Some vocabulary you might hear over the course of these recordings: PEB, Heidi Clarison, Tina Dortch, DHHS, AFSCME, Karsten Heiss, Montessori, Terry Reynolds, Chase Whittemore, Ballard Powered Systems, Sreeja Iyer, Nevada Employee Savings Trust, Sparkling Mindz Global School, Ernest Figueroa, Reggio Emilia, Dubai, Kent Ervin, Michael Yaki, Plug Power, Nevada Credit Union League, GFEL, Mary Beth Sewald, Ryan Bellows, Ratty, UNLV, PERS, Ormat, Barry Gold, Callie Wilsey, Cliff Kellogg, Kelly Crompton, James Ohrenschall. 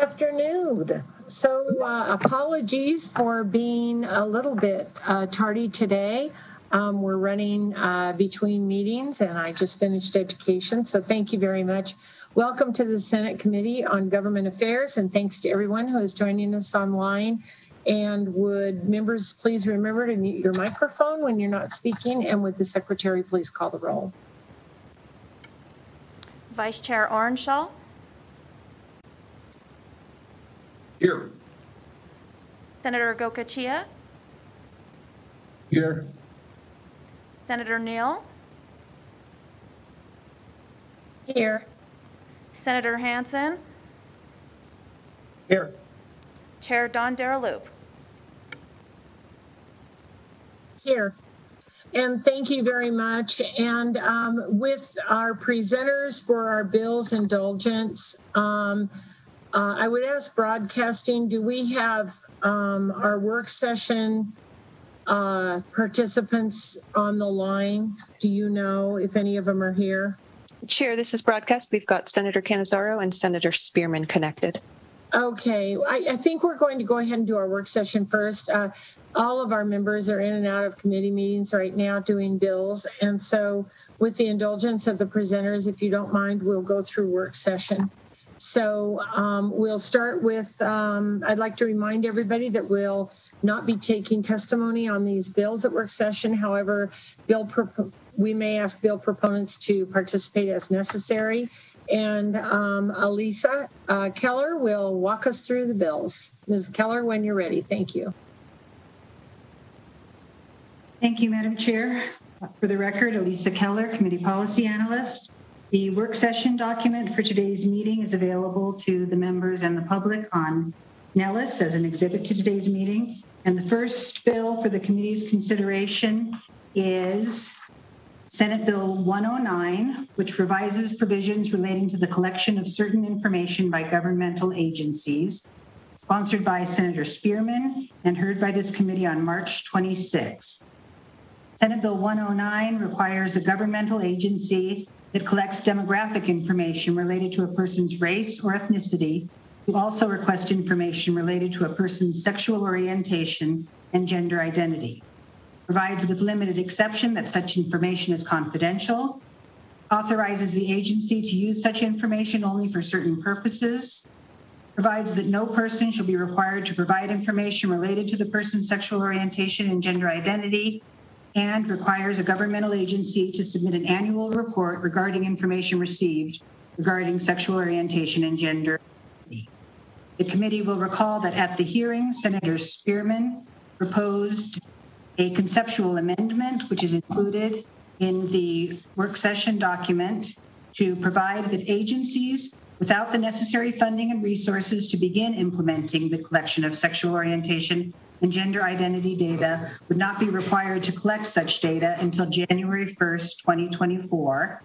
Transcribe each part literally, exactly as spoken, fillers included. Afternoon. So uh, apologies for being a little bit uh, tardy today. Um, we're running uh, between meetings and I just finished education, so thank you very much. Welcome to the Senate Committee on Government Affairs, and thanks to everyone who is joining us online. And would members please remember to mute your microphone when you're not speaking, and would the Secretary please call the roll. Vice Chair Ohrenschall. Here. Senator Goicoechea. Here. Senator Neal. Here. Senator Hansen. Here. Chair Dondero Loop. Here. And thank you very much. And um, with our presenters for our bills indulgence, um, Uh, I would ask broadcasting, do we have um, our work session uh, participants on the line? Do you know if any of them are here? Chair, this is broadcast. We've got Senator Cannizzaro and Senator Spearman connected. Okay, I, I think we're going to go ahead and do our work session first. Uh, all of our members are in and out of committee meetings right now doing bills. And so with the indulgence of the presenters, if you don't mind, we'll go through work session. So um, we'll start with, um, I'd like to remind everybody that we'll not be taking testimony on these bills at work session. However, bill we may ask bill proponents to participate as necessary. And um, Elisa uh, Keller will walk us through the bills. Miz Keller, when you're ready, thank you. Thank you, Madam Chair. For the record, Elisa Keller, Committee Policy Analyst. The work session document for today's meeting is available to the members and the public on Nellis as an exhibit to today's meeting. And the first bill for the committee's consideration is Senate Bill one oh nine, which revises provisions relating to the collection of certain information by governmental agencies, sponsored by Senator Spearman and heard by this committee on March twenty-sixth. Senate Bill one oh nine requires a governmental agency that collects demographic information related to a person's race or ethnicity to also request information related to a person's sexual orientation and gender identity. Provides with limited exception that such information is confidential. Authorizes the agency to use such information only for certain purposes. Provides that no person shall be required to provide information related to the person's sexual orientation and gender identity, and requires a governmental agency to submit an annual report regarding information received regarding sexual orientation and gender. The committee will recall that at the hearing, Senator Spearman proposed a conceptual amendment, which is included in the work session document, to provide that agencies, without the necessary funding and resources to begin implementing the collection of sexual orientation and gender identity data, would not be required to collect such data until January first, twenty twenty-four,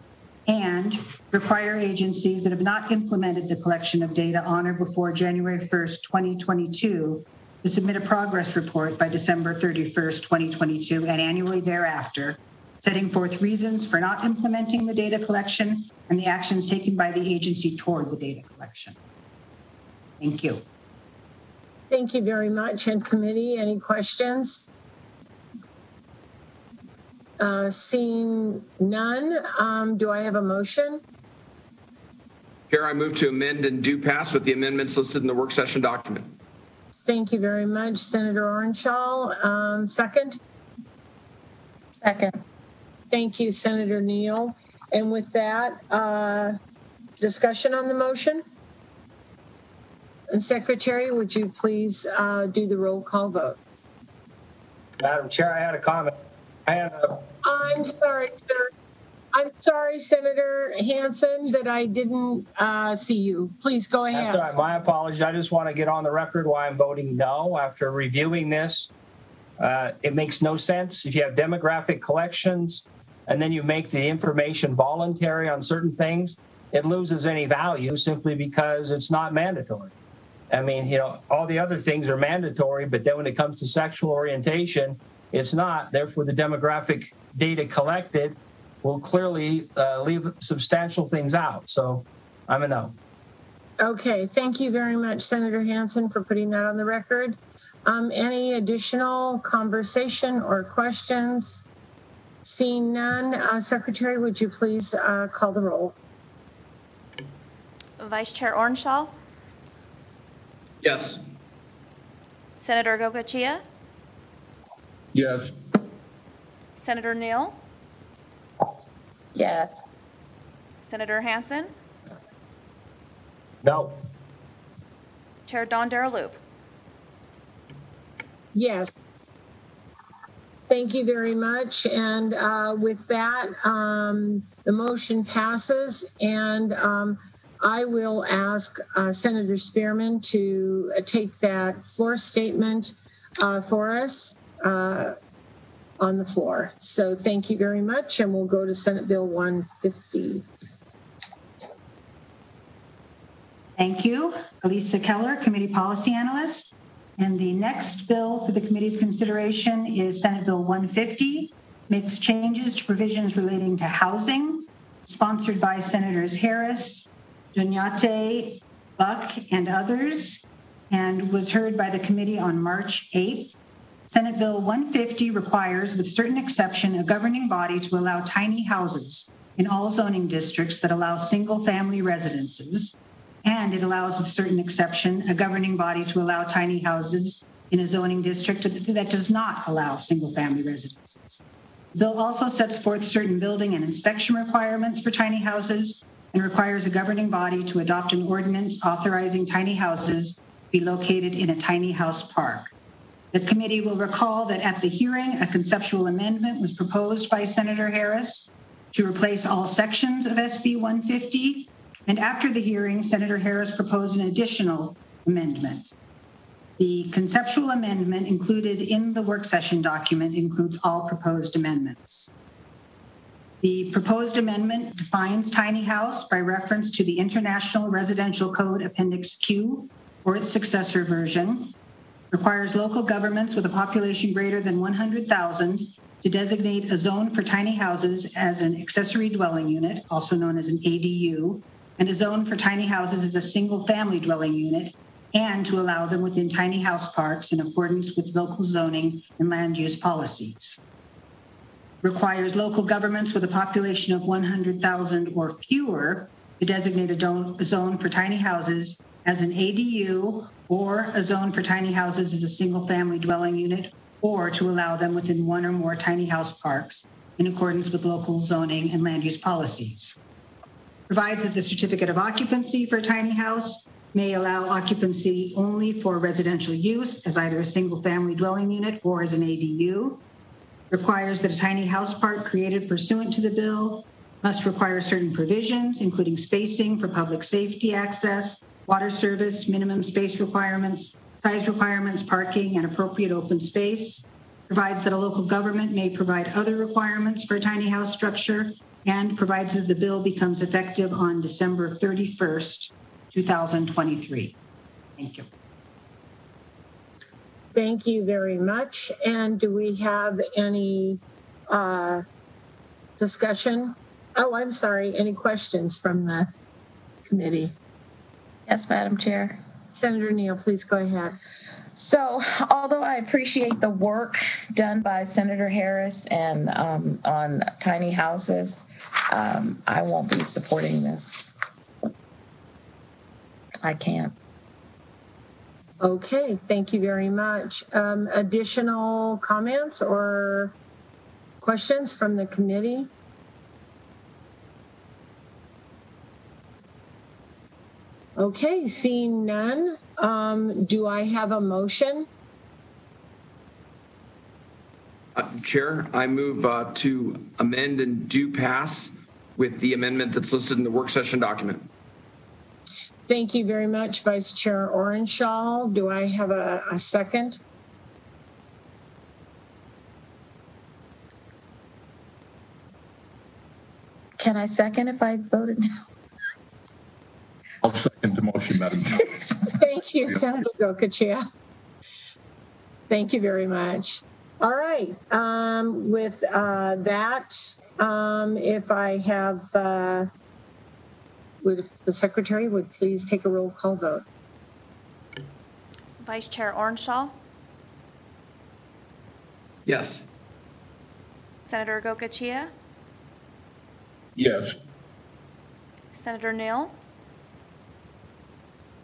and require agencies that have not implemented the collection of data on or before January first, twenty twenty-two, to submit a progress report by December thirty-first, twenty twenty-two, and annually thereafter, setting forth reasons for not implementing the data collection and the actions taken by the agency toward the data collection. Thank you. Thank you very much. And committee, any questions? Uh, seeing none, um, do I have a motion? Chair, I move to amend and do pass with the amendments listed in the work session document. Thank you very much, Senator Ohrenschall. Um, second? Second. Thank you, Senator Neal. And with that, uh, discussion on the motion? And Secretary, would you please uh, do the roll call vote? Madam Chair, I had a comment. I had a... I'm sorry, sir. I'm sorry, Senator Hansen, that I didn't uh, see you. Please go ahead. That's all right. My apologies. I just want to get on the record why I'm voting no after reviewing this. Uh, it makes no sense. If you have demographic collections and then you make the information voluntary on certain things, it loses any value simply because it's not mandatory. I mean, you know, all the other things are mandatory, but then when it comes to sexual orientation, it's not. Therefore, the demographic data collected will clearly uh, leave substantial things out. So I'm a no. Okay, thank you very much, Senator Hansen, for putting that on the record. Um, any additional conversation or questions? Seeing none, uh, Secretary, would you please uh, call the roll? Vice Chair Ohrenschall? Yes. Senator Goicoechea? Yes. Senator Neal? Yes. Senator Hansen? No. Chair Dondero Loop? Yes. Thank you very much. And uh, with that, um, the motion passes. And um, I will ask uh, Senator Spearman to take that floor statement uh, for us uh, on the floor. So thank you very much. And we'll go to Senate Bill one fifty. Thank you, Elisa Keller, Committee Policy Analyst. And the next bill for the committee's consideration is Senate Bill one fifty, makes changes to provisions relating to housing, sponsored by Senators Harris, Dugnate, Buck, and others, and was heard by the committee on March eighth. Senate Bill one fifty requires, with certain exception, a governing body to allow tiny houses in all zoning districts that allow single-family residences, and it allows, with certain exception, a governing body to allow tiny houses in a zoning district that does not allow single-family residences. The bill also sets forth certain building and inspection requirements for tiny houses and requires a governing body to adopt an ordinance authorizing tiny houses to be located in a tiny house park. The committee will recall that at the hearing, a conceptual amendment was proposed by Senator Harris to replace all sections of S B one fifty. And after the hearing, Senator Harris proposed an additional amendment. The conceptual amendment included in the work session document includes all proposed amendments. The proposed amendment defines tiny house by reference to the International Residential Code Appendix Q, or its successor version, requires local governments with a population greater than one hundred thousand to designate a zone for tiny houses as an accessory dwelling unit, also known as an A D U, and a zone for tiny houses as a single-family dwelling unit, and to allow them within tiny house parks in accordance with local zoning and land use policies. Requires local governments with a population of one hundred thousand or fewer to designate a zone for tiny houses as an A D U, or a zone for tiny houses as a single-family dwelling unit, or to allow them within one or more tiny house parks in accordance with local zoning and land use policies. Provides that the certificate of occupancy for a tiny house may allow occupancy only for residential use as either a single family dwelling unit or as an A D U. Requires that a tiny house park created pursuant to the bill must require certain provisions, including spacing for public safety access, water service, minimum space requirements, size requirements, parking, and appropriate open space. Provides that a local government may provide other requirements for a tiny house structure, and provides that the bill becomes effective on December thirty-first, two thousand twenty-three. Thank you. Thank you very much. And do we have any uh, discussion? Oh, I'm sorry, any questions from the committee? Yes, Madam Chair. Senator Neal, please go ahead. So, although I appreciate the work done by Senator Harris and um, on tiny houses, um, I won't be supporting this. I can't. Okay, thank you very much. Um, additional comments or questions from the committee? Okay, seeing none, um, do I have a motion? Uh, Chair, I move uh, to amend and do pass with the amendment that's listed in the work session document. Thank you very much, Vice Chair Ohrenschall. Do I have a, a second? Can I second if I voted now? I'll second the motion, Madam Chair. Thank you, Senator Goicoechea. Thank you very much. All right. Um, with uh, that, um, if I have uh, would, if the secretary would please take a roll call vote. Vice Chair Ohrenschall? Yes. Senator Goicoechea? Yes. Senator Neal?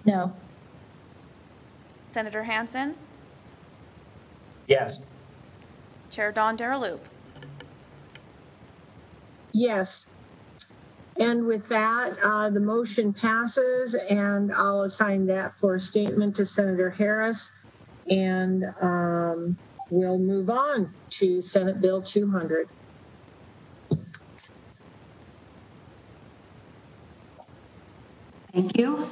No. Senator Hansen? Yes. Chair Dondero Loop? Yes. And with that, uh, the motion passes, and I'll assign that for a statement to Senator Harris, and um, we'll move on to Senate Bill two hundred. Thank you.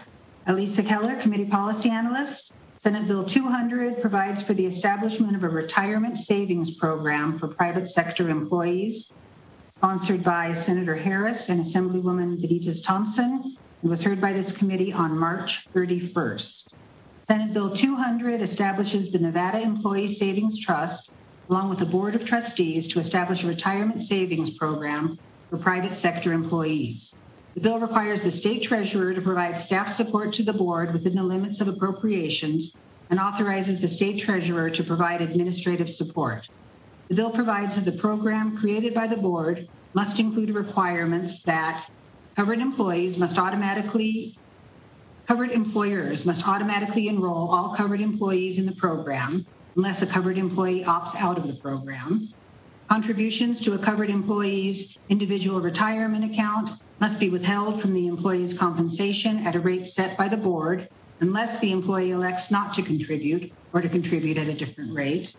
Elisa Keller, Committee Policy Analyst. Senate Bill two hundred provides for the establishment of a retirement savings program for private sector employees, sponsored by Senator Harris and Assemblywoman Benitez Thompson, and was heard by this committee on March thirty-first. Senate Bill two hundred establishes the Nevada Employee Savings Trust, along with the Board of Trustees, to establish a retirement savings program for private sector employees. The bill requires the state treasurer to provide staff support to the board within the limits of appropriations and authorizes the state treasurer to provide administrative support. The bill provides that the program created by the board must include requirements that covered employees must automatically, covered employers must automatically enroll all covered employees in the program unless a covered employee opts out of the program. Contributions to a covered employee's individual retirement account must be withheld from the employee's compensation at a rate set by the board unless the employee elects not to contribute or to contribute at a different rate.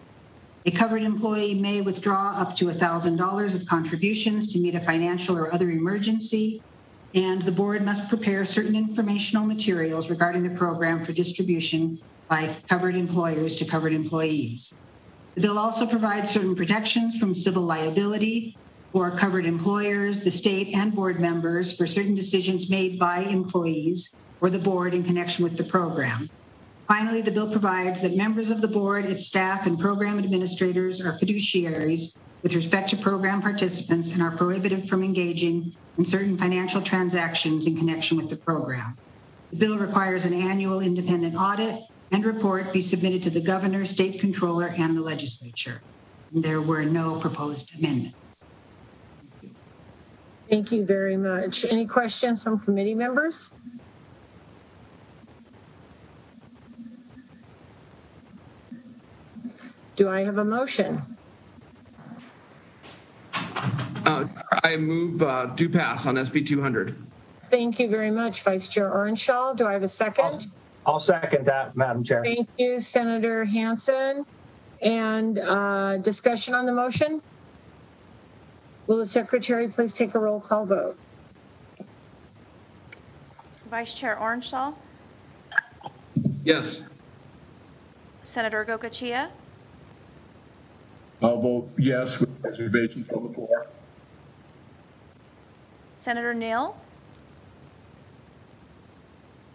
A covered employee may withdraw up to one thousand dollars of contributions to meet a financial or other emergency, and the board must prepare certain informational materials regarding the program for distribution by covered employers to covered employees. The bill also provides certain protections from civil liability for covered employers, the state, and board members for certain decisions made by employees or the board in connection with the program. Finally, the bill provides that members of the board, its staff, and program administrators are fiduciaries with respect to program participants and are prohibited from engaging in certain financial transactions in connection with the program. The bill requires an annual independent audit and report be submitted to the governor, state controller, and the legislature. There were no proposed amendments. Thank you, Thank you very much. Any questions from committee members? Do I have a motion? Uh, I move uh, to pass on S B two hundred. Thank you very much, Vice Chair Ohrenschall. Do I have a second? I'll, I'll second that, Madam Chair. Thank you, Senator Hansen. And uh, discussion on the motion? Will the Secretary please take a roll call vote? Vice Chair Ohrenschall? Yes. Senator Goicoechea? I'll vote yes with reservations on the floor. Senator Neal?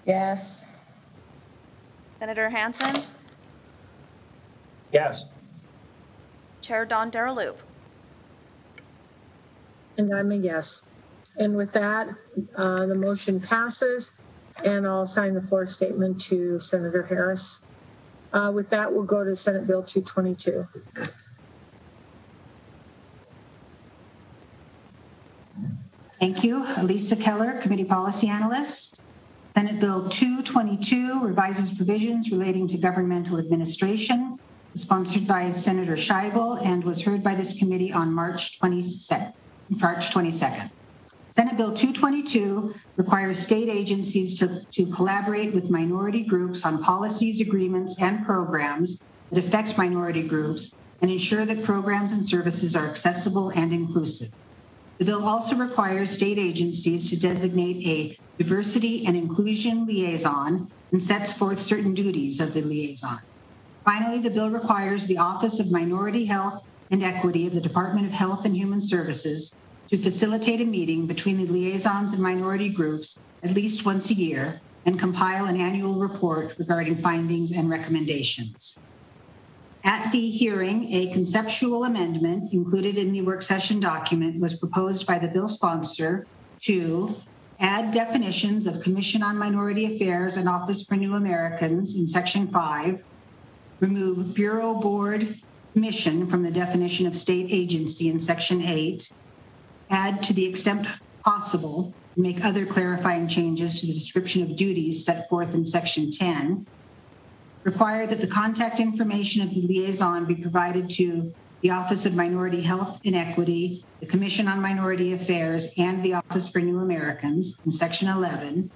Yes. Senator Hansen? Yes. Chair Dondero Loop? And I'm a yes. And with that, uh, the motion passes, and I'll assign the floor statement to Senator Harris. Uh, with that, we'll go to Senate Bill two twenty-two. Thank you. Elisa Keller, Committee Policy Analyst. Senate Bill two twenty-two revises provisions relating to governmental administration, sponsored by Senator Scheibel and was heard by this committee on March twenty-second. Senate Bill two twenty-two requires state agencies to, to collaborate with minority groups on policies, agreements, and programs that affect minority groups and ensure that programs and services are accessible and inclusive. The bill also requires state agencies to designate a diversity and inclusion liaison and sets forth certain duties of the liaison. Finally, the bill requires the Office of Minority Health and Equity of the Department of Health and Human Services to facilitate a meeting between the liaisons and minority groups at least once a year and compile an annual report regarding findings and recommendations. At the hearing, a conceptual amendment included in the work session document was proposed by the bill sponsor to add definitions of Commission on Minority Affairs and Office for New Americans in Section five, remove Bureau Board Commission from the definition of state agency in Section eight, add to the extent possible, make other clarifying changes to the description of duties set forth in Section ten, require that the contact information of the liaison be provided to the Office of Minority Health and Equity, the Commission on Minority Affairs, and the Office for New Americans in Section eleven,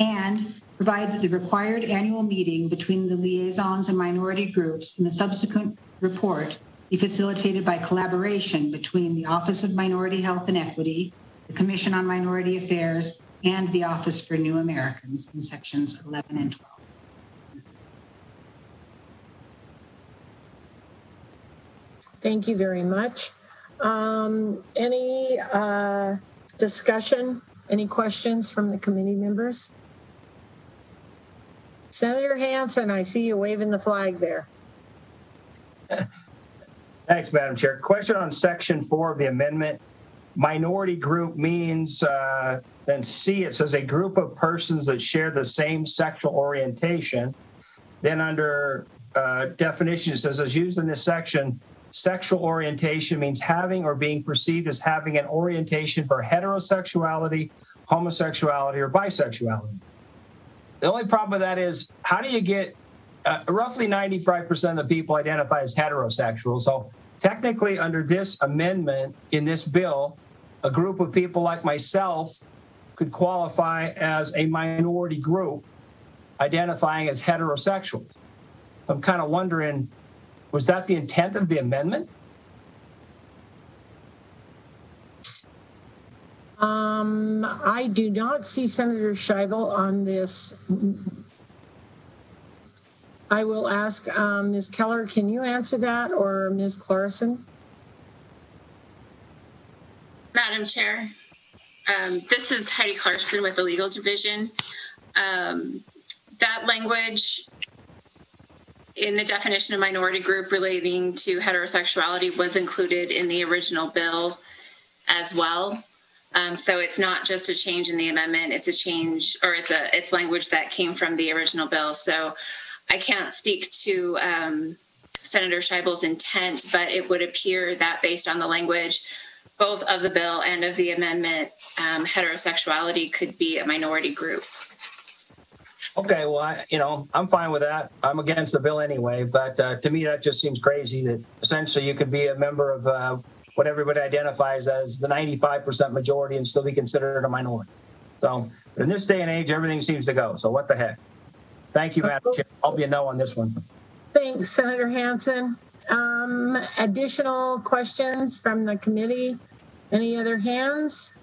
and provide that the required annual meeting between the liaisons and minority groups and the subsequent report be facilitated by collaboration between the Office of Minority Health and Equity, the Commission on Minority Affairs, and the Office for New Americans in Sections eleven and twelve. Thank you very much. Um, any uh, discussion, any questions from the committee members? Senator Hansen, I see you waving the flag there. Thanks, Madam Chair. Question on Section four of the amendment. Minority group means, uh, then C, it says a group of persons that share the same sexual orientation. Then under uh, definition, it says, as used in this section, sexual orientation means having or being perceived as having an orientation for heterosexuality, homosexuality, or bisexuality. The only problem with that is, how do you get uh, roughly ninety-five percent of the people identify as heterosexual? So technically, under this amendment in this bill, a group of people like myself could qualify as a minority group identifying as heterosexual. I'm kind of wondering, was that the intent of the amendment? Um, I do not see Senator Scheibel on this. I will ask um, Miz Keller, can you answer that, or Miz Clarison? Madam Chair, um, this is Heidi Clarison with the Legal Division. Um, that language in the definition of minority group relating to heterosexuality was included in the original bill as well. Um, so it's not just a change in the amendment, it's a change, or it's a it's language that came from the original bill. So I can't speak to um, Senator Scheibel's intent, but it would appear that based on the language, both of the bill and of the amendment, um, heterosexuality could be a minority group. Okay, well, I, you know, I'm fine with that. I'm against the bill anyway, but uh, to me, that just seems crazy that essentially you could be a member of uh, what everybody identifies as the ninety-five percent majority and still be considered a minority. So in this day and age, everything seems to go. So what the heck? Thank you, Madam Chair. I'll be a no on this one. Thanks, Senator Hansen. Um, additional questions from the committee? Any other hands?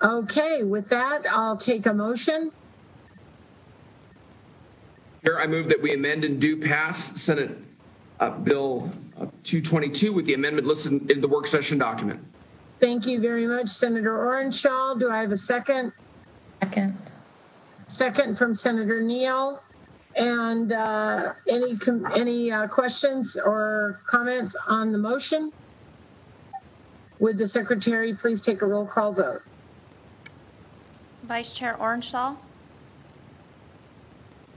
Okay, with that, I'll take a motion. Here, I move that we amend and do pass Senate uh, Bill uh, two twenty-two with the amendment listed in the work session document. Thank you very much, Senator Ohrenschall. Do I have a second? Second. Second from Senator Neal. And uh, any com any uh, questions or comments on the motion? Would the Secretary please take a roll call vote? Vice Chair Ohrenschall?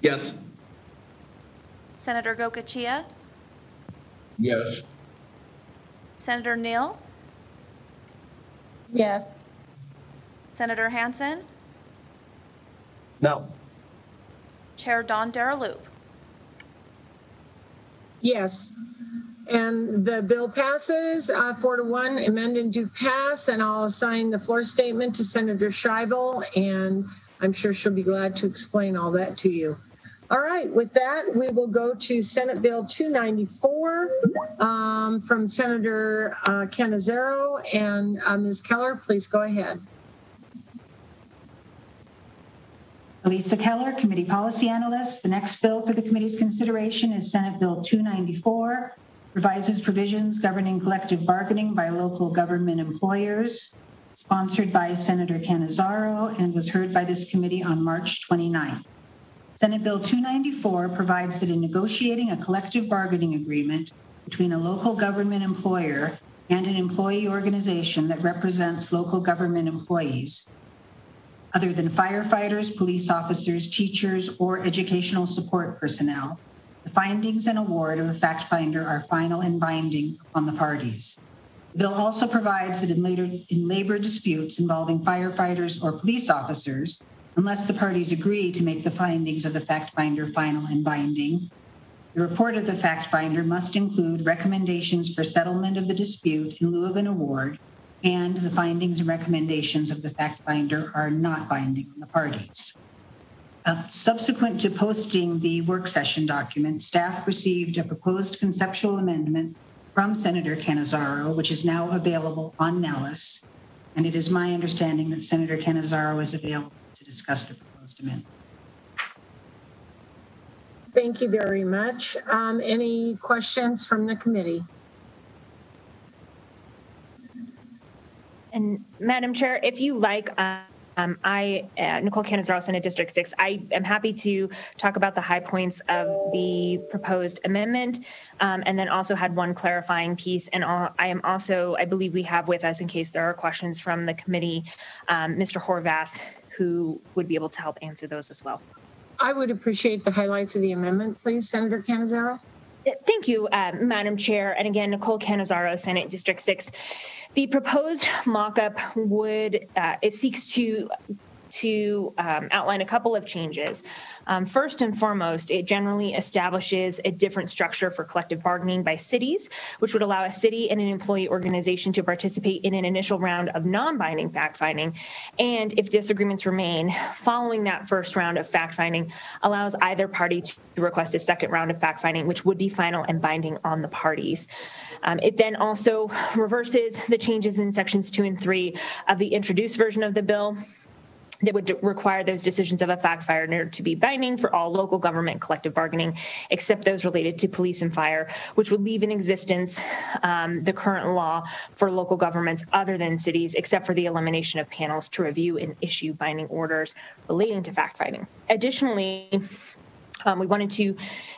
Yes. Senator Goicoechea? Yes. Senator Neal? Yes. Senator Hansen? No. Chair Dondero Loop? Yes. And the bill passes uh, four to one, amend and do pass, and I'll assign the floor statement to Senator Scheibel, and I'm sure she'll be glad to explain all that to you. All right, with that, we will go to Senate Bill two ninety-four um, from Senator uh, Cannizzaro, and uh, Miz Keller, please go ahead. Elisa Keller, Committee Policy Analyst. The next bill for the committee's consideration is Senate Bill two ninety-four, revises provisions governing collective bargaining by local government employers, sponsored by Senator Cannizzaro and was heard by this committee on March twenty-ninth. Senate Bill two ninety-four provides that in negotiating a collective bargaining agreement between a local government employer and an employee organization that represents local government employees, other than firefighters, police officers, teachers, or educational support personnel. The findings and award of a fact finder are final and binding upon the parties. The bill also provides that in, later, in labor disputes involving firefighters or police officers, unless the parties agree to make the findings of the fact finder final and binding, the report of the fact finder must include recommendations for settlement of the dispute in lieu of an award, and the findings and recommendations of the fact finder are not binding on the parties. Uh, subsequent to posting the work session document, staff received a proposed conceptual amendment from Senator Cannizzaro, which is now available on Nellis, and it is my understanding that Senator Cannizzaro is available to discuss the proposed amendment. Thank you very much. Um, any questions from the committee? And Madam Chair, if you like, um, I, uh, Nicole Cannizzaro, Senate District six, I am happy to talk about the high points of the proposed amendment, um, and then also had one clarifying piece. And all, I am also, I believe we have with us, in case there are questions from the committee, um, Mister Horvath, who would be able to help answer those as well. I would appreciate the highlights of the amendment, please, Senator Cannizzaro. Thank you, uh, Madam Chair. And again, Nicole Cannizzaro, Senate District six. The proposed mock-up would, uh, it seeks to, to um, outline a couple of changes. Um, first and foremost, it generally establishes a different structure for collective bargaining by cities, which would allow a city and an employee organization to participate in an initial round of non-binding fact-finding. And if disagreements remain, following that first round of fact-finding allows either party to request a second round of fact-finding, which would be final and binding on the parties. Um, it then also reverses the changes in sections two and three of the introduced version of the bill that would require those decisions of a fact finder to be binding for all local government collective bargaining, except those related to police and fire, which would leave in existence um, the current law for local governments other than cities, except for the elimination of panels to review and issue binding orders relating to fact finding. Additionally, Um, we wanted to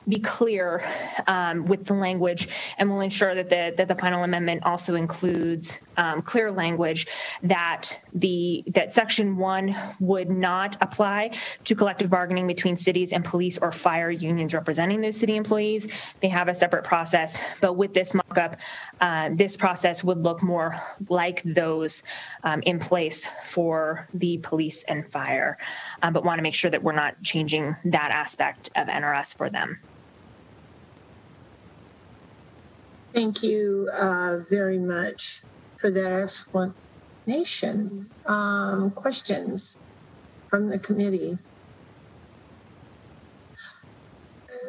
be clear um, with the language, and we'll ensure that the, that the final amendment also includes um, clear language that the that Section one would not apply to collective bargaining between cities and police or fire unions representing those city employees. They have a separate process, but with this mock-up, uh, this process would look more like those um, in place for the police and fire, um, but want to make sure that we're not changing that aspect of N R S for them. Thank you uh, very much for that explanation. Um, questions from the committee?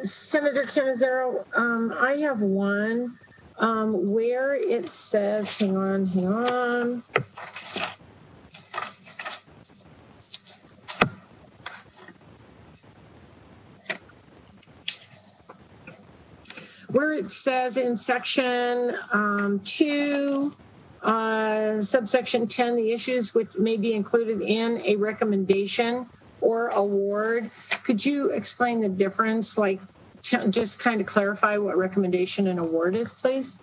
Senator Cannizzaro, um, I have one um, where it says, hang on, hang on. Where it says in section um, two, uh, subsection ten, the issues which may be included in a recommendation or award. Could you explain the difference, like just kind of clarify what recommendation and award is, please?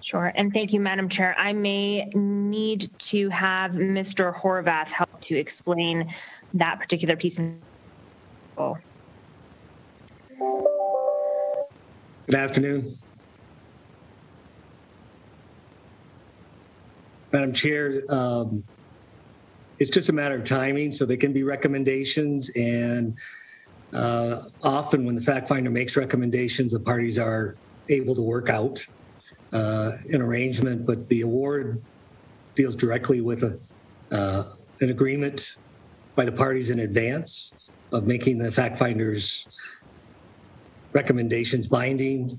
Sure, and thank you, Madam Chair. I may need to have Mister Horvath help to explain that particular piece. Oh. Good afternoon. Madam Chair, um, it's just a matter of timing, so there can be recommendations, and uh, often when the fact finder makes recommendations, the parties are able to work out uh, an arrangement, but the award deals directly with a, uh, an agreement by the parties in advance of making the fact finder's recommendations binding,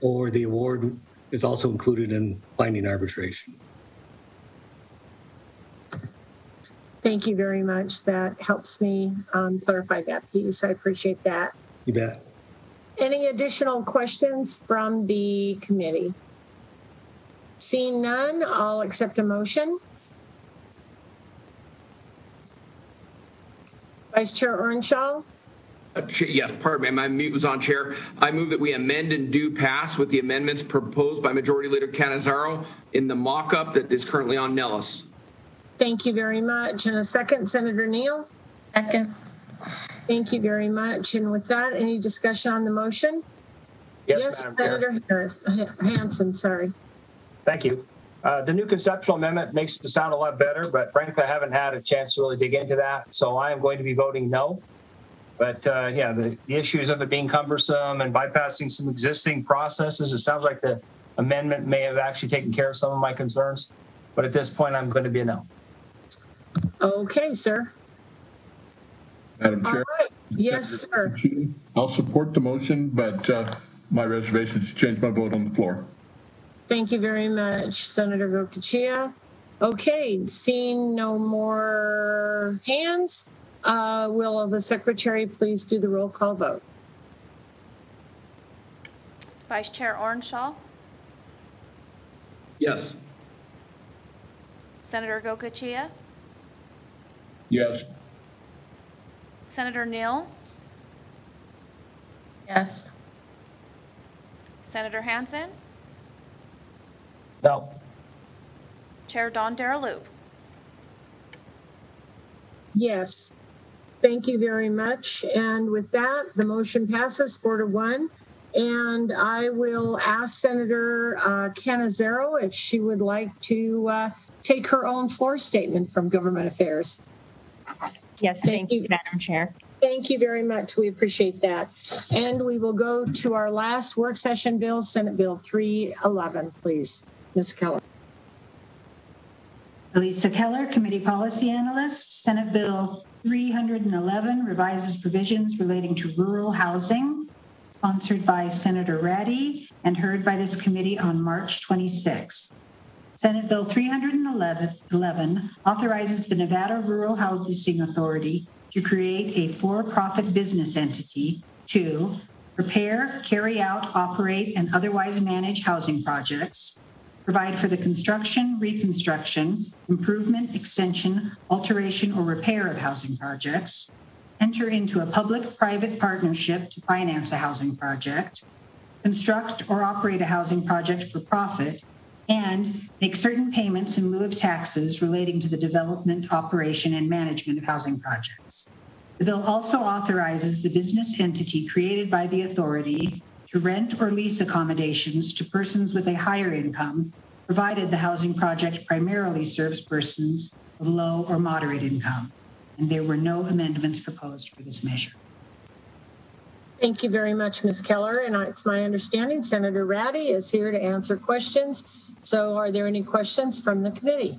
or the award is also included in binding arbitration. Thank you very much. That helps me um, clarify that piece. I appreciate that. You bet. Any additional questions from the committee? Seeing none, I'll accept a motion. Vice Chair Ohrenschall. Yes, pardon me, my mute was on, Chair. I move that we amend and do pass with the amendments proposed by Majority Leader Cannizzaro in the mock-up that is currently on Nellis. Thank you very much. And a second, Senator Neal? Second. Thank you very much. And with that, any discussion on the motion? Yes, yes Senator Harris, Hansen, sorry. Thank you. Uh, the new conceptual amendment makes it sound a lot better, but frankly, I haven't had a chance to really dig into that. So I am going to be voting no. But uh, yeah, the, the issues of it being cumbersome and bypassing some existing processes, it sounds like the amendment may have actually taken care of some of my concerns. But at this point, I'm going to be a no. Okay, sir. Madam Chair. Right. Yes, sir. I'll support the motion, but uh, my reservations change my vote on the floor. Thank you very much, Senator Goicoechea. Okay, seeing no more hands, uh, will the secretary please do the roll call vote? Vice Chair Ohrenschall? Yes. Senator Goicoechea? Yes. Senator Neal? Yes. Senator Hansen? No. Chair Dondero Loop? Yes. Thank you very much. And with that, the motion passes four to one. And I will ask Senator uh, Cannizzaro if she would like to uh, take her own floor statement from Government Affairs. Yes, thank, thank you, Madam Chair. Thank you very much. We appreciate that. And we will go to our last work session bill, Senate Bill three eleven, please. Miz Keller. Elisa Keller, Committee Policy Analyst. Senate Bill three eleven revises provisions relating to rural housing, sponsored by Senator Ratty and heard by this committee on March twenty-sixth. Senate Bill three eleven authorizes the Nevada Rural Housing Authority to create a for-profit business entity to prepare, carry out, operate, and otherwise manage housing projects, provide for the construction, reconstruction, improvement, extension, alteration, or repair of housing projects, enter into a public-private partnership to finance a housing project, construct or operate a housing project for profit, and make certain payments in lieu of taxes relating to the development, operation, and management of housing projects. The bill also authorizes the business entity created by the authority to rent or lease accommodations to persons with a higher income, provided the housing project primarily serves persons of low or moderate income. And there were no amendments proposed for this measure. Thank you very much, Miz Keller. And it's my understanding Senator Ratty is here to answer questions. So are there any questions from the committee?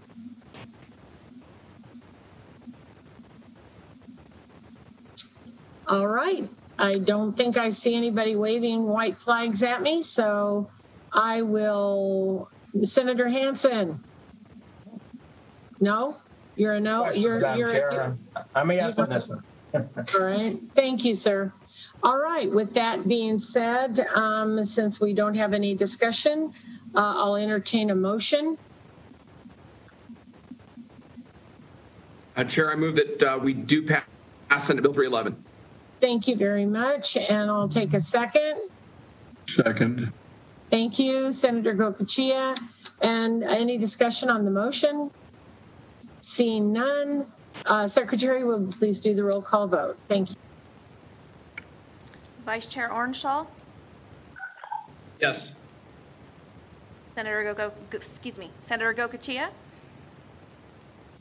All right. I don't think I see anybody waving white flags at me. So I will, Senator Hansen. No, you're a no. You're, you're, you're, I'm a yes on this one. All right. Thank you, sir. All right, with that being said, um, since we don't have any discussion, uh, I'll entertain a motion. Uh, Chair, I move that uh, we do pass, pass Senate Bill three eleven. Thank you very much, and I'll take a second. Second. Thank you, Senator Goicoechea. And any discussion on the motion? Seeing none, uh, Secretary, will you please do the roll call vote? Thank you. Vice Chair Ohrenschall? Yes. Senator Gogo, excuse me, Senator Goicoechea?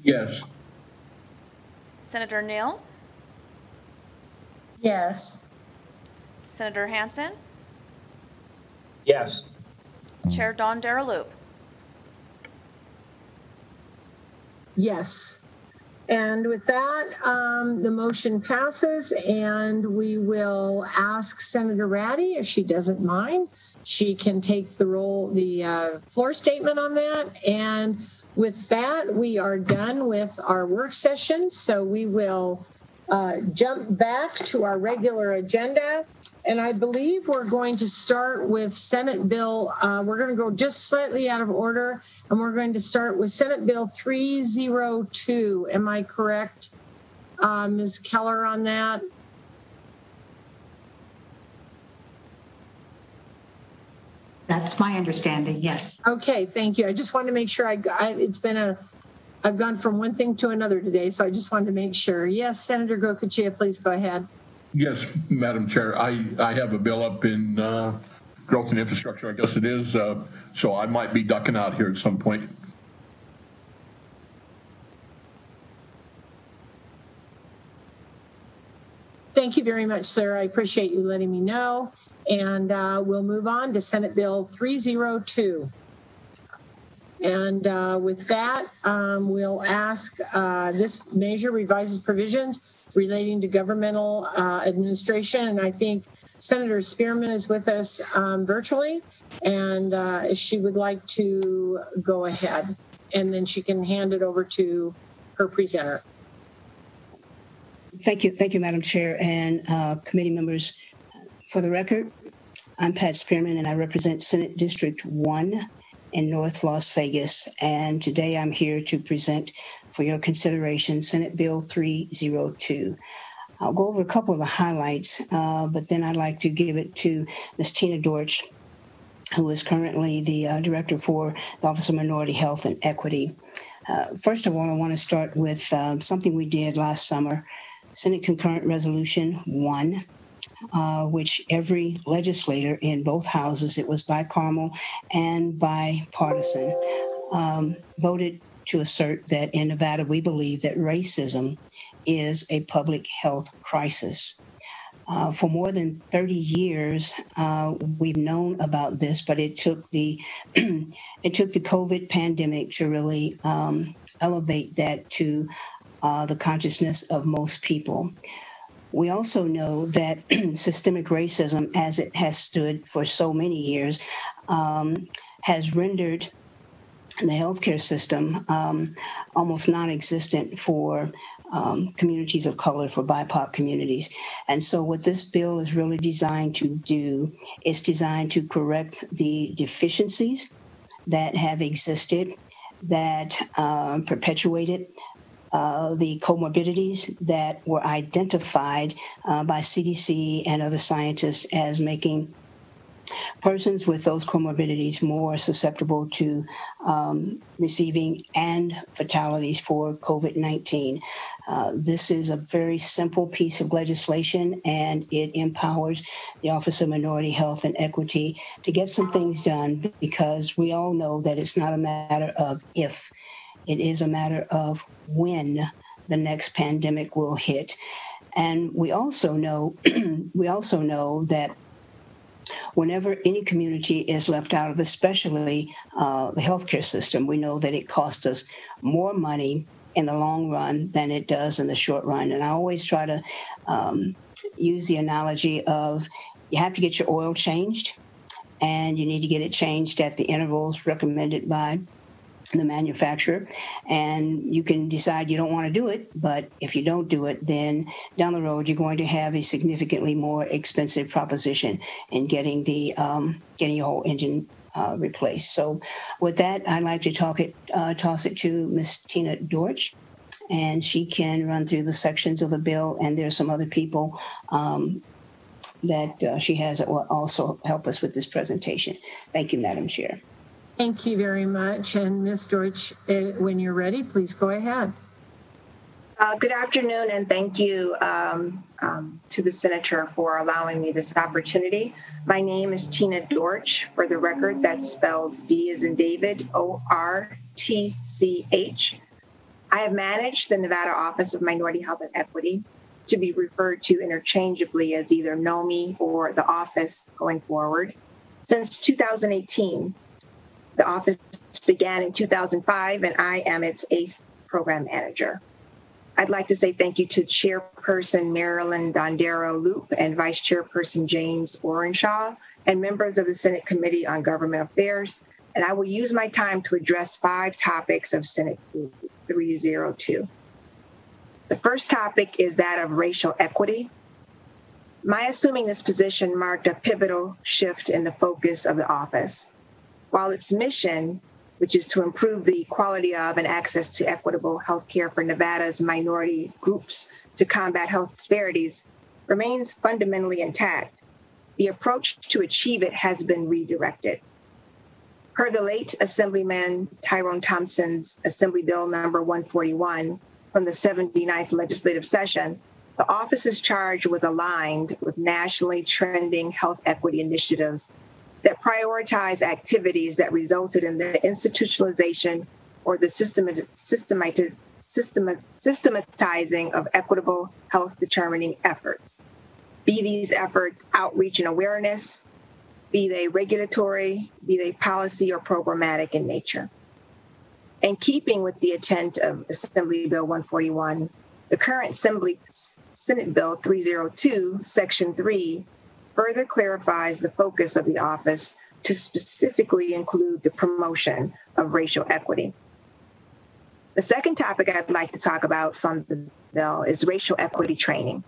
Yes. Senator Neal? Yes. Senator Hansen? Yes. Chair Dondero Loop? Yes. And with that, um, the motion passes, and we will ask Senator Ratty, if she doesn't mind, she can take the roll, the uh, floor statement on that. And with that, we are done with our work session. So we will uh, jump back to our regular agenda. And I believe we're going to start with Senate Bill. Uh, we're going to go just slightly out of order, and we're going to start with Senate Bill three oh two. Am I correct, uh, Miz Keller, on that? That's my understanding, yes. Okay, thank you. I just wanted to make sure I, I it's been a, a I've gone from one thing to another today, so I just wanted to make sure. Yes, Senator Goicoechea, please go ahead. Yes, Madam Chair, I, I have a bill up in uh, growth and infrastructure, I guess it is, uh, so I might be ducking out here at some point. Thank you very much, sir. I appreciate you letting me know. And uh, we'll move on to Senate Bill three oh two. And uh, with that, um, we'll ask uh, this measure revises provisions relating to governmental uh, administration. And I think Senator Spearman is with us um, virtually. And uh, if she would like to go ahead, and then she can hand it over to her presenter. Thank you. Thank you, Madam Chair and uh, committee members. For the record, I'm Pat Spearman, and I represent Senate District one in North Las Vegas. And today I'm here to present for your consideration Senate Bill three oh two. I'll go over a couple of the highlights, uh, but then I'd like to give it to Miz Tina Dortch, who is currently the uh, director for the Office of Minority Health and Equity. Uh, first of all, I want to start with uh, something we did last summer, Senate Concurrent Resolution one, uh, which every legislator in both houses, it was bicameral and bipartisan, um, voted to assert that in Nevada, we believe that racism is a public health crisis. Uh, for more than thirty years, uh, we've known about this, but it took the it took the COVID pandemic to really um, elevate that to uh, the consciousness of most people. We also know that systemic racism, as it has stood for so many years, um, has rendered the healthcare system um, almost non-existent for Um, communities of color, for B I P O C communities. And so what this bill is really designed to do is designed to correct the deficiencies that have existed, that um, perpetuated uh, the comorbidities that were identified uh, by C D C and other scientists as making persons with those comorbidities more susceptible to um, receiving and fatalities for COVID nineteen. Uh, this is a very simple piece of legislation, and it empowers the Office of Minority Health and Equity to get some things done, because we all know that it's not a matter of if, it is a matter of when the next pandemic will hit. And we also know, we also know that whenever any community is left out of, especially uh, the healthcare system, we know that it costs us more money in the long run than it does in the short run. And I always try to um, use the analogy of you have to get your oil changed, and you need to get it changed at the intervals recommended by the manufacturer, and you can decide you don't want to do it, but if you don't do it, then down the road you're going to have a significantly more expensive proposition in getting the um, getting your whole engine uh, replaced. So with that, I'd like to talk it, uh, toss it to Miz Tina Dortch, and she can run through the sections of the bill, and there's some other people um, that uh, she has that will also help us with this presentation. Thank you, Madam Chair. Thank you very much. And Miz Deutsch, when you're ready, please go ahead. Uh, good afternoon, and thank you um, um, to the Senator for allowing me this opportunity. My name is Tina Dortch. For the record, that's spelled D as in David, O R T C H. I have managed the Nevada Office of Minority Health and Equity, to be referred to interchangeably as either NOMI or the office going forward, since two thousand eighteen. The office began in two thousand five, and I am its eighth program manager. I'd like to say thank you to Chairperson Marilyn Dondero Loop and Vice Chairperson James Ohrenschall and members of the Senate Committee on Government Affairs, and I will use my time to address five topics of Senate three oh two. The first topic is that of racial equity. My assuming this position marked a pivotal shift in the focus of the office. While its mission, which is to improve the quality of and access to equitable health care for Nevada's minority groups to combat health disparities, remains fundamentally intact, the approach to achieve it has been redirected. Per the late Assemblyman Tyrone Thompson's Assembly Bill number one forty-one from the seventy-ninth legislative session, the office's charge was aligned with nationally trending health equity initiatives that prioritize activities that resulted in the institutionalization or the systematization systematizing of equitable health determining efforts. Be these efforts outreach and awareness, be they regulatory, be they policy or programmatic in nature. In keeping with the intent of Assembly Bill one forty-one, the current Assembly Senate Bill three oh two, Section three, further clarifies the focus of the office to specifically include the promotion of racial equity. The second topic I'd like to talk about from the bill is racial equity training.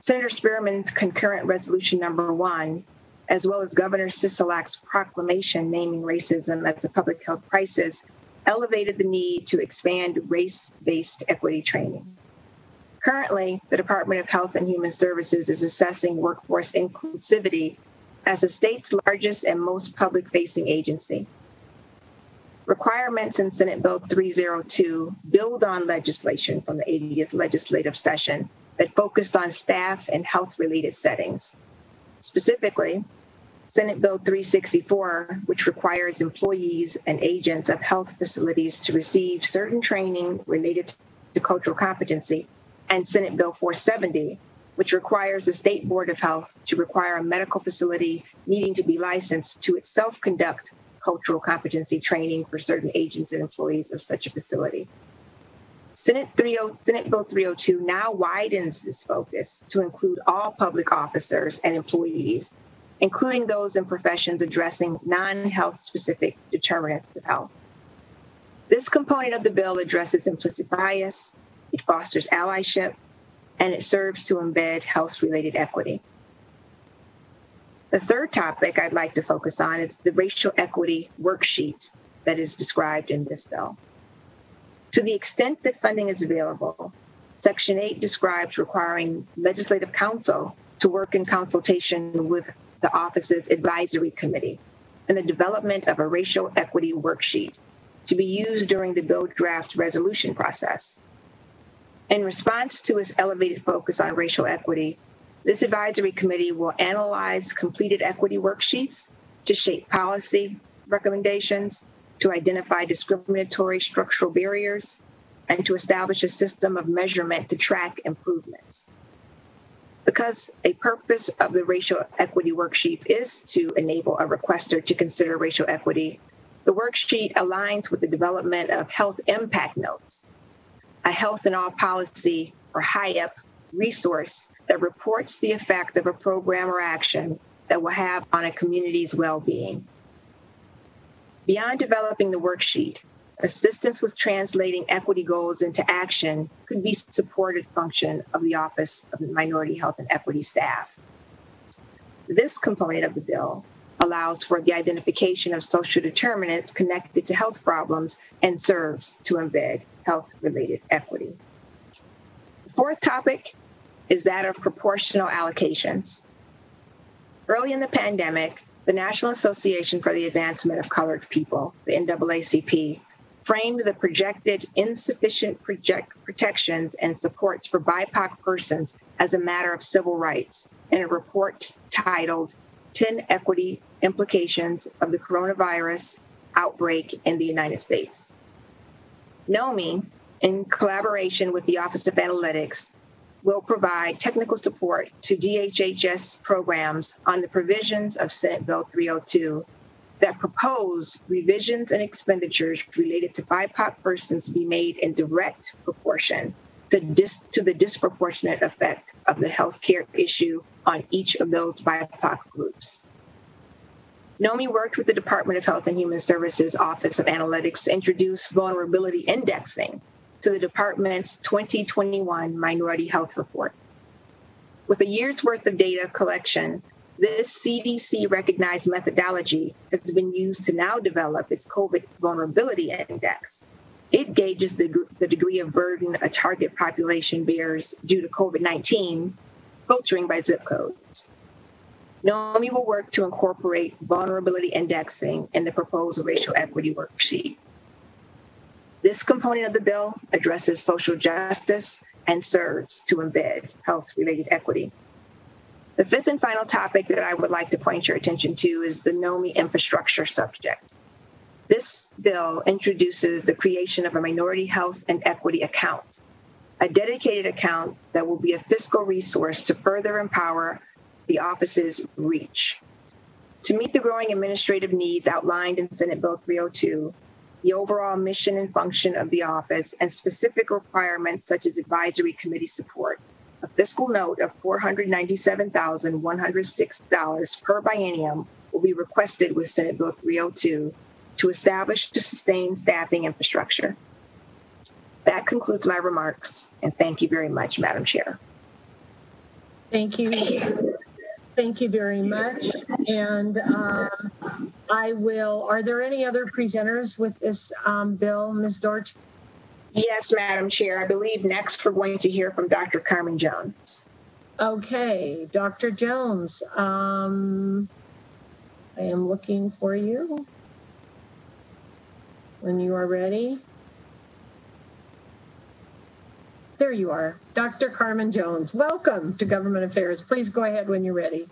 Senator Spearman's concurrent resolution number one, as well as Governor Sisolak's proclamation naming racism as a public health crisis, elevated the need to expand race-based equity training. Currently, the Department of Health and Human Services is assessing workforce inclusivity as the state's largest and most public-facing agency. Requirements in Senate Bill three oh two build on legislation from the eightieth legislative session that focused on staff and health-related settings. Specifically, Senate Bill three sixty-four, which requires employees and agents of health facilities to receive certain training related to cultural competency, and Senate Bill four seventy, which requires the State Board of Health to require a medical facility needing to be licensed to itself conduct cultural competency training for certain agents and employees of such a facility. Senate, thirty, Senate Bill three oh two now widens this focus to include all public officers and employees, including those in professions addressing non-health specific determinants of health. This component of the bill addresses implicit bias, it fosters allyship, and it serves to embed health-related equity. The third topic I'd like to focus on is the racial equity worksheet that is described in this bill. To the extent that funding is available, Section eight describes requiring Legislative Council to work in consultation with the office's advisory committee in the development of a racial equity worksheet to be used during the bill draft resolution process. In response to its elevated focus on racial equity, this advisory committee will analyze completed equity worksheets to shape policy recommendations, to identify discriminatory structural barriers, and to establish a system of measurement to track improvements. Because a purpose of the racial equity worksheet is to enable a requester to consider racial equity, the worksheet aligns with the development of health impact notes, a health and all policy or H I A P resource that reports the effect of a program or action that will have on a community's well-being. Beyond developing the worksheet, assistance with translating equity goals into action could be a supported function of the Office of Minority Health and Equity staff. This component of the bill allows for the identification of social determinants connected to health problems and serves to embed health-related equity. The fourth topic is that of proportional allocations. Early in the pandemic, the National Association for the Advancement of Colored People, the N double A C P, framed the projected insufficient project protections and supports for B I P O C persons as a matter of civil rights in a report titled ten Equity Implications of the Coronavirus Outbreak in the United States. NOMI, in collaboration with the Office of Analytics, will provide technical support to D H H S programs on the provisions of Senate Bill three oh two that propose revisions and expenditures related to B I P O C persons be made in direct proportion to, dis to the disproportionate effect of the healthcare issue on each of those B I P O C groups. NOMI worked with the Department of Health and Human Services Office of Analytics to introduce vulnerability indexing to the department's twenty twenty-one Minority Health Report. With a year's worth of data collection, this C D C-recognized methodology has been used to now develop its COVID Vulnerability Index. It gauges the, the degree of burden a target population bears due to COVID nineteen, filtering by zip codes. NOMI will work to incorporate vulnerability indexing in the proposed racial equity worksheet. This component of the bill addresses social justice and serves to embed health-related equity. The fifth and final topic that I would like to point your attention to is the NOMI infrastructure subject. This bill introduces the creation of a minority health and equity account, a dedicated account that will be a fiscal resource to further empower the office's reach. To meet the growing administrative needs outlined in Senate Bill three oh two, the overall mission and function of the office, and specific requirements such as advisory committee support, a fiscal note of four hundred ninety-seven thousand one hundred six dollars per biennium will be requested with Senate Bill three oh two to establish the sustained staffing infrastructure. That concludes my remarks, and thank you very much, Madam Chair. Thank you. Thank you very much. And uh, I will, are there any other presenters with this um, bill, Miz Dortch? Yes, Madam Chair. I believe next we're going to hear from Doctor Carmen Jones. Okay, Doctor Jones, um, I am looking for you when you are ready. There you are, Doctor Carmen Jones. Welcome to Government Affairs. Please go ahead when you're ready.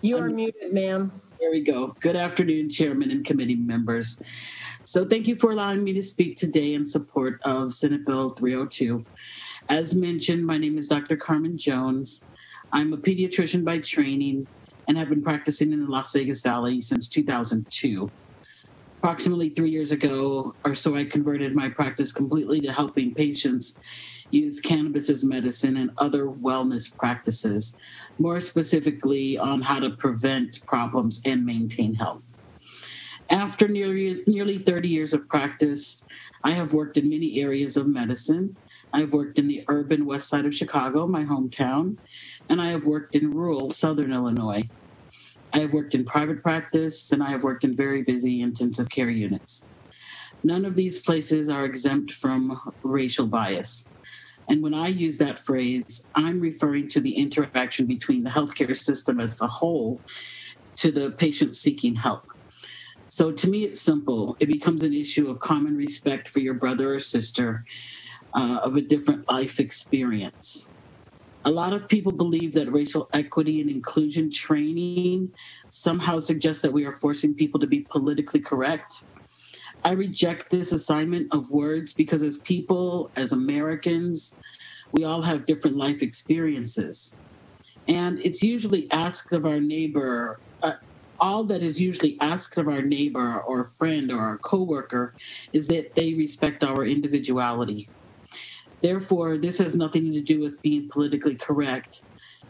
You are I'm, muted, ma'am. There we go. Good afternoon, Chairman and committee members. So thank you for allowing me to speak today in support of Senate Bill three oh two. As mentioned, my name is Doctor Carmen Jones. I'm a pediatrician by training and have been practicing in the Las Vegas Valley since two thousand two. Approximately three years ago or so, I converted my practice completely to helping patients use cannabis as medicine and other wellness practices, more specifically on how to prevent problems and maintain health. After nearly, nearly thirty years of practice, I have worked in many areas of medicine. I've worked in the urban west side of Chicago, my hometown, and I have worked in rural southern Illinois. I have worked in private practice, and I have worked in very busy intensive care units. None of these places are exempt from racial bias. And when I use that phrase, I'm referring to the interaction between the healthcare system as a whole to the patient seeking help. So to me, it's simple. It becomes an issue of common respect for your brother or sister uh, of a different life experience. A lot of people believe that racial equity and inclusion training somehow suggests that we are forcing people to be politically correct. I reject this assignment of words because as people, as Americans, we all have different life experiences. And it's usually asked of our neighbor, uh, all that is usually asked of our neighbor or friend or our coworker is that they respect our individuality. Therefore, this has nothing to do with being politically correct.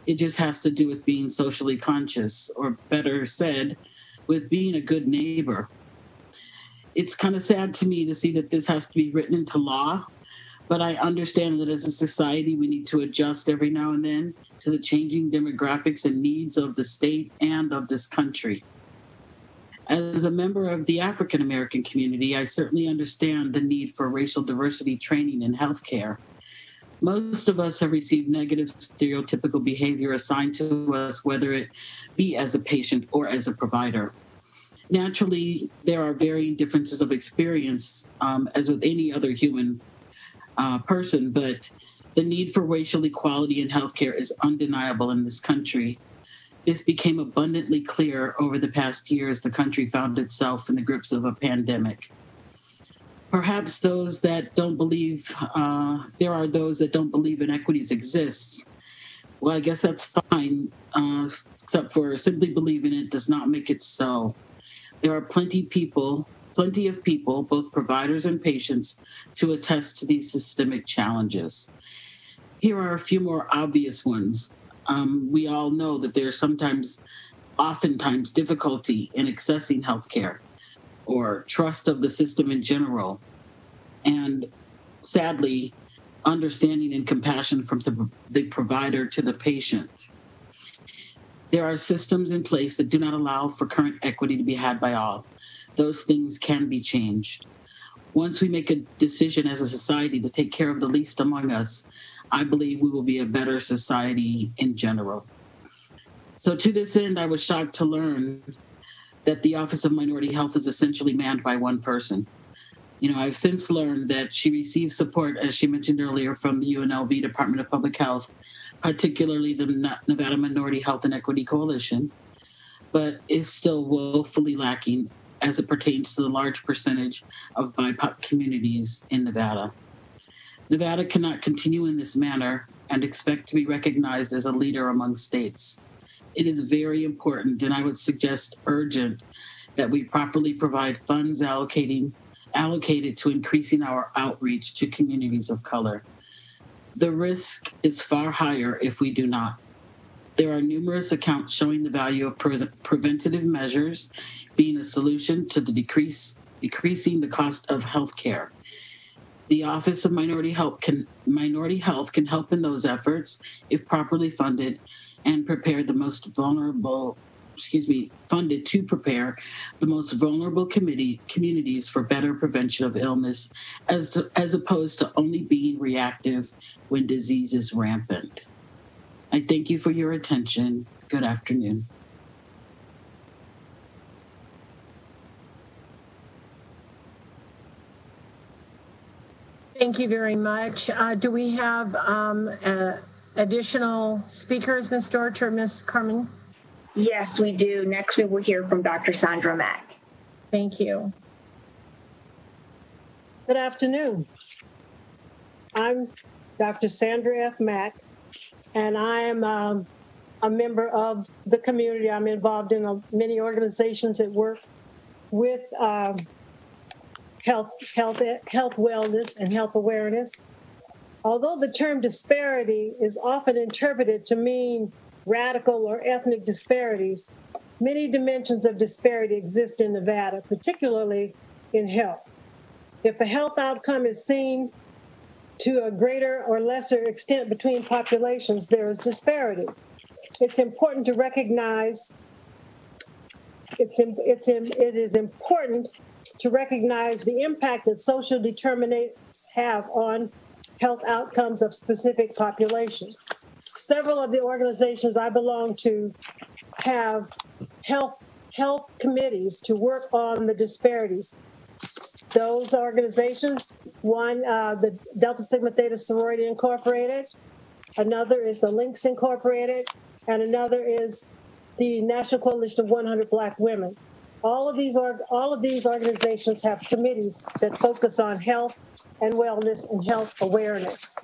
It just has to do with being socially conscious, or better said, with being a good neighbor. It's kind of sad to me to see that this has to be written into law, but I understand that as a society, we need to adjust every now and then to the changing demographics and needs of the state and of this country. As a member of the African-American community, I certainly understand the need for racial diversity training in healthcare. Most of us have received negative stereotypical behavior assigned to us, whether it be as a patient or as a provider. Naturally, there are varying differences of experience, um, as with any other human uh, person, but the need for racial equality in healthcare is undeniable in this country. This became abundantly clear over the past year as the country found itself in the grips of a pandemic. Perhaps those that don't believe, uh, there are those that don't believe inequities exist. Well, I guess that's fine, uh, except for simply believing it does not make it so. There are plenty people, plenty of people, both providers and patients, to attest to these systemic challenges. Here are a few more obvious ones. Um, we all know that there's sometimes, oftentimes, difficulty in accessing healthcare or trust of the system in general. And sadly, understanding and compassion from the, the provider to the patient. There are systems in place that do not allow for current equity to be had by all. Those things can be changed. Once we make a decision as a society to take care of the least among us, I believe we will be a better society in general. So to this end, I was shocked to learn that the Office of Minority Health is essentially manned by one person. You know, I've since learned that she receives support, as she mentioned earlier, from the U N L V Department of Public Health, particularly the Nevada Minority Health and Equity Coalition, but is still woefully lacking as it pertains to the large percentage of B I P O C communities in Nevada. Nevada cannot continue in this manner and expect to be recognized as a leader among states. It is very important, and I would suggest urgent, that we properly provide funds allocating allocated to increasing our outreach to communities of color. The risk is far higher if we do not. There are numerous accounts showing the value of pre preventative measures being a solution to the decrease, decreasing the cost of health care. The Office of Minority Health can, Minority Health can help in those efforts if properly funded and prepare the most vulnerable excuse me, funded to prepare the most vulnerable committee, communities for better prevention of illness, as, to, as opposed to only being reactive when disease is rampant. I thank you for your attention. Good afternoon. Thank you very much. Uh, do we have um, uh, additional speakers, Miz Dortch or Miz Carmen? Yes, we do. Next, we will hear from Doctor Sandra Mack. Thank you. Good afternoon. I'm Doctor Sandra F. Mack, and I am um, a member of the community. I'm involved in uh, many organizations that work with uh, health, health, health wellness and health awareness. Although the term disparity is often interpreted to mean radical or ethnic disparities, many dimensions of disparity exist in Nevada, particularly in health. If a health outcome is seen to a greater or lesser extent between populations, there is disparity. It's important to recognize, it's, it's, it is important to recognize the impact that social determinants have on health outcomes of specific populations. Several of the organizations I belong to have health, health committees to work on the disparities. Those organizations, one, uh, the Delta Sigma Theta Sorority Incorporated, another is the Lynx Incorporated, and another is the National Coalition of one hundred Black Women. All of these, org all of these organizations have committees that focus on health and wellness and health awareness.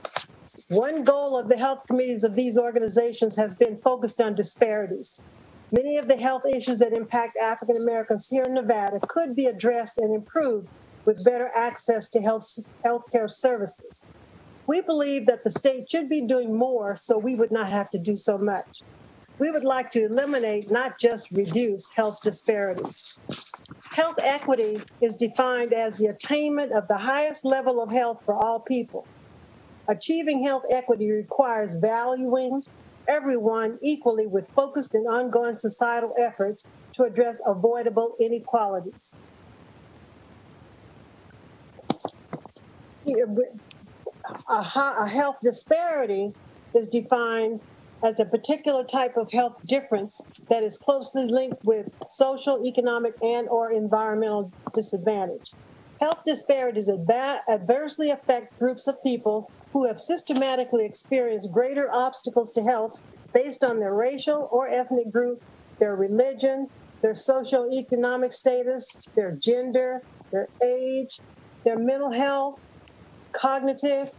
One goal of the health committees of these organizations has been focused on disparities. Many of the health issues that impact African Americans here in Nevada could be addressed and improved with better access to health healthcare services. We believe that the state should be doing more so we would not have to do so much. We would like to eliminate, not just reduce, health disparities. Health equity is defined as the attainment of the highest level of health for all people. Achieving health equity requires valuing everyone equally with focused and ongoing societal efforts to address avoidable inequalities. A health disparity is defined as a particular type of health difference that is closely linked with social, economic, and or environmental disadvantage. Health disparities adversely affect groups of people who have systematically experienced greater obstacles to health based on their racial or ethnic group, their religion, their socioeconomic status, their gender, their age, their mental health, cognitive,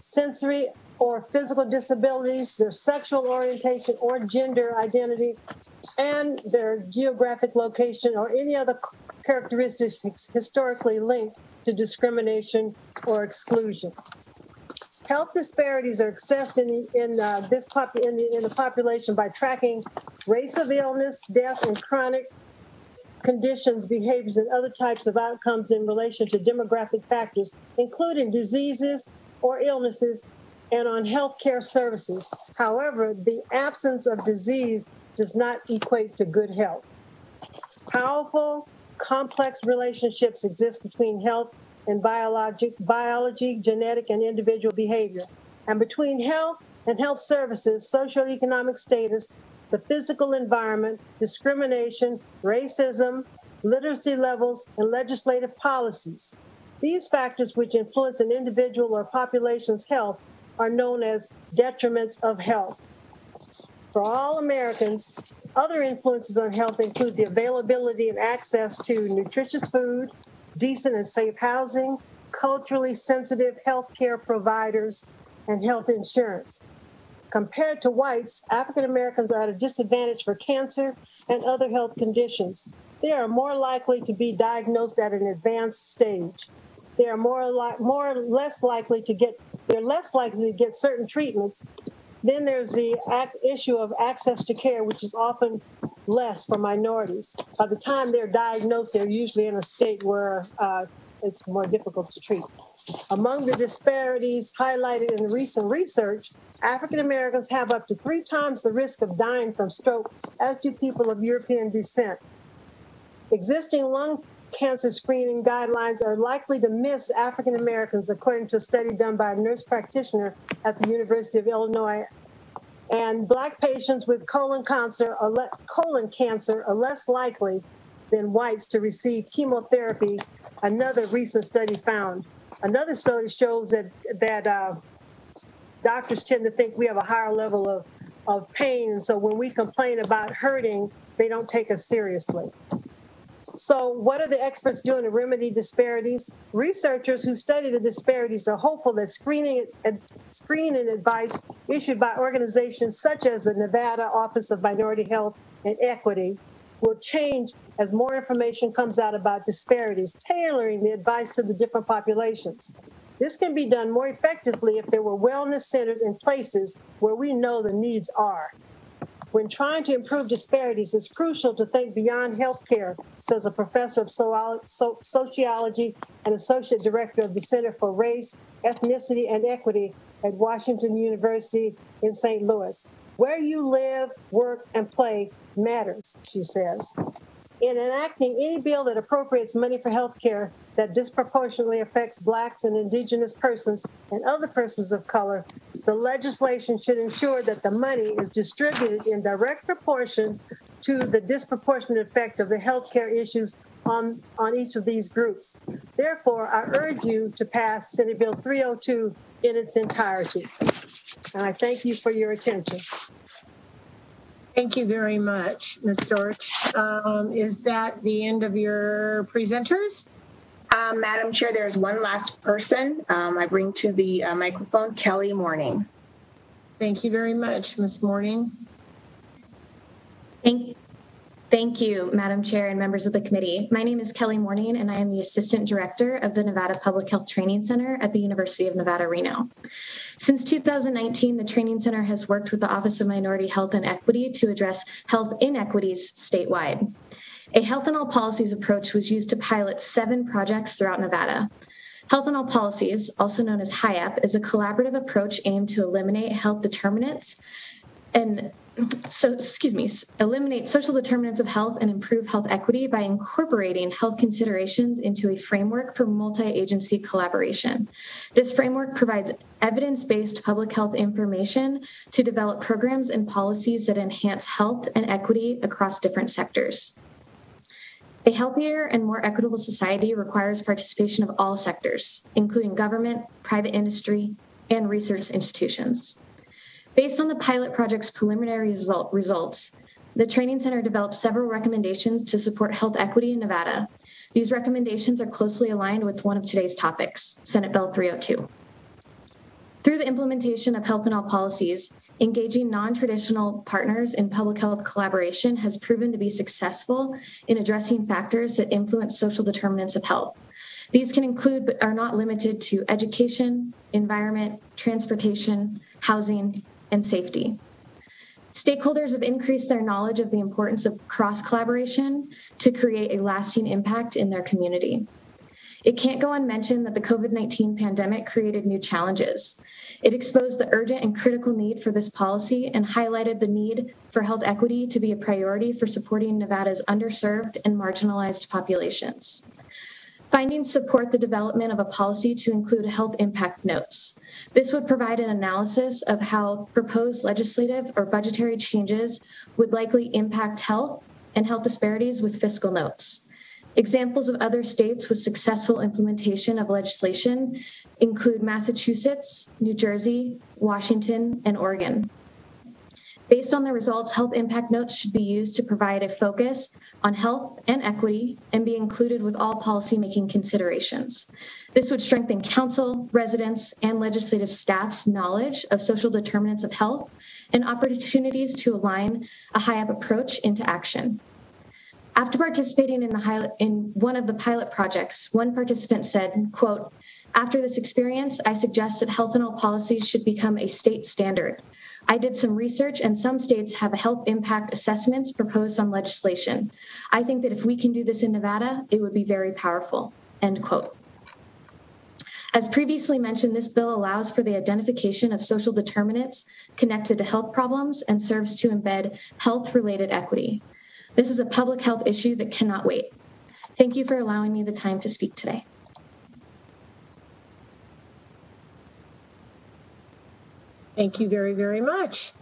sensory, or physical disabilities, their sexual orientation or gender identity, and their geographic location or any other characteristics historically linked to discrimination or exclusion. Health disparities are assessed in the, in, uh, this pop, in, the, in the population by tracking rates of illness, death, and chronic conditions, behaviors, and other types of outcomes in relation to demographic factors, including diseases or illnesses, and on healthcare services. However, the absence of disease does not equate to good health. Powerful, complex relationships exist between health and biologic, biology, genetic, and individual behavior. and between health and health services, socioeconomic status, the physical environment, discrimination, racism, literacy levels, and legislative policies. These factors which influence an individual or population's health are known as detriments of health. For all Americans, other influences on health include the availability and access to nutritious food, decent and safe housing, culturally sensitive health care providers, and health insurance. Compared to whites, African Americans are at a disadvantage for cancer and other health conditions. They are more likely to be diagnosed at an advanced stage. They are more li more or less likely to get they're less likely to get certain treatments. Then there's the issue of access to care, which is often less for minorities. By the time they're diagnosed, they're usually in a state where uh, it's more difficult to treat. Among the disparities highlighted in recent research, African Americans have up to three times the risk of dying from stroke, as do people of European descent. Existing lung cancer screening guidelines are likely to miss African Americans, according to a study done by a nurse practitioner at the University of Illinois. And Black patients with colon cancer are, le colon cancer are less likely than whites to receive chemotherapy, another recent study found. Another study shows that, that uh, doctors tend to think we have a higher level of, of pain, so when we complain about hurting, they don't take us seriously. So what are the experts doing to remedy disparities? Researchers who study the disparities are hopeful that screening and screening advice issued by organizations such as the Nevada Office of Minority Health and Equity will change as more information comes out about disparities, tailoring the advice to the different populations. This can be done more effectively if there were wellness centers in places where we know the needs are. When trying to improve disparities, it's crucial to think beyond healthcare, says a professor of sociology and associate director of the Center for Race, Ethnicity, and Equity at Washington University in Saint Louis. Where you live, work, and play matters, she says. In enacting any bill that appropriates money for healthcare that disproportionately affects Blacks and Indigenous persons and other persons of color, the legislation should ensure that the money is distributed in direct proportion to the disproportionate effect of the health care issues on, on each of these groups. Therefore, I urge you to pass Senate Bill three oh two in its entirety. And I thank you for your attention. Thank you very much, Miz Dortch. Um, is that the end of your presenters? Um, Madam Chair, there is one last person um, I bring to the uh, microphone, Kelly Morning. Thank you very much, Miz Morning. Thank, thank you, Madam Chair and members of the committee. My name is Kelly Morning, and I am the Assistant Director of the Nevada Public Health Training Center at the University of Nevada, Reno. Since two thousand nineteen, the Training Center has worked with the Office of Minority Health and Equity to address health inequities statewide. A Health and All Policies approach was used to pilot seven projects throughout Nevada. Health and All Policies, also known as H I A P, is a collaborative approach aimed to eliminate health determinants and so, excuse me, eliminate social determinants of health and improve health equity by incorporating health considerations into a framework for multi-agency collaboration. This framework provides evidence-based public health information to develop programs and policies that enhance health and equity across different sectors. A healthier and more equitable society requires participation of all sectors, including government, private industry, and research institutions. Based on the pilot project's preliminary result, results, the Training Center developed several recommendations to support health equity in Nevada. These recommendations are closely aligned with one of today's topics, Senate Bill three oh two. Through the implementation of Health and All Policies, engaging non-traditional partners in public health collaboration has proven to be successful in addressing factors that influence social determinants of health. These can include, but are not limited to, education, environment, transportation, housing, and safety. Stakeholders have increased their knowledge of the importance of cross-collaboration to create a lasting impact in their community. It can't go unmentioned that the COVID nineteen pandemic created new challenges. It exposed the urgent and critical need for this policy and highlighted the need for health equity to be a priority for supporting Nevada's underserved and marginalized populations. Findings support the development of a policy to include health impact notes. This would provide an analysis of how proposed legislative or budgetary changes would likely impact health and health disparities with fiscal notes. Examples of other states with successful implementation of legislation include Massachusetts, New Jersey, Washington, and Oregon. Based on the results, health impact notes should be used to provide a focus on health and equity and be included with all policymaking considerations. This would strengthen council, residents, and legislative staff's knowledge of social determinants of health and opportunities to align a H I A P approach into action. After participating in, the, in one of the pilot projects, one participant said, quote, "After this experience, I suggest that health and all policies should become a state standard. I did some research and some states have health impact assessments proposed on legislation. I think that if we can do this in Nevada, it would be very powerful," end quote. As previously mentioned, this bill allows for the identification of social determinants connected to health problems and serves to embed health-related equity. This is a public health issue that cannot wait. Thank you for allowing me the time to speak today. Thank you very, very much.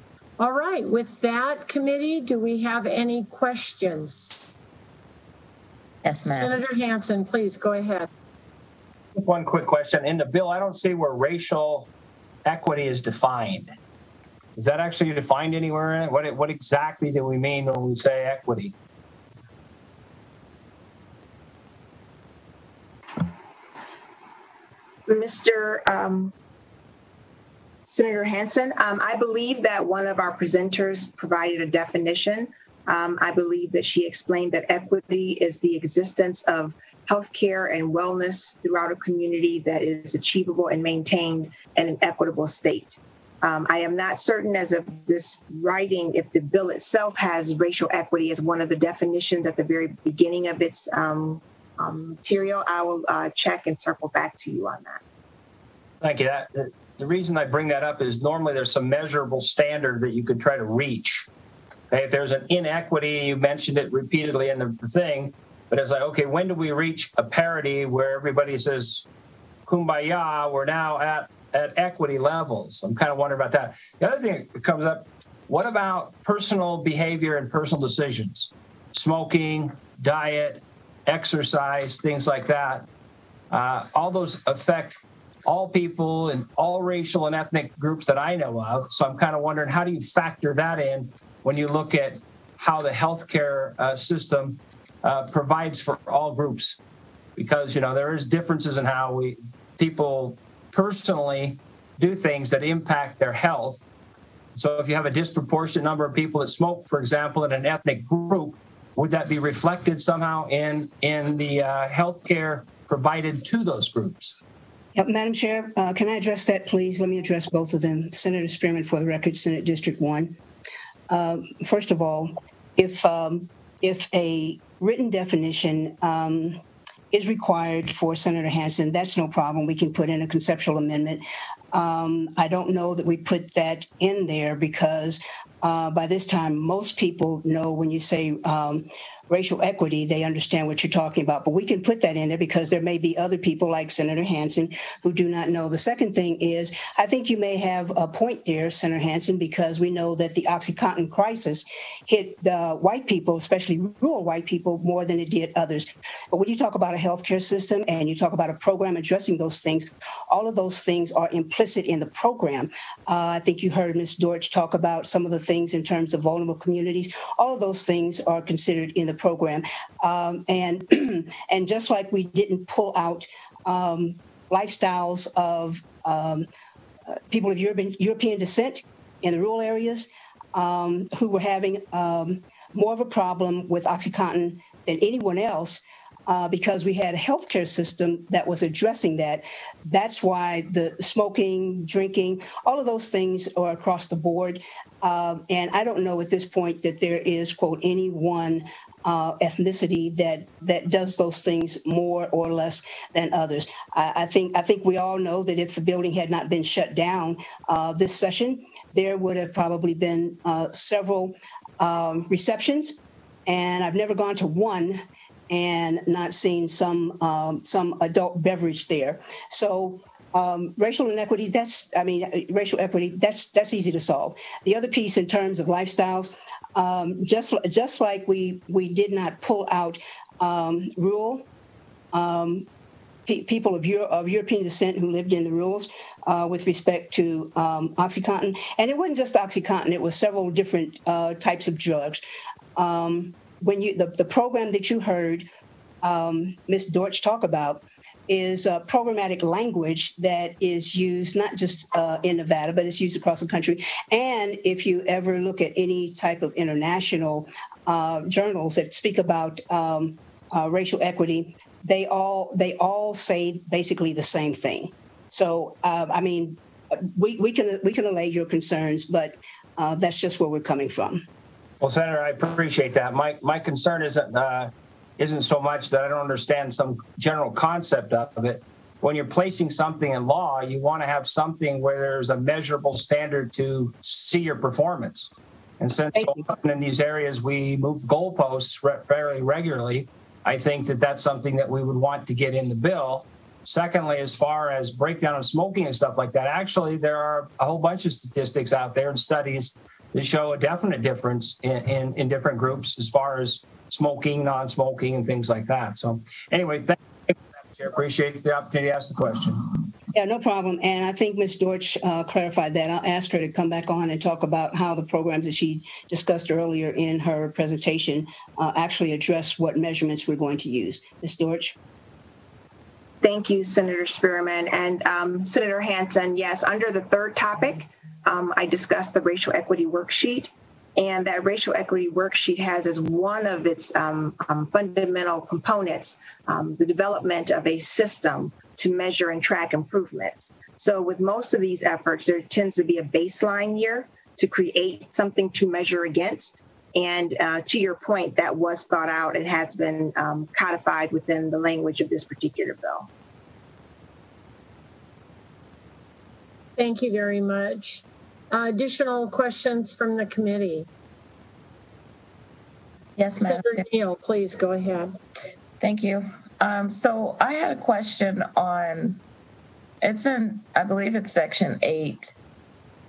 All right, with that, committee, do we have any questions? Yes, ma'am. Senator Hansen, please go ahead. One quick question. In the bill, I don't see where racial equity is defined. Is that actually defined anywhere in it? What, what exactly do we mean when we say equity? Mister Um, Senator Hansen, um, I believe that one of our presenters provided a definition. Um, I believe that she explained that equity is the existence of healthcare and wellness throughout a community that is achievable and maintained in an equitable state. Um, I am not certain as of this writing if the bill itself has racial equity as one of the definitions at the very beginning of its um, um, material. I will uh, check and circle back to you on that. Thank you. That, the, the reason I bring that up is normally there's some measurable standard that you could try to reach. Okay, if there's an inequity, you mentioned it repeatedly in the thing, but it's like, okay, when do we reach a parity where everybody says, kumbaya, we're now at at equity levels? I'm kind of wondering about that. The other thing that comes up, what about personal behavior and personal decisions? Smoking, diet, exercise, things like that. Uh, all those affect all people in all racial and ethnic groups that I know of. So I'm kind of wondering, how do you factor that in when you look at how the healthcare uh, system uh, provides for all groups? Because, you know, there is differences in how we people personally do things that impact their health. So if you have a disproportionate number of people that smoke, for example, in an ethnic group, would that be reflected somehow in, in the uh, health care provided to those groups? Yep, Madam Chair, uh, can I address that, please? Let me address both of them. Senator Spearman, for the record, Senate District one. Uh, first of all, if, um, if a written definition um, is required for Senator Hansen, that's no problem. We can put in a conceptual amendment. Um, I don't know that we put that in there because uh, by this time, most people know when you say um, racial equity, they understand what you're talking about. But we can put that in there because there may be other people like Senator Hansen who do not know. The second thing is, I think you may have a point there, Senator Hansen, because we know that the OxyContin crisis hit the white people, especially rural white people, more than it did others. But when you talk about a healthcare system and you talk about a program addressing those things, all of those things are implicit in the program. Uh, I think you heard Miz Dortch talk about some of the things in terms of vulnerable communities. All of those things are considered in the program. Um, and, and just like we didn't pull out um, lifestyles of um, uh, people of European, European descent in the rural areas um, who were having um, more of a problem with OxyContin than anyone else, Uh, because we had a healthcare system that was addressing that. That's why the smoking, drinking, all of those things are across the board. Uh, and I don't know at this point that there is, quote, any one uh, ethnicity that that does those things more or less than others. I, I think I think we all know that if the building had not been shut down uh, this session, there would have probably been uh, several um, receptions. And I've never gone to one and not seeing some um, some adult beverage there. So um, racial inequity, that's, I mean, racial equity, that's that's easy to solve. The other piece in terms of lifestyles, um, just just like we we did not pull out um, rural um, pe people of Euro of European descent who lived in the rurals uh, with respect to um, OxyContin, and it wasn't just OxyContin; it was several different uh, types of drugs. Um, When you the, the program that you heard um, Miz Dortch talk about is uh, programmatic language that is used not just uh, in Nevada, but it's used across the country. And if you ever look at any type of international uh, journals that speak about um, uh, racial equity, they all they all say basically the same thing. So uh, I mean, we we can we can allay your concerns, but uh, that's just where we're coming from. Well, Senator, I appreciate that. My my concern isn't uh, isn't so much that I don't understand some general concept of it. When you're placing something in law, you want to have something where there's a measurable standard to see your performance. And since so often in these areas we move goalposts re fairly regularly, I think that that's something that we would want to get in the bill. Secondly, as far as breakdown of smoking and stuff like that, actually there are a whole bunch of statistics out there and studies to show a definite difference in, in, in different groups as far as smoking, non-smoking, and things like that. So anyway, thank you, I appreciate the opportunity to ask the question. Yeah, no problem. And I think Miz Dortch uh, clarified that. I'll ask her to come back on and talk about how the programs that she discussed earlier in her presentation uh, actually address what measurements we're going to use. Miz Dortch? Thank you, Senator Spearman. And um, Senator Hansen, yes, under the third topic, Um, I discussed the racial equity worksheet, and that racial equity worksheet has as one of its um, um, fundamental components um, the development of a system to measure and track improvements. So with most of these efforts, there tends to be a baseline year to create something to measure against. And uh, to your point, that was thought out and has been um, codified within the language of this particular bill. Thank you very much. Uh, additional questions from the committee? Yes, Madam Senator Neal, please go ahead. Thank you. Um, so I had a question on, it's in, I believe it's section eight.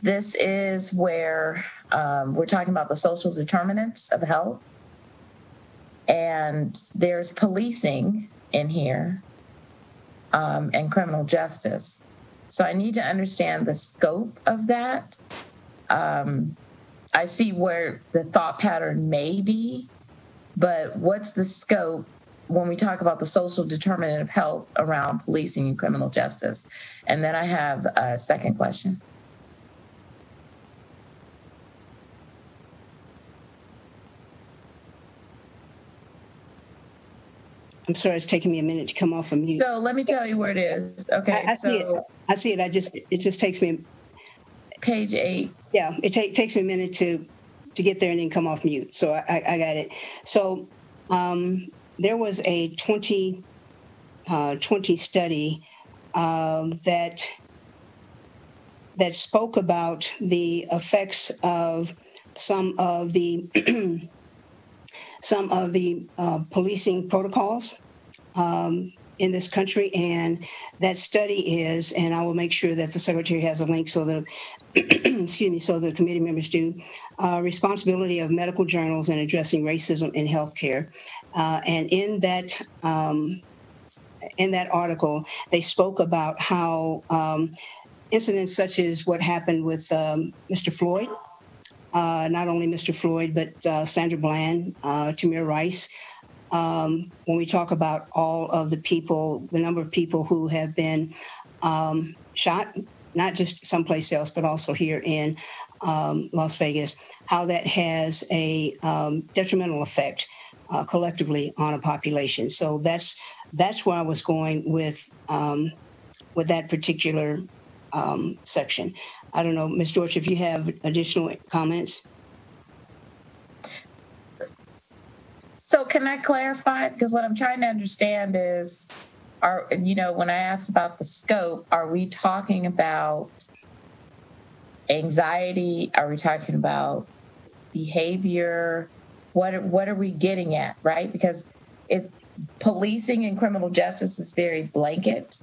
This is where um, we're talking about the social determinants of health. And there's policing in here um, and criminal justice. So I need to understand the scope of that. Um, I see where the thought pattern may be, but what's the scope when we talk about the social determinant of health around policing and criminal justice? And then I have a second question. I'm sorry, it's taking me a minute to come off of mute. So let me tell you where it is. Okay, I, I so see it. I see it. I just it just takes me page eight. Yeah, it take, takes me a minute to to get there and then come off mute. So I, I got it. So um, there was a twenty twenty study um, that that spoke about the effects of some of the some of the uh, policing protocols um, in this country. And that study is, and I will make sure that the secretary has a link so that, excuse me, so the committee members do, uh, responsibility of medical journals in addressing racism in healthcare. Uh, and in that, um, in that article, they spoke about how um, incidents such as what happened with um, Mister Floyd, Uh, not only Mister Floyd, but uh, Sandra Bland, uh, Tamir Rice. Um, when we talk about all of the people, the number of people who have been um, shot, not just someplace else, but also here in um, Las Vegas, how that has a um, detrimental effect uh, collectively on a population. So that's that's where I was going with um, with that particular um, section. I don't know, Miz Dortch, if you have additional comments. So can I clarify? Because what I'm trying to understand is, are you know, when I asked about the scope, are we talking about anxiety? Are we talking about behavior? What what are we getting at, right? Because it policing in criminal justice is very blanket.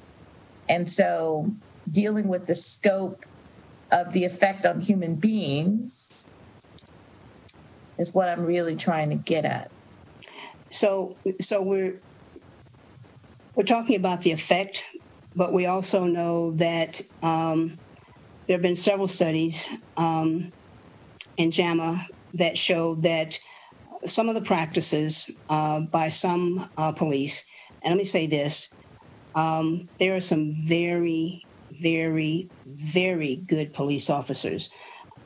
And so dealing with the scope of the effect on human beings is what I'm really trying to get at. So so we're we're talking about the effect, but we also know that um, there have been several studies um, in JAMA that showed that some of the practices uh, by some uh, police, and let me say this, um, there are some very, very, very good police officers.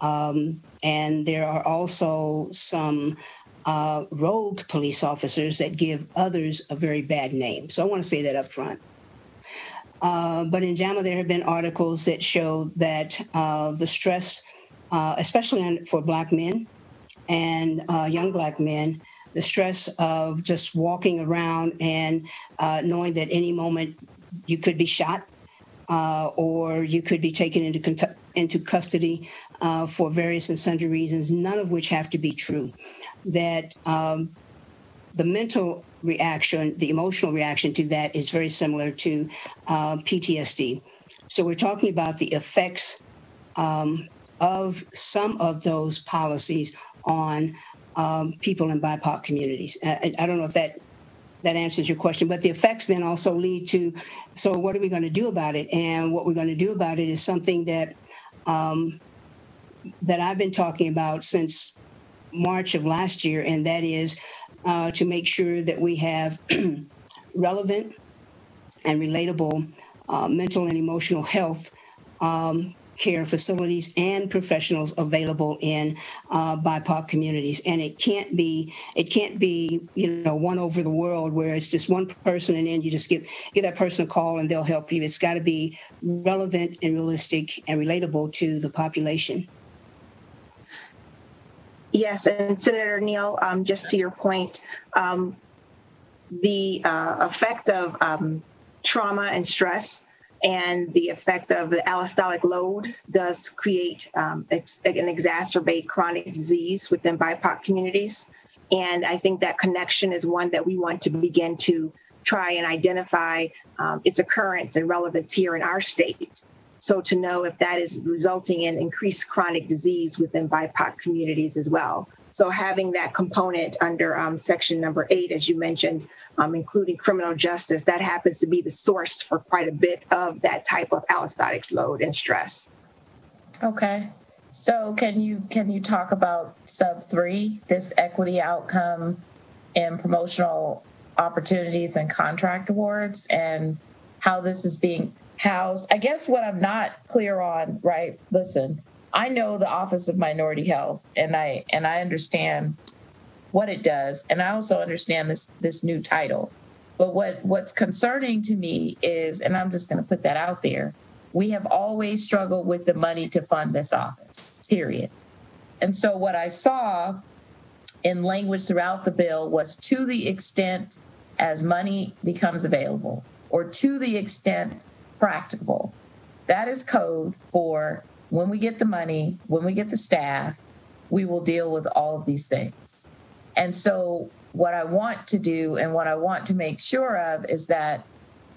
Um, and there are also some uh, rogue police officers that give others a very bad name. So I want to say that up front. Uh, but in JAMA, there have been articles that show that uh, the stress, uh, especially on, for Black men, and uh, young Black men, the stress of just walking around and uh, knowing that any moment you could be shot uh, or you could be taken into, into custody uh, for various and sundry reasons, none of which have to be true. That um, the mental reaction, the emotional reaction to that is very similar to uh, P T S D. So we're talking about the effects um, of some of those policies on um, people in B I P O C communities. I, I don't know if that, that answers your question, but the effects then also lead to, so what are we going to do about it? And what we're going to do about it is something that um, that I've been talking about since March of last year, and that is uh, to make sure that we have relevant and relatable uh, mental and emotional health um, care facilities and professionals available in uh, B I P O C communities. And it can't be, it can't be, you know, one over the world where it's just one person and then you just give, give that person a call and they'll help you. It's got to be relevant and realistic and relatable to the population. Yes, and Senator Neal, um, just to your point, um, the uh, effect of um, trauma and stress and the effect of the alastolic load does create um, ex and exacerbate chronic disease within B I P O C communities. And I think that connection is one that we want to begin to try and identify um, its occurrence and relevance here in our state. So to know if that is resulting in increased chronic disease within B I P O C communities as well. So having that component under um, section number eight, as you mentioned, um, including criminal justice, that happens to be the source for quite a bit of that type of alastolic load and stress. Okay. So can you, can you talk about sub three, this equity outcome and promotional opportunities and contract awards and how this is being housed? I guess what I'm not clear on, right, listen, I know the Office of Minority Health, and I and I understand what it does, and I also understand this this new title. But what what's concerning to me is, and I'm just going to put that out there, we have always struggled with the money to fund this office, period. And so what I saw in language throughout the bill was to the extent as money becomes available, or to the extent practicable. That is code for when we get the money, when we get the staff, we will deal with all of these things. And so what I want to do and what I want to make sure of is that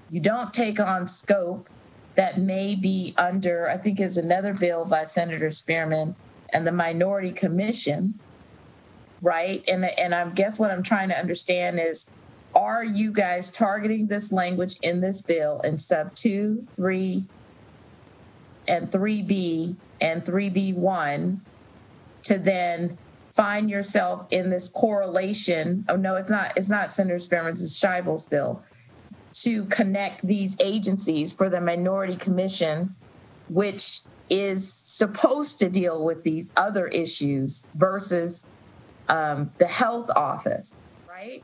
you don't take on scope that may be under, I think is another bill by Senator Spearman and the Minority Commission, right? And, and I guess what I'm trying to understand is, are you guys targeting this language in this bill in sub two, three, and three B and three B one to then find yourself in this correlation? Oh no, it's not, it's not Senator Spearman's, it's Scheibel's bill to connect these agencies for the Minority Commission, which is supposed to deal with these other issues versus um, the health office, right?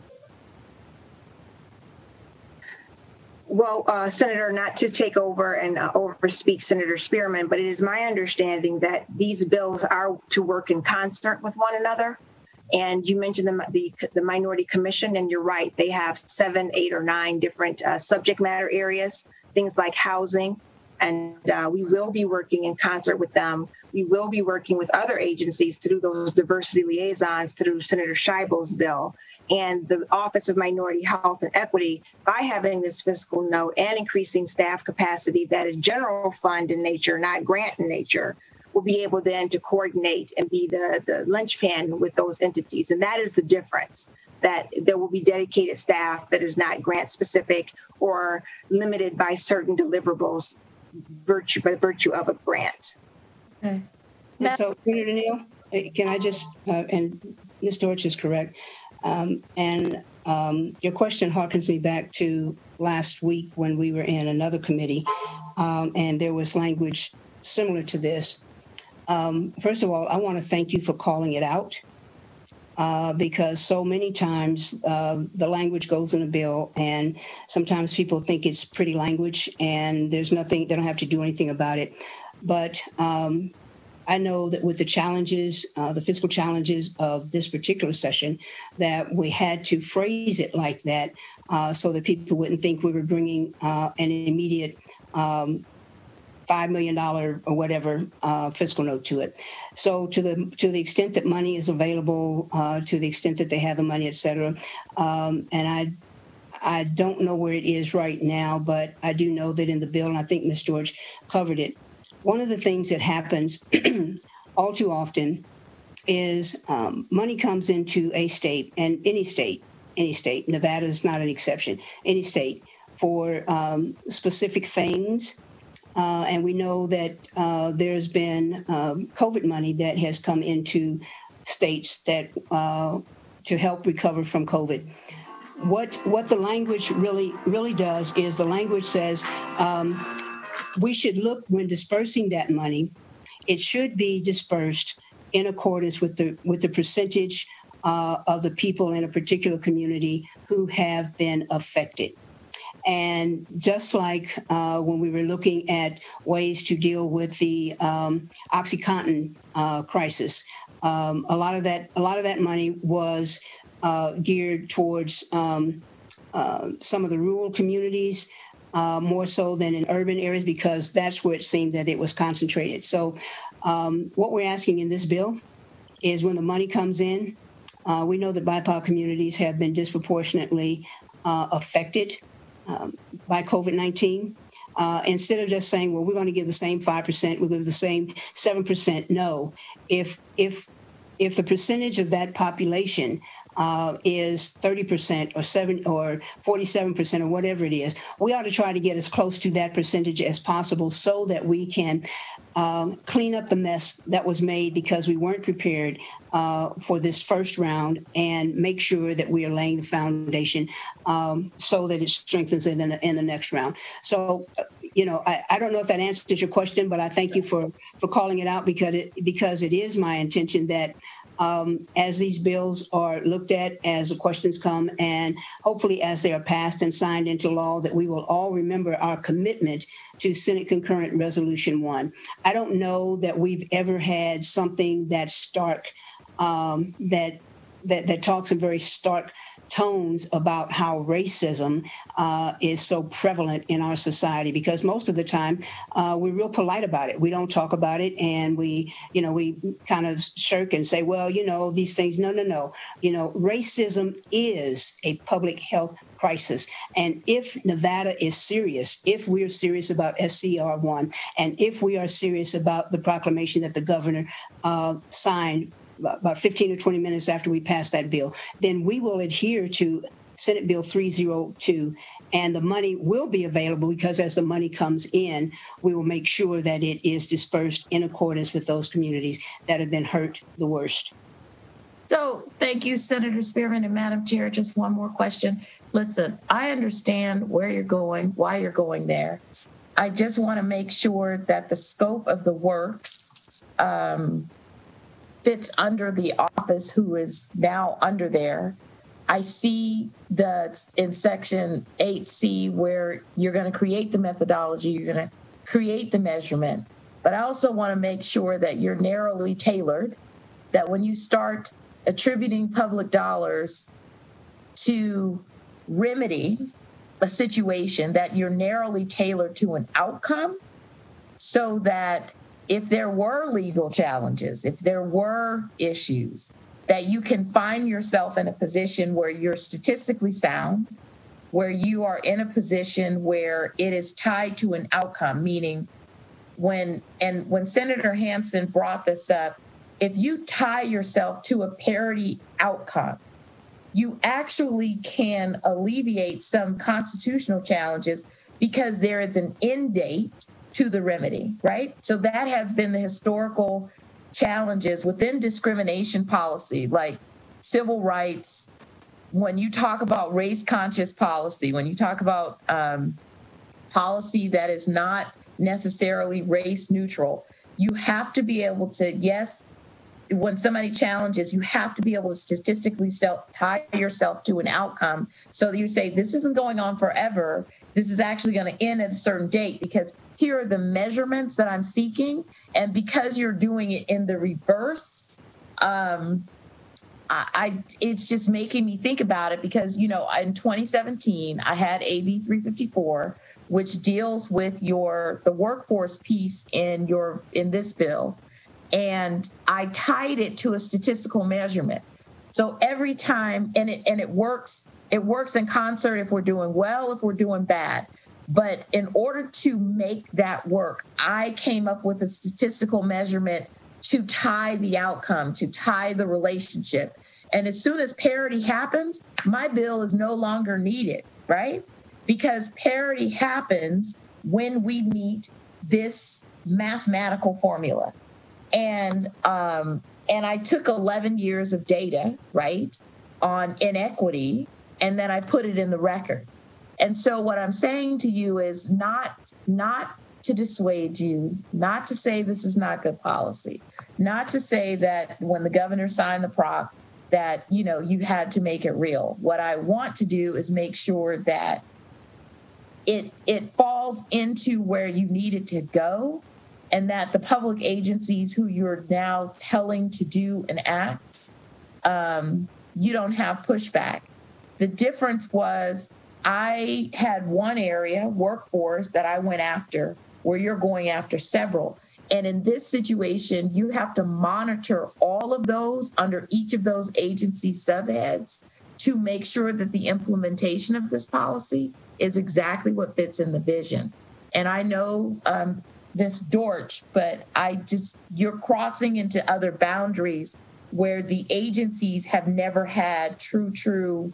Well, uh, Senator, not to take over and uh, overspeak Senator Spearman, but it is my understanding that these bills are to work in concert with one another. And you mentioned the, the, the Minority Commission, and you're right. They have seven, eight, or nine different uh, subject matter areas, things like housing, And uh, we will be working in concert with them. We will be working with other agencies through those diversity liaisons through Senator Scheibel's bill and the Office of Minority Health and Equity by having this fiscal note and increasing staff capacity that is general fund in nature, not grant in nature. We'll be able then to coordinate and be the, the linchpin with those entities. And that is the difference, that there will be dedicated staff that is not grant specific or limited by certain deliverables virtue by virtue of a grant. Okay. And so, Senator Neal, can I just, uh, and Miz Dortch is correct, um, and um, your question harkens me back to last week when we were in another committee, um, and there was language similar to this. Um, first of all, I want to thank you for calling it out, uh, because so many times uh, the language goes in a bill, and sometimes people think it's pretty language, and there's nothing, they don't have to do anything about it. But um, I know that with the challenges, uh, the fiscal challenges of this particular session, that we had to phrase it like that uh, so that people wouldn't think we were bringing uh, an immediate um, five million dollars or whatever uh, fiscal note to it. So to the to the extent that money is available, uh, to the extent that they have the money, et cetera, um, and I I don't know where it is right now, but I do know that in the bill, and I think Miz Dortch covered it, one of the things that happens all too often is um, money comes into a state, and any state, any state, Nevada is not an exception, any state, for um, specific things. Uh, and we know that uh, there's been um, COVID money that has come into states that uh, to help recover from COVID. What what the language really, really does is the language says, um, we should look when dispersing that money, it should be dispersed in accordance with the with the percentage uh, of the people in a particular community who have been affected. And just like uh, when we were looking at ways to deal with the um, OxyContin uh, crisis, um, a lot of that a lot of that money was uh, geared towards um, uh, some of the rural communities. Uh, more so than in urban areas, because that's where it seemed that it was concentrated. So um, what we're asking in this bill is when the money comes in, uh, we know that B I P O C communities have been disproportionately uh, affected um, by COVID nineteen. Uh, instead of just saying, well, we're going to give the same five percent, we'll give the same seven percent, no. If, if, if the percentage of that population Uh, is thirty percent or seven or forty-seven percent or whatever it is, we ought to try to get as close to that percentage as possible so that we can um, clean up the mess that was made because we weren't prepared uh, for this first round and make sure that we are laying the foundation um, so that it strengthens in the, in the next round. So, you know, I, I don't know if that answers your question, but I thank you for, for calling it out because it, because it is my intention that Um, as these bills are looked at, as the questions come, and hopefully as they are passed and signed into law, that we will all remember our commitment to Senate Concurrent Resolution one. I don't know that we've ever had something that stark, um, that, that that talks in very stark tones about how racism uh, is so prevalent in our society, because most of the time uh, we're real polite about it. We don't talk about it, and we, you know, we kind of shirk and say, well, you know, these things. No, no, no. You know, racism is a public health crisis, and if Nevada is serious, if we're serious about S C R one, and if we are serious about the proclamation that the governor uh, signed about fifteen or twenty minutes after we pass that bill, then we will adhere to Senate Bill three oh two, and the money will be available because as the money comes in, we will make sure that it is dispersed in accordance with those communities that have been hurt the worst. So thank you, Senator Spearman. And Madam Chair, just one more question. Listen, I understand where you're going, why you're going there. I just want to make sure that the scope of the work um, fits under the office who is now under there. I see the in section eight C where you're going to create the methodology, you're going to create the measurement, but I also want to make sure that you're narrowly tailored, that when you start attributing public dollars to remedy a situation, that you're narrowly tailored to an outcome so that if there were legal challenges, if there were issues, that you can find yourself in a position where you're statistically sound, where you are in a position where it is tied to an outcome, meaning when, and when Senator Hansen brought this up, if you tie yourself to a parity outcome, you actually can alleviate some constitutional challenges because there is an end date to the remedy, right? So that has been the historical challenges within discrimination policy, like civil rights. When you talk about race-conscious policy, when you talk about um, policy that is not necessarily race-neutral, you have to be able to, yes, when somebody challenges, you have to be able to statistically self tie yourself to an outcome so that you say, this isn't going on forever. This is actually going to end at a certain date because here are the measurements that I'm seeking. And because you're doing it in the reverse, um, I, I it's just making me think about it because, you know, in twenty seventeen, I had A B three fifty-four, which deals with your the workforce piece in your in this bill. And I tied it to a statistical measurement. So every time, and it and it works, it works in concert if we're doing well, if we're doing bad. But in order to make that work, I came up with a statistical measurement to tie the outcome, to tie the relationship. And as soon as parity happens, my bill is no longer needed, right? Because parity happens when we meet this mathematical formula. And um, and I took eleven years of data, right, on inequity, and then I put it in the record. And so what I'm saying to you is not, not to dissuade you, not to say this is not good policy, not to say that when the governor signed the prop that, you know, you had to make it real. What I want to do is make sure that it it falls into where you need it to go, and that the public agencies who you're now telling to do and act, um, you don't have pushback. The difference was I had one area, workforce, that I went after where you're going after several. And in this situation, you have to monitor all of those under each of those agency subheads to make sure that the implementation of this policy is exactly what fits in the vision. And I know, um, Miz Dortch, but I just, you're crossing into other boundaries where the agencies have never had true, true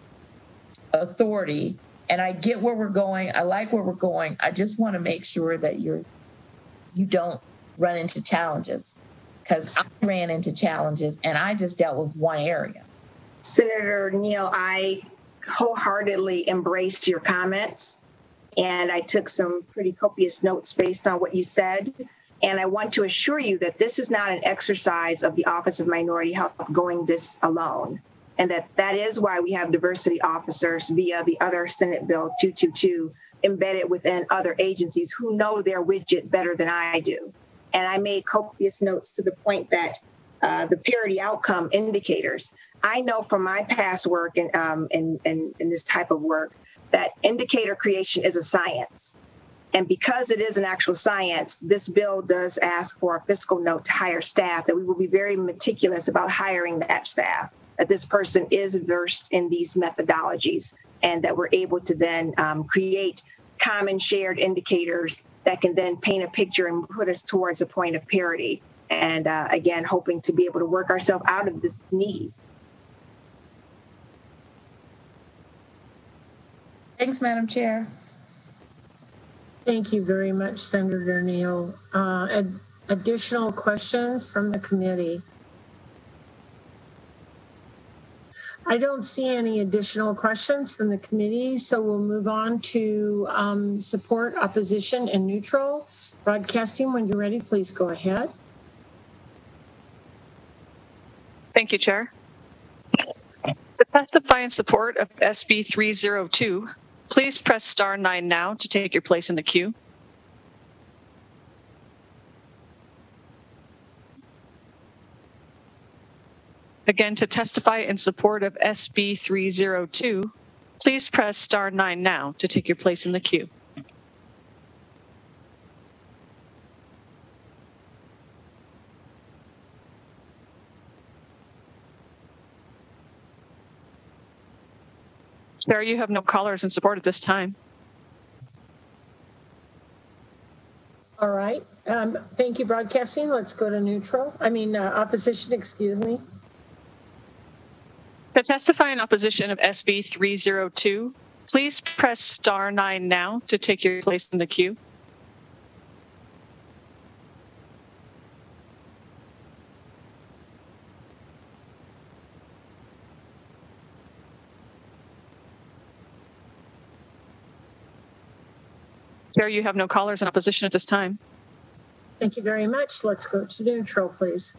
authority. And I get where we're going. I like where we're going. I just want to make sure that you're, you don't run into challenges, because I ran into challenges and I just dealt with one area. Senator Neal, I wholeheartedly embraced your comments. And I took some pretty copious notes based on what you said. And I want to assure you that this is not an exercise of the Office of Minority Health going this alone. And that that is why we have diversity officers via the other Senate Bill two twenty-two embedded within other agencies who know their widget better than I do. And I made copious notes to the point that uh, the parity outcome indicators. I know from my past work and um, in, in, in this type of work that indicator creation is a science. And because it is an actual science, this bill does ask for a fiscal note to hire staff, that we will be very meticulous about hiring that staff, that this person is versed in these methodologies, and that we're able to then um, create common shared indicators that can then paint a picture and put us towards a point of parity. And uh, again, hoping to be able to work ourselves out of this need. Thanks, Madam Chair. Thank you very much, Senator Neal. Uh, ad additional questions from the committee? I don't see any additional questions from the committee, so we'll move on to um, support, opposition, and neutral. Broadcasting, when you're ready, please go ahead. Thank you, Chair. To testify in support of S B three oh two, please press star nine now to take your place in the queue. Again, to testify in support of S B three oh two, please press star nine now to take your place in the queue. Sarah, you have no callers in support at this time. All right. Um, thank you, broadcasting. Let's go to neutral. I mean, uh, opposition, excuse me. To testify in opposition of S B three oh two, please press star nine now to take your place in the queue. Chair, you have no callers in opposition at this time. Thank you very much. Let's go to neutral, please.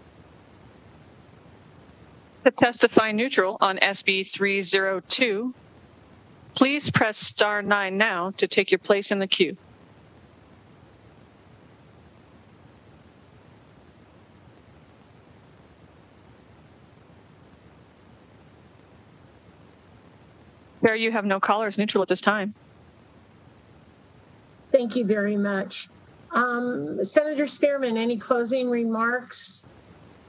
To testify neutral on S B three oh two, please press star nine now to take your place in the queue. Chair, you have no callers neutral at this time. Thank you very much. Um, Senator Spearman, any closing remarks?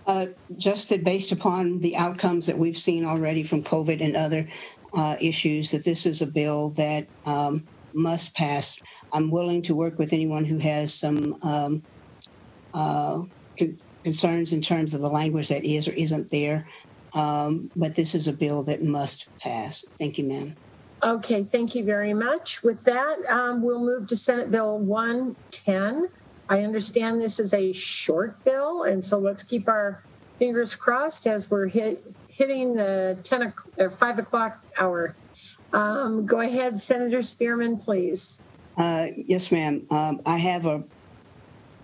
Uh, just that based upon the outcomes that we've seen already from COVID and other uh, issues, that this is a bill that um, must pass. I'm willing to work with anyone who has some um, uh, concerns in terms of the language that is or isn't there, um, but this is a bill that must pass. Thank you, ma'am. Okay, thank you very much. With that, um, we'll move to Senate Bill one ten. I understand this is a short bill, and so let's keep our fingers crossed as we're hit, hitting the ten or five o'clock hour. Um, go ahead, Senator Spearman, please. Uh, yes, ma'am. Um, I have a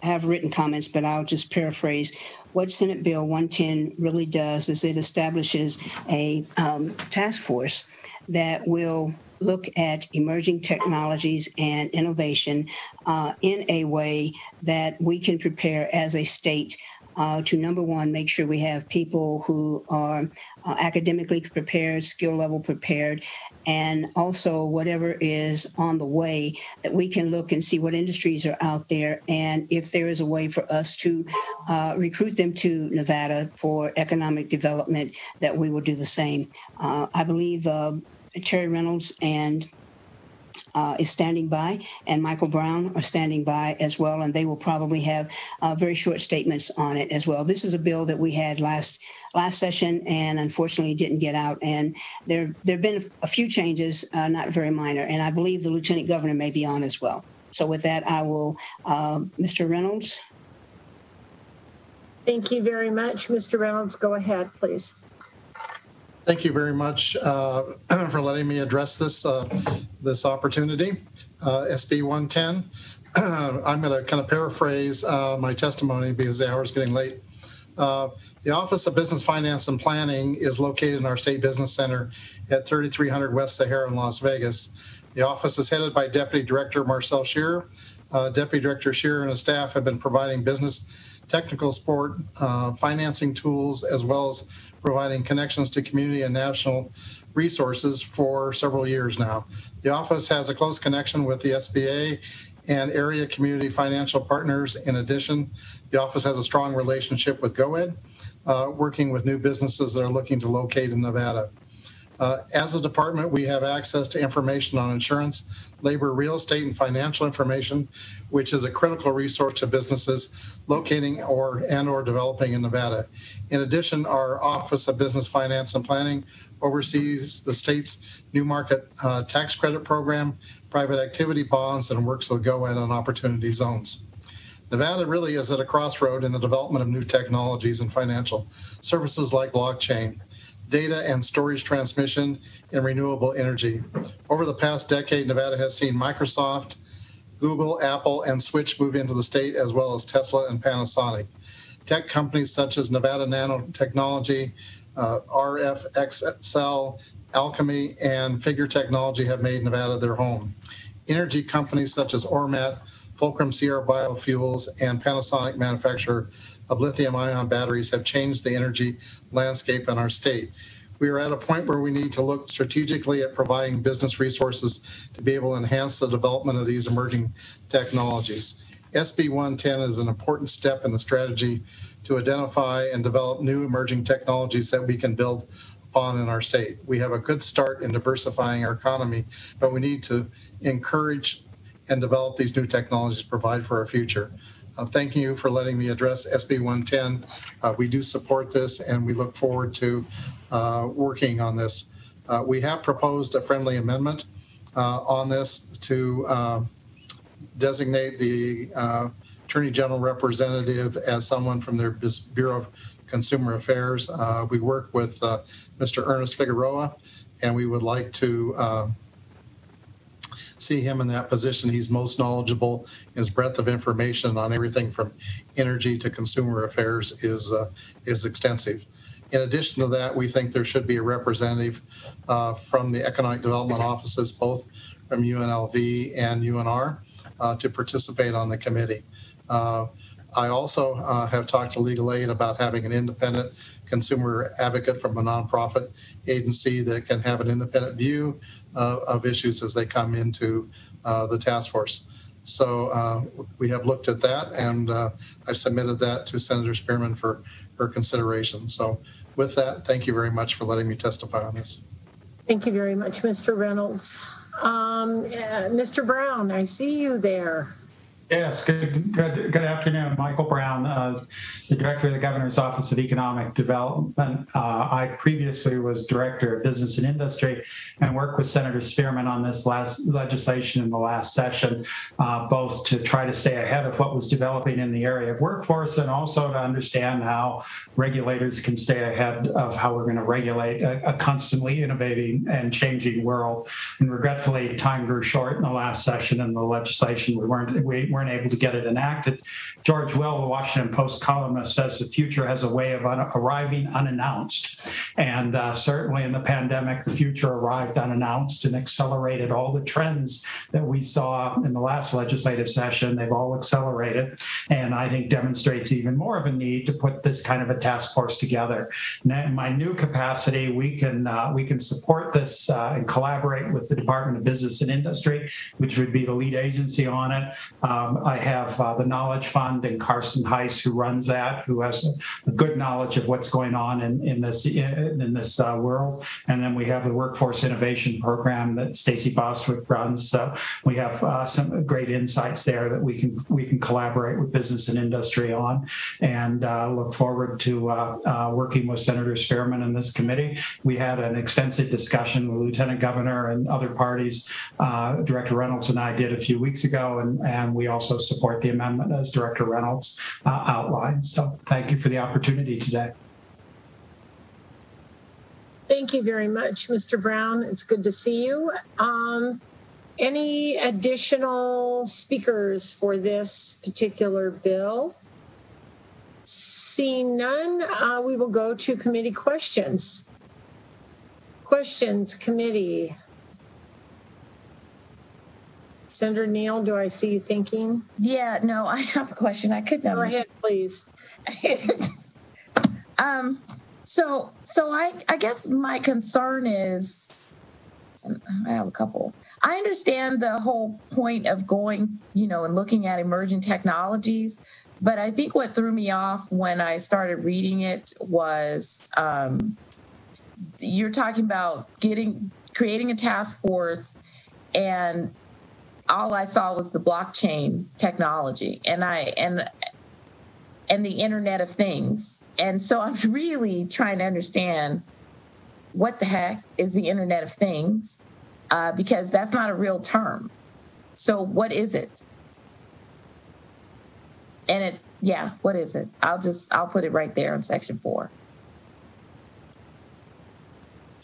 I have written comments, but I'll just paraphrase. What Senate Bill one ten really does is it establishes a um, task force that will look at emerging technologies and innovation uh, in a way that we can prepare as a state uh, to, number one, make sure we have people who are uh, academically prepared, skill level prepared, and also whatever is on the way, that we can look and see what industries are out there and if there is a way for us to uh, recruit them to Nevada for economic development, that we will do the same. Uh, I believe uh, Terry Reynolds and uh, is standing by, and Michael Brown are standing by as well, and they will probably have uh, very short statements on it as well. This is a bill that we had last last session, and unfortunately didn't get out. And there there have been a few changes, uh, not very minor, and I believe the Lieutenant Governor may be on as well. So with that, I will, uh, Mister Reynolds. Thank you very much, Mister Reynolds. Go ahead, please. Thank you very much uh, for letting me address this uh, this opportunity. Uh, S B one ten. Uh, I'm going to kind of paraphrase uh, my testimony because the hour is getting late. Uh, the Office of Business Finance and Planning is located in our State Business Center at thirty-three hundred West Sahara in Las Vegas. The office is headed by Deputy Director Marcel Shearer. Uh, Deputy Director Shearer and his staff have been providing business technical support, uh, financing tools, as well as providing connections to community and national resources for several years now. The office has a close connection with the S B A and area community financial partners. In addition, the office has a strong relationship with GoEd, uh, working with new businesses that are looking to locate in Nevada. Uh, as a department, we have access to information on insurance, labor, real estate, and financial information, which is a critical resource to businesses locating or and or developing in Nevada. In addition, our Office of Business Finance and Planning oversees the state's new market uh, tax credit program, private activity bonds, and works with GoEd on opportunity zones. Nevada really is at a crossroad in the development of new technologies and financial services like blockchain, data and storage transmission, and renewable energy. Over the past decade, Nevada has seen Microsoft, Google, Apple, and Switch move into the state, as well as Tesla and Panasonic. Tech companies such as Nevada Nanotechnology, uh, R F X L, Alchemy, and Figure Technology have made Nevada their home. Energy companies such as Ormat, Fulcrum Sierra Biofuels, and Panasonic manufacturer of lithium-ion batteries have changed the energy landscape in our state. We are at a point where we need to look strategically at providing business resources to be able to enhance the development of these emerging technologies. S B one ten is an important step in the strategy to identify and develop new emerging technologies that we can build upon in our state. We have a good start in diversifying our economy, but we need to encourage and develop these new technologies to provide for our future. Uh, thank you for letting me address S B one ten. Uh, we do support this, and we look forward to uh, working on this. Uh, we have proposed a friendly amendment uh, on this to uh, designate the uh, Attorney General representative as someone from their Bureau of Consumer Affairs. Uh, we work with uh, Mister Ernest Figueroa, and we would like to uh, see him in that position. He's most knowledgeable. His breadth of information on everything from energy to consumer affairs is uh, is extensive. In addition to that, we think there should be a representative uh, from the economic development offices, both from U N L V and U N R, uh, to participate on the committee. Uh, I also uh, have talked to Legal Aid about having an independent consumer advocate from a nonprofit agency that can have an independent view uh, of issues as they come into uh, the task force. So uh, we have looked at that, and uh, I submitted that to Senator Spearman for her consideration. So with that, thank you very much for letting me testify on this. Thank you very much, Mister Reynolds. Um, uh, Mister Brown, I see you there. Yes, good, good, good afternoon. Michael Brown, uh, the Director of the Governor's Office of Economic Development. Uh, I previously was Director of Business and Industry and worked with Senator Spearman on this last legislation in the last session, uh, both to try to stay ahead of what was developing in the area of workforce and also to understand how regulators can stay ahead of how we're going to regulate a, a constantly innovating and changing world. And regretfully, time grew short in the last session in the legislation. We weren't, we weren't weren't able to get it enacted. George Will, the Washington Post columnist, says the future has a way of un arriving unannounced. And uh, certainly in the pandemic, the future arrived unannounced and accelerated all the trends that we saw in the last legislative session. They've all accelerated, and I think demonstrates even more of a need to put this kind of a task force together. Now, in my new capacity, we can, uh, we can support this uh, and collaborate with the Department of Business and Industry, which would be the lead agency on it. Uh, I have uh, the Knowledge Fund and Karsten Heiss, who runs that, who has a good knowledge of what's going on in, in this in, in this uh, world. And then we have the Workforce Innovation Program that Stacey Bostwick runs. So we have uh, some great insights there that we can we can collaborate with business and industry on, and uh, look forward to uh, uh, working with Senator Spearman in this committee. We had an extensive discussion with Lieutenant Governor and other parties. Uh, Director Reynolds and I did a few weeks ago, and, and we also support the amendment as Director Reynolds uh, outlined. So thank you for the opportunity today. Thank you very much, Mister Brown. It's good to see you. Um, any additional speakers for this particular bill? Seeing none, uh, we will go to committee questions. Questions, committee. Senator Neal, do I see you thinking? Yeah, no, I have a question. I could never. Go ahead, please. um, so, so I, I guess my concern is, I have a couple. I understand the whole point of going, you know, and looking at emerging technologies, but I think what threw me off when I started reading it was um, you're talking about getting, creating a task force, and all I saw was the blockchain technology and I and and the Internet of Things. And so I'm really trying to understand what the heck is the Internet of Things, uh, because that's not a real term. So what is it? And it, yeah, what is it? I'll just, I'll put it right there in section four.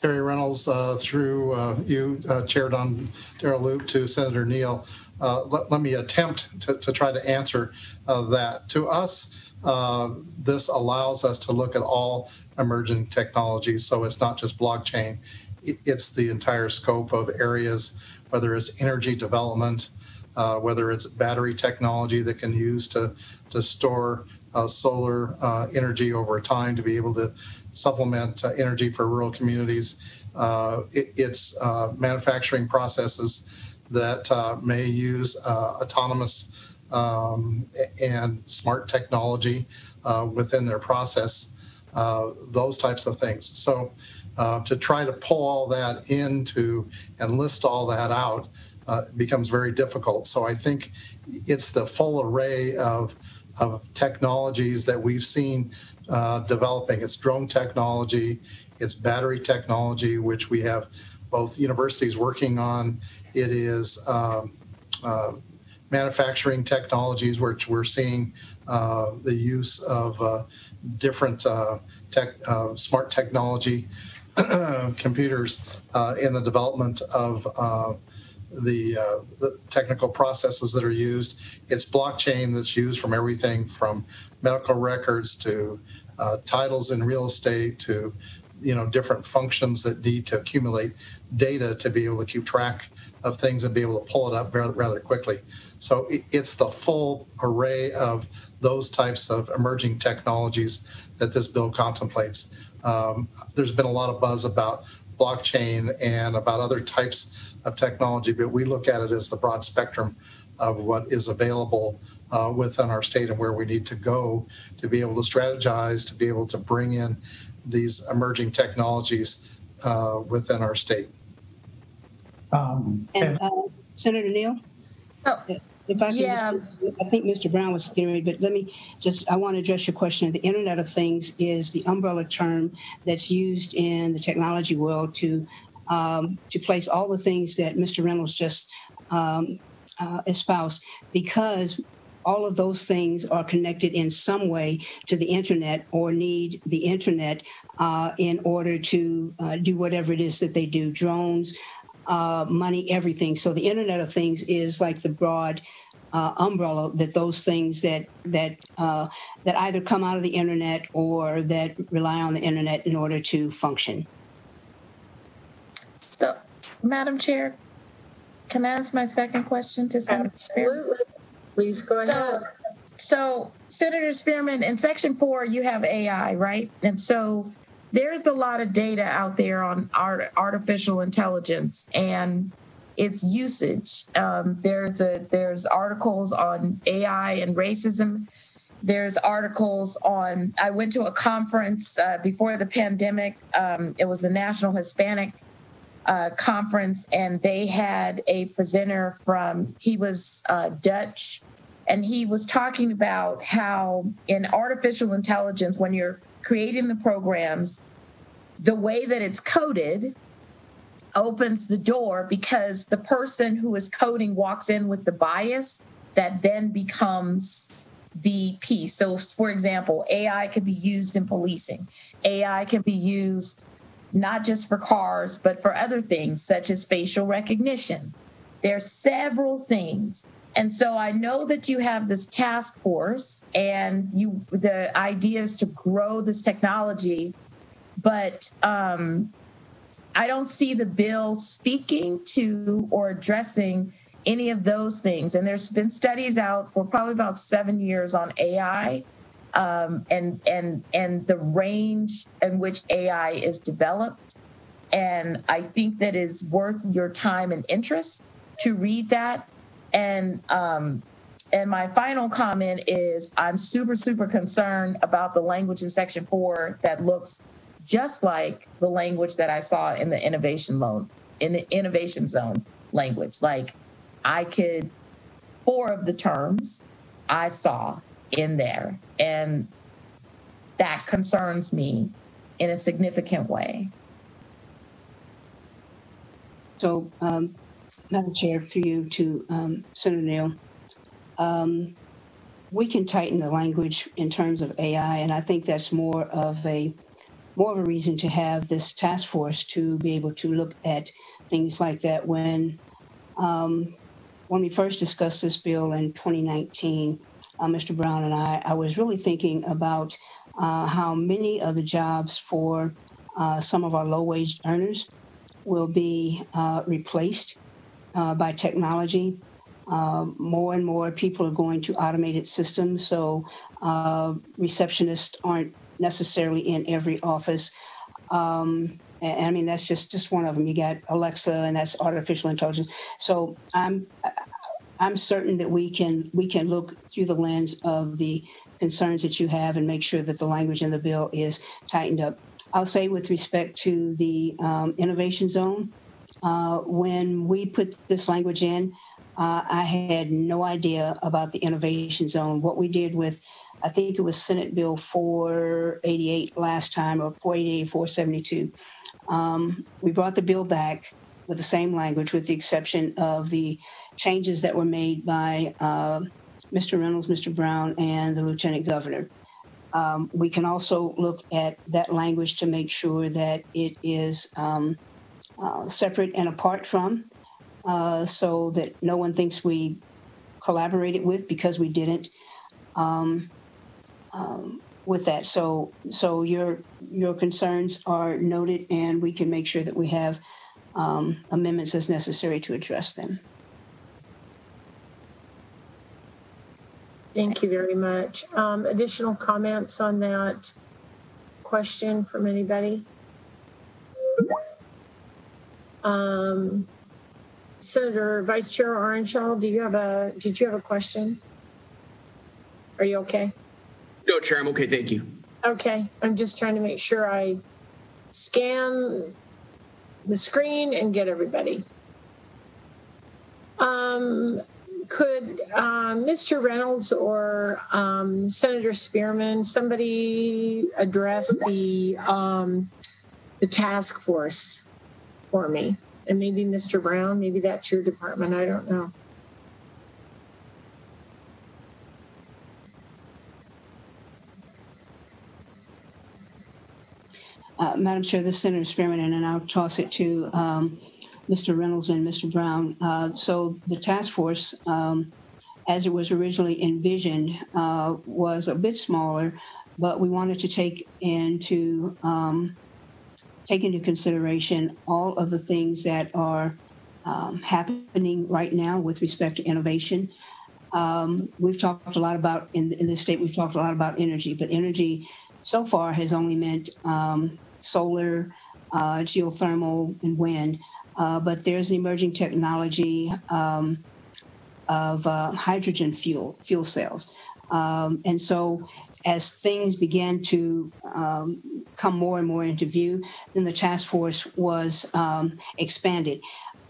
Terry Reynolds, uh, through uh, you, uh, Chair Dondero Loop, to Senator Neal. Uh, let, let me attempt to, to try to answer uh, that. To us, uh, this allows us to look at all emerging technologies, so it's not just blockchain. It, it's the entire scope of areas, whether it's energy development, uh, whether it's battery technology that can use to, to store uh, solar uh, energy over time to be able to supplement uh, energy for rural communities. Uh, it, it's uh, manufacturing processes that uh, may use uh, autonomous um, and smart technology uh, within their process. uh, those types of things. So uh, to try to pull all that into and list all that out uh, becomes very difficult. So I think it's the full array of of technologies that we've seen uh, developing. It's drone technology, it's battery technology, which we have both universities working on. It is um, uh, manufacturing technologies, which we're seeing uh, the use of uh, different uh, tech, uh, smart technology computers uh, in the development of uh, the, uh, the technical processes that are used. It's blockchain that's used from everything from medical records to uh, titles in real estate to you know, different functions that need to accumulate data to be able to keep track of things and be able to pull it up rather quickly. So it's the full array of those types of emerging technologies that this bill contemplates. Um, there's been a lot of buzz about blockchain and about other types of technology, but we look at it as the broad spectrum of what is available uh, within our state and where we need to go to be able to strategize, to be able to bring in these emerging technologies uh, within our state. Um, and, uh, Senator Neal, oh, if I can, yeah. just, I think Mister Brown was getting ready, but let me just, I want to address your question. The Internet of Things is the umbrella term that's used in the technology world to, um, to place all the things that Mister Reynolds just um, uh, espoused, because all of those things are connected in some way to the internet or need the internet uh, in order to uh, do whatever it is that they do, drones, uh, money, everything. So the Internet of Things is like the broad uh, umbrella that those things that that uh, that either come out of the internet or that rely on the internet in order to function. So, Madam Chair, can I ask my second question to Senator Spearman? Please go ahead. So, so, Senator Spearman, in Section four, you have A I, right? And so there's a lot of data out there on art, artificial intelligence and its usage. Um, there's a there's articles on A I and racism. There's articles on, I went to a conference uh, before the pandemic. Um, it was the National Hispanic Uh, conference, and they had a presenter from, he was uh, Dutch, and he was talking about how in artificial intelligence, when you're creating the programs, the way that it's coded opens the door because the person who is coding walks in with the bias that then becomes the piece. So, for example, A I could be used in policing. A I can be used not just for cars, but for other things such as facial recognition. There's several things. And so I know that you have this task force and you the idea is to grow this technology, but um, I don't see the bill speaking to or addressing any of those things. And there's been studies out for probably about seven years on A I. Um, and and and the range in which A I is developed. And I think that is worth your time and interest to read that. And um, and my final comment is I'm super, super concerned about the language in Section four that looks just like the language that I saw in the innovation loan, in the innovation zone language. Like I could, four of the terms I saw in there, and that concerns me in a significant way. So, um, Madam Chair, through you to um, Senator Neal, um, we can tighten the language in terms of A I, and I think that's more of a more of a reason to have this task force to be able to look at things like that. When um, when we first discussed this bill in twenty nineteen. Uh, Mister Brown and I, I was really thinking about uh, how many of the jobs for uh, some of our low-wage earners will be uh, replaced uh, by technology. Uh, more and more people are going to automated systems, so uh, receptionists aren't necessarily in every office. Um, and I mean, that's just, just one of them. You got Alexa, and that's artificial intelligence. So I'm... I, I'm certain that we can we can look through the lens of the concerns that you have and make sure that the language in the bill is tightened up. I'll say with respect to the um, innovation zone, uh, when we put this language in, uh, I had no idea about the innovation zone. What we did with, I think it was Senate Bill four eighty-eight last time, or four eighty-eight, four seventy-two. Um, we brought the bill back with the same language, with the exception of the changes that were made by uh, Mister Reynolds, Mister Brown, and the Lieutenant Governor. Um, we can also look at that language to make sure that it is um, uh, separate and apart from, uh, so that no one thinks we collaborated with, because we didn't. Um, um, with that. So so your your concerns are noted, and we can make sure that we have um, amendments as necessary to address them. Thank you very much. Um, additional comments on that question from anybody? Um, Senator Vice Chair Ohrenschall, do you have a, did you have a question? Are you okay? No, Chair, I'm okay, thank you. Okay, I'm just trying to make sure I scan the screen and get everybody. Um, could uh, Mister Reynolds or um, Senator Spearman, somebody address the, um, the task force for me? And maybe Mister Brown, maybe that's your department, I don't know. Uh, Madam Chair, this is Senator Spearman, and then I'll toss it to um, Mister Reynolds and Mister Brown. Uh, so the task force, um, as it was originally envisioned, uh, was a bit smaller, but we wanted to take into um, take into consideration all of the things that are um, happening right now with respect to innovation. Um, we've talked a lot about, in, in this state, we've talked a lot about energy, but energy so far has only meant um, solar, uh, geothermal, and wind. Uh, but there's an emerging technology um, of uh, hydrogen fuel, fuel cells. Um, and so as things began to um, come more and more into view, then the task force was um, expanded.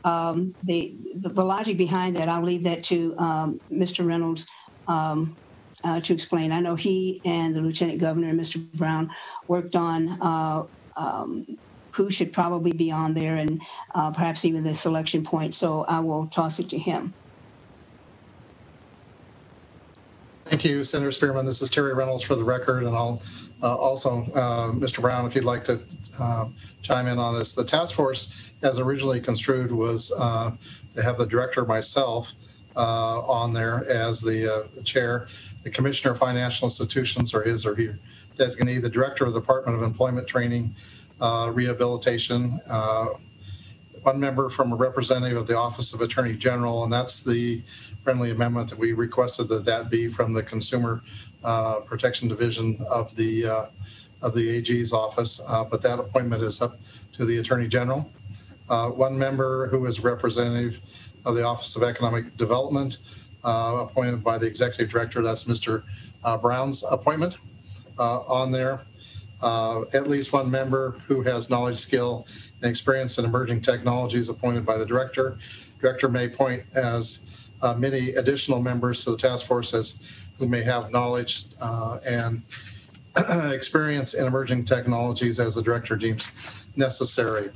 Um, the, the, the logic behind that, I'll leave that to um, Mister Reynolds um, Uh, to explain. I know he and the Lieutenant Governor and Mister Brown worked on uh, um, who should probably be on there, and uh, perhaps even the selection point, so I will toss it to him. Thank you, Senator Spearman. This is Terry Reynolds for the record, and I'll uh, also, uh, Mister Brown, if you'd like to uh, chime in on this. The task force, as originally construed, was uh, to have the director, myself, Uh, on there as the uh, chair, the Commissioner of Financial Institutions, or his or her designee, the Director of the Department of Employment Training, uh, Rehabilitation, uh, one member from a representative of the Office of Attorney General, and that's the friendly amendment that we requested that that be from the Consumer uh, Protection Division of the uh, of the A G's office, uh, but that appointment is up to the Attorney General. Uh, one member who is representative of the Office of Economic Development, uh, appointed by the Executive Director. That's Mister Uh, Brown's appointment uh, on there. Uh, at least one member who has knowledge, skill, and experience in emerging technologies, appointed by the Director. Director may appoint as uh, many additional members to the task force as who may have knowledge uh, and experience in emerging technologies as the Director deems necessary.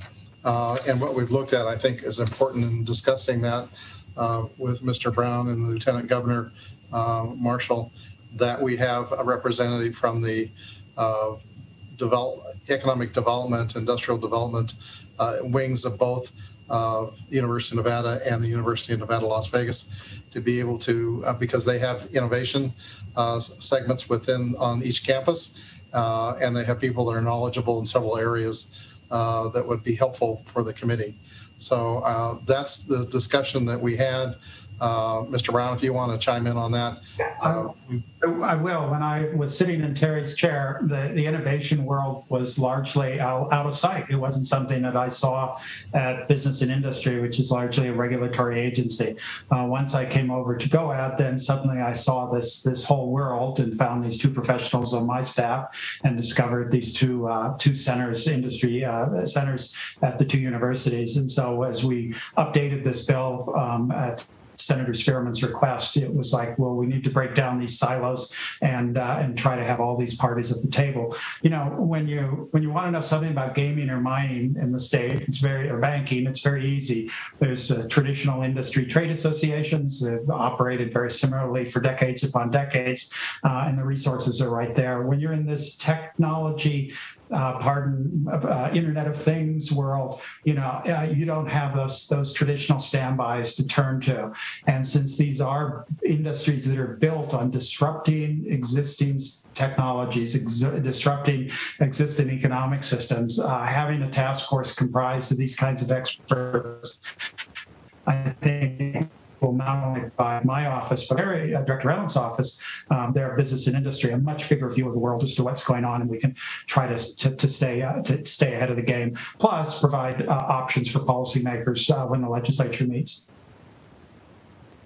Uh, and what we've looked at, I think, is important in discussing that uh, with Mister Brown and the Lieutenant Governor uh, Marshall, that we have a representative from the uh, develop, economic development, industrial development uh, wings of both uh, the University of Nevada and the University of Nevada, Las Vegas, to be able to, uh, because they have innovation uh, segments within on each campus, uh, and they have people that are knowledgeable in several areas Uh, that would be helpful for the committee. So uh, that's the discussion that we had Uh, Mister Brown, if you want to chime in on that. Uh, I will. When I was sitting in Terry's chair, the, the innovation world was largely out, out of sight. It wasn't something that I saw at Business and Industry, which is largely a regulatory agency. Uh, once I came over to G O A D, then suddenly I saw this, this whole world and found these two professionals on my staff and discovered these two, uh, two centers, industry uh, centers at the two universities. And so as we updated this bill um, at Senator Spearman's request, it was like, well, we need to break down these silos and uh, and try to have all these parties at the table. You know, when you when you want to know something about gaming or mining in the state, it's very or banking, it's very easy. There's uh, traditional industry trade associations that have operated very similarly for decades upon decades, uh, and the resources are right there. When you're in this technology, Uh, pardon, uh, Internet of Things world, you know, uh, you don't have those those traditional standbys to turn to. And since these are industries that are built on disrupting existing technologies, ex disrupting existing economic systems, uh, having a task force comprised of these kinds of experts, I think, well, not only by my office, but Terry, uh, Director Reynolds' office, um, their business and industry, a much bigger view of the world as to what's going on, and we can try to to, to stay uh, to stay ahead of the game. Plus, provide uh, options for policymakers uh, when the legislature meets.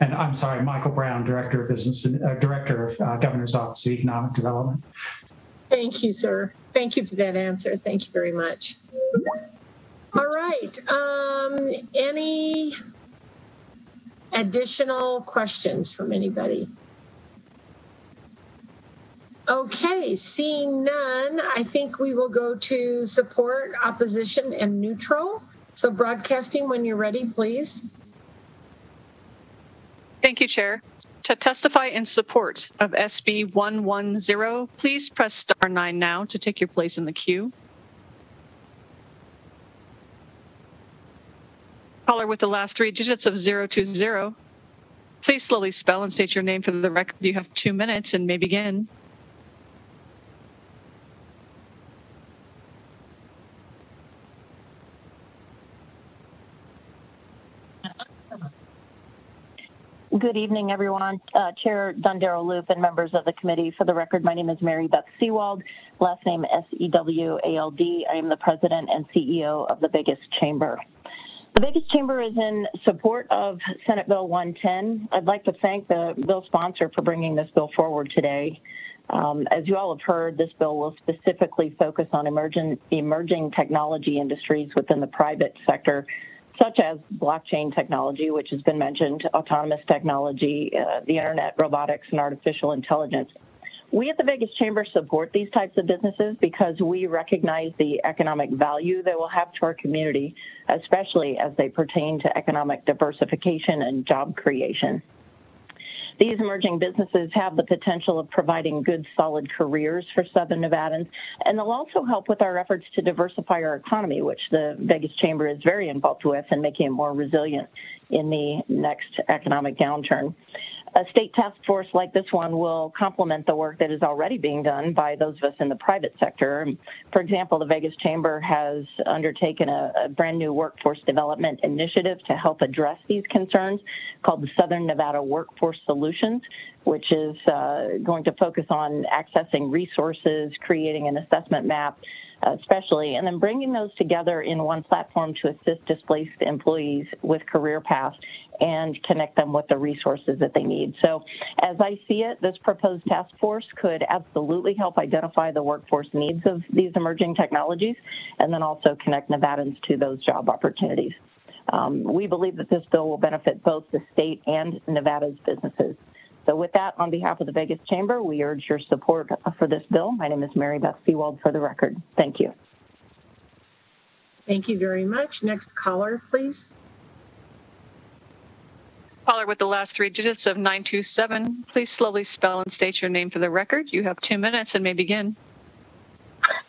And I'm sorry, Michael Brown, Director of Business and uh, Director of uh, Governor's Office of Economic Development. Thank you, sir. Thank you for that answer. Thank you very much. All right. Um, any additional questions from anybody? Okay, seeing none, I think we will go to support, opposition, and neutral. So broadcasting, when you're ready, please. Thank you, Chair. To testify in support of S B one one zero, please press star nine now to take your place in the queue. Caller with the last three digits of zero two zero, please slowly spell and state your name for the record. You have two minutes and may begin. Good evening, everyone. Uh, Chair Dondero Loop and members of the committee. For the record, my name is Mary Beth Sewald, last name S E W A L D. I am the president and C E O of the Biggest Chamber. The Biggest Chamber is in support of Senate Bill one ten. I'd like to thank the bill sponsor for bringing this bill forward today. Um, as you all have heard, this bill will specifically focus on emerging, emerging technology industries within the private sector, such as blockchain technology, which has been mentioned, autonomous technology, uh, the internet, robotics, and artificial intelligence. We at the Vegas Chamber support these types of businesses because we recognize the economic value they will have to our community, especially as they pertain to economic diversification and job creation. These emerging businesses have the potential of providing good, solid careers for Southern Nevadans, and they'll also help with our efforts to diversify our economy, which the Vegas Chamber is very involved with, and making it more resilient in the next economic downturn. A state task force like this one will complement the work that is already being done by those of us in the private sector. For example, the Vegas Chamber has undertaken a, a brand new workforce development initiative to help address these concerns called the Southern Nevada Workforce Solutions, which is uh, going to focus on accessing resources, creating an assessment map, especially, and then bringing those together in one platform to assist displaced employees with career paths and connect them with the resources that they need. So as I see it, this proposed task force could absolutely help identify the workforce needs of these emerging technologies and then also connect Nevadans to those job opportunities. Um, we believe that this bill will benefit both the state and Nevada's businesses. So with that, on behalf of the Vegas Chamber, we urge your support for this bill. My name is Mary Beth Sewald for the record. Thank you. Thank you very much. Next caller, please. Caller with the last three digits of nine two seven, please slowly spell and state your name for the record. You have two minutes and may begin.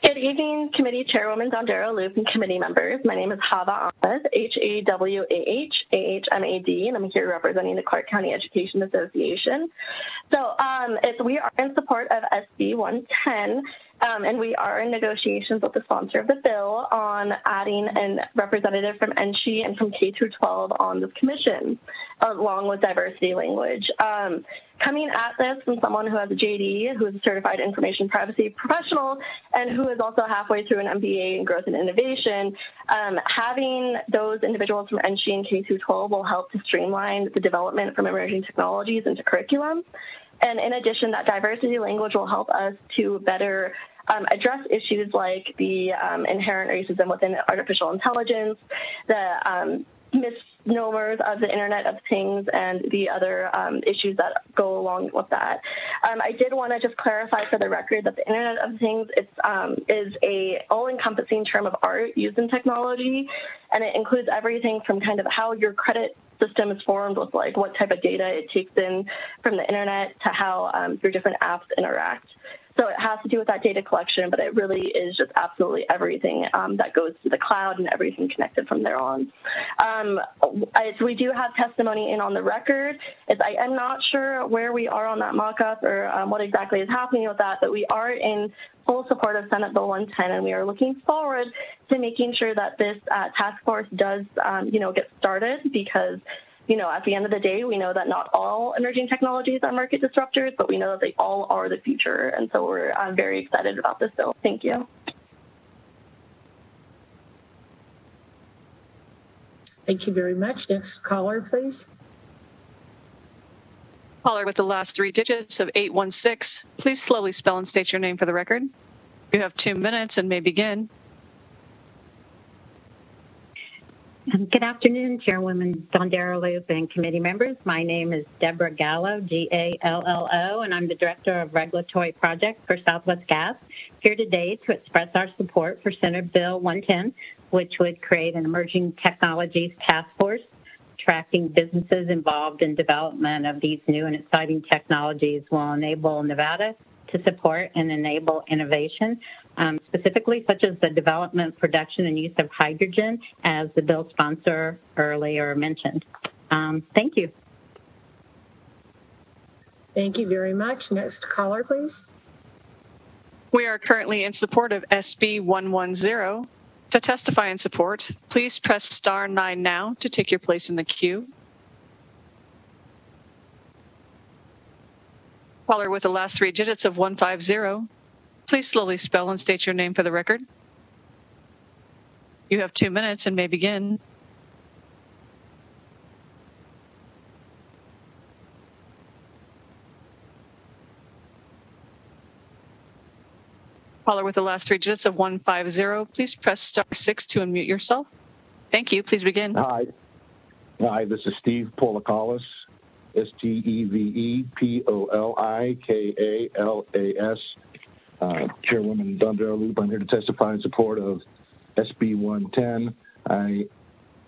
Good evening, Committee Chairwoman Dondero Loop and committee members. My name is Hava Ahmed, H A W A H A H M A D, and I'm here representing the Clark County Education Association. So um, if we are in support of S B one ten, Um, and we are in negotiations with the sponsor of the bill on adding a representative from N S H E and from K through twelve on this commission, along with diversity language. Um, coming at this from someone who has a J D, who is a certified information privacy professional, and who is also halfway through an M B A in growth and innovation, um, having those individuals from N S H E and K through twelve will help to streamline the development from emerging technologies into curriculum. And in addition, that diversity language will help us to better um, address issues like the um, inherent racism within artificial intelligence, the um, misnomers of the Internet of Things, and the other um, issues that go along with that. Um, I did want to just clarify for the record that the Internet of Things is, um, is a all-encompassing term of art used in technology, and it includes everything from kind of how your credit system is formed with like what type of data it takes in from the internet to how um, your different apps interact. So it has to do with that data collection, but it really is just absolutely everything um, that goes to the cloud and everything connected from there on. Um, as we do have testimony in on the record. As I am not sure where we are on that mock-up or um, what exactly is happening with that, but we are in full support of Senate Bill one ten, and we are looking forward to making sure that this uh, task force does, um, you know, get started because, you know, at the end of the day, we know that not all emerging technologies are market disruptors, but we know that they all are the future. And so we're uh, very excited about this bill. Thank you. Thank you very much. Next caller, please. Caller with the last three digits of eight one six, please slowly spell and state your name for the record. You have two minutes and may begin. Good afternoon, Chairwoman Dondero Loop and committee members. My name is Deborah Gallo, G A L L O, and I'm the Director of Regulatory Projects for Southwest Gas, here today to express our support for Senate Bill one ten, which would create an Emerging Technologies Task Force tracking businesses involved in development of these new and exciting technologies will enable Nevada to support and enable innovation, um, specifically such as the development, production, and use of hydrogen, as the bill sponsor earlier mentioned. Um, thank you. Thank you very much. Next caller, please. We are currently in support of S B one one zero. To testify in support, please press star nine now to take your place in the queue. Caller with the last three digits of one five zero, please slowly spell and state your name for the record. You have two minutes and may begin. Caller with the last three digits of one five zero, please press star six to unmute yourself. Thank you. Please begin. Hi. Hi, this is Steve Policalis. S T E V E P O L I K A L A S. Uh, Chairwoman Dondero Loop, I'm here to testify in support of S B one ten. I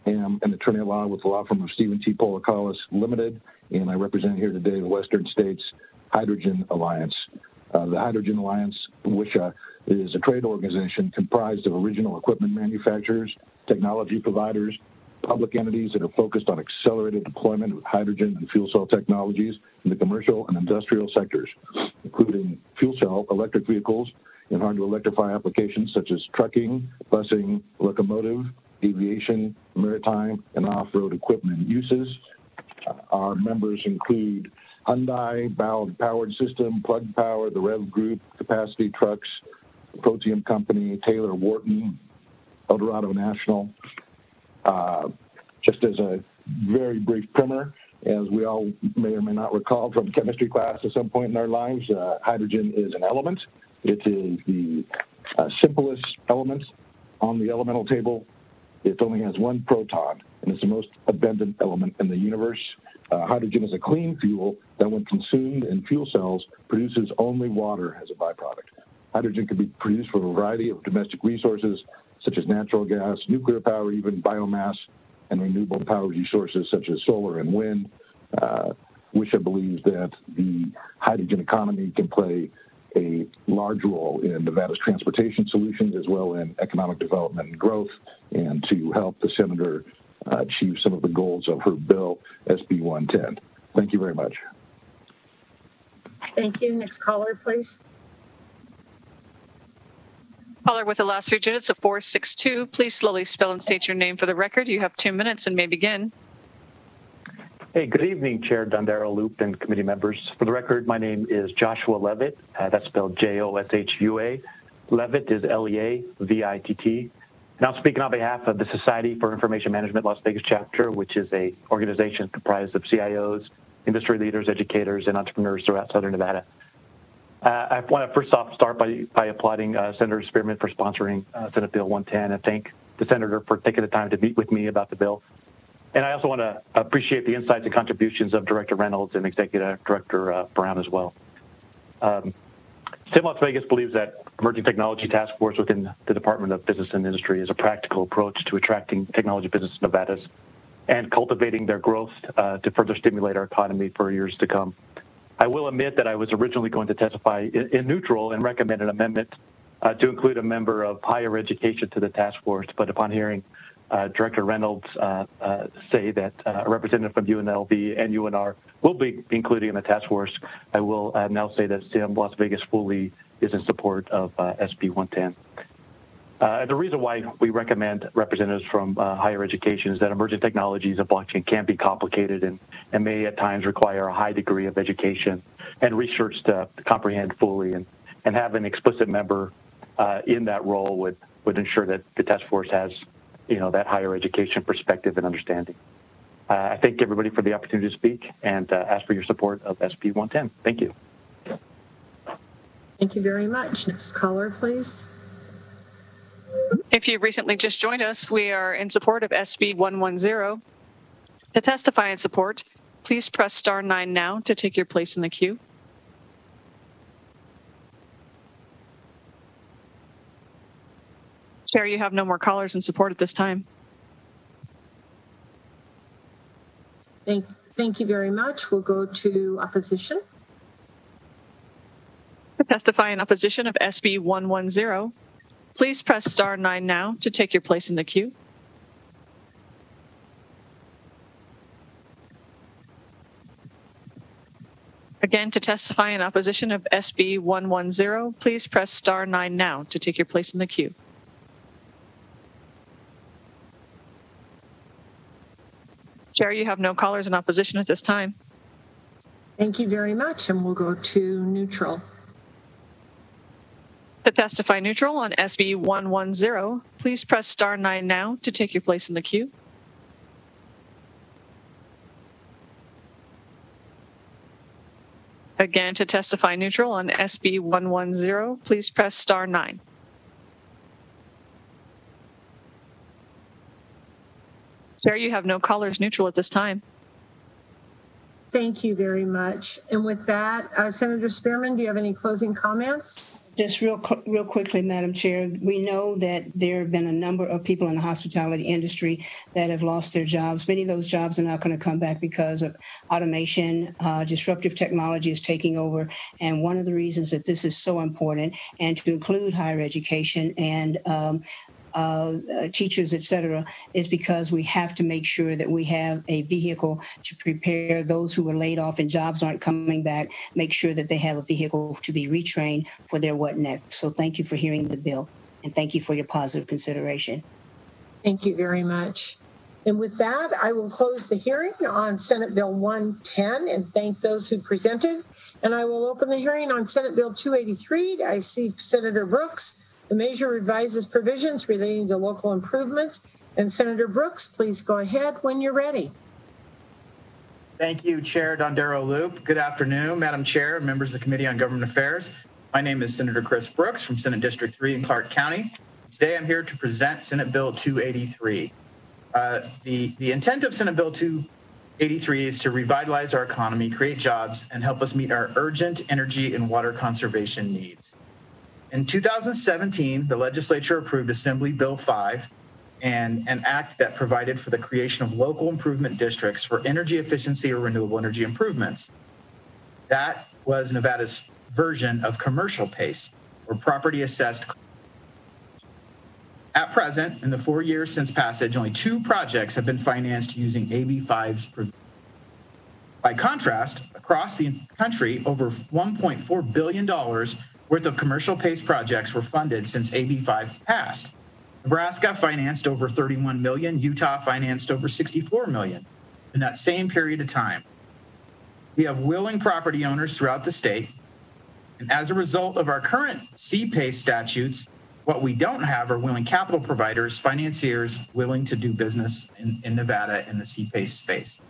am an attorney at law with the law firm of Stephen T. Policalis Limited, and I represent here today the Western States Hydrogen Alliance. Uh, the Hydrogen Alliance, WHISHA, is a trade organization comprised of original equipment manufacturers, technology providers, public entities that are focused on accelerated deployment of hydrogen and fuel cell technologies in the commercial and industrial sectors, including fuel cell electric vehicles in hard-to-electrify applications such as trucking, busing, locomotive, aviation, maritime, and off-road equipment uses. Uh, our members include Hyundai, Ballard Powered System, Plug Power, the Rev Group, Capacity Trucks, Protium Company, Taylor Wharton, Eldorado National. Uh, just as a very brief primer, as we all may or may not recall from chemistry class at some point in our lives, uh, hydrogen is an element. It is the uh, simplest element on the elemental table. It only has one proton, and it's the most abundant element in the universe. Uh, hydrogen is a clean fuel that, when consumed in fuel cells, produces only water as a byproduct. Hydrogen can be produced from a variety of domestic resources, such as natural gas, nuclear power, even biomass, and renewable power resources such as solar and wind. Uh, WHISHA believes that the hydrogen economy can play a large role in Nevada's transportation solutions as well in economic development and growth, and to help the senator uh, achieve some of the goals of her bill, S B one ten. Thank you very much. Thank you. Next caller, please. Caller with the last three digits of four six two, please slowly spell and state your name for the record. You have two minutes and may begin. Hey, good evening, Chair Dondero Loop and committee members. For the record, my name is Joshua Levitt. Uh, that's spelled J O S H U A. Levitt is L E A V I T T. And I'm speaking on behalf of the Society for Information Management Las Vegas chapter, which is a organization comprised of C I Os, industry leaders, educators, and entrepreneurs throughout Southern Nevada. Uh, I want to first off start by, by applauding uh, Senator Spearman for sponsoring uh, Senate Bill one ten, and thank the Senator for taking the time to meet with me about the bill. And I also want to appreciate the insights and contributions of Director Reynolds and Executive Director uh, Brown as well. Um, STEM Las Vegas believes that emerging technology task force within the Department of Business and Industry is a practical approach to attracting technology business in Nevada's and cultivating their growth uh, to further stimulate our economy for years to come. I will admit that I was originally going to testify in, in neutral and recommend an amendment uh, to include a member of higher education to the task force, but upon hearing uh, Director Reynolds uh, uh, say that uh, a representative from U N L V and U N R will be included in the task force, I will uh, now say that STEM Las Vegas fully is in support of uh, S B one ten. Uh, and the reason why we recommend representatives from uh, higher education is that emerging technologies and blockchain can be complicated and, and may at times require a high degree of education and research to comprehend fully, and, and have an explicit member uh, in that role would, would ensure that the task force has, you know, that higher education perspective and understanding. Uh, I thank everybody for the opportunity to speak and uh, ask for your support of S B one ten. Thank you. Thank you very much. Next caller, please. If you recently just joined us, we are in support of S B one ten. To testify in support, please press star nine now to take your place in the queue. Chair, you have no more callers in support at this time. Thank, thank you very much. We'll go to opposition. To testify in opposition of S B one ten. Please press star nine now to take your place in the queue. Again, to testify in opposition of S B one ten, please press star nine now to take your place in the queue. Chair, you have no callers in opposition at this time. Thank you very much, and we'll go to neutral. To testify neutral on S B one ten, please press star nine now to take your place in the queue. Again, to testify neutral on S B one ten, please press star nine. Chair, you have no callers neutral at this time. Thank you very much. And with that, uh, Senator Spearman, do you have any closing comments? Just real real quickly, Madam Chair, we know that there have been a number of people in the hospitality industry that have lost their jobs. Many of those jobs are not going to come back because of automation. Uh, disruptive technology is taking over. And one of the reasons that this is so important, and to include higher education and um, Uh, uh, teachers, et cetera, is because we have to make sure that we have a vehicle to prepare those who were laid off and jobs aren't coming back, make sure that they have a vehicle to be retrained for their what next. So thank you for hearing the bill, and thank you for your positive consideration. Thank you very much. And with that, I will close the hearing on Senate Bill one ten and thank those who presented. And I will open the hearing on Senate Bill two eighty-three. I see Senator Brooks. The measure revises provisions relating to local improvements. And Senator Brooks, please go ahead when you're ready. Thank you, Chair Dondero Loop. Good afternoon, Madam Chair and members of the Committee on Government Affairs. My name is Senator Chris Brooks from Senate District three in Clark County. Today I'm here to present Senate Bill two eighty-three. Uh, the, the intent of Senate Bill two eighty-three is to revitalize our economy, create jobs, and help us meet our urgent energy and water conservation needs. In two thousand seventeen, the legislature approved Assembly Bill five, and an act that provided for the creation of local improvement districts for energy efficiency or renewable energy improvements. That was Nevada's version of commercial PACE, or property assessed. At present, in the four years since passage, only two projects have been financed using A B five's provision. By contrast, across the country, over one point four billion dollars worth of commercial PACE projects were funded since A B five passed. Nebraska financed over thirty-one million dollars, Utah financed over sixty-four million dollars in that same period of time. We have willing property owners throughout the state, and as a result of our current C PACE statutes, what we don't have are willing capital providers, financiers willing to do business in, in Nevada in the C PACE space.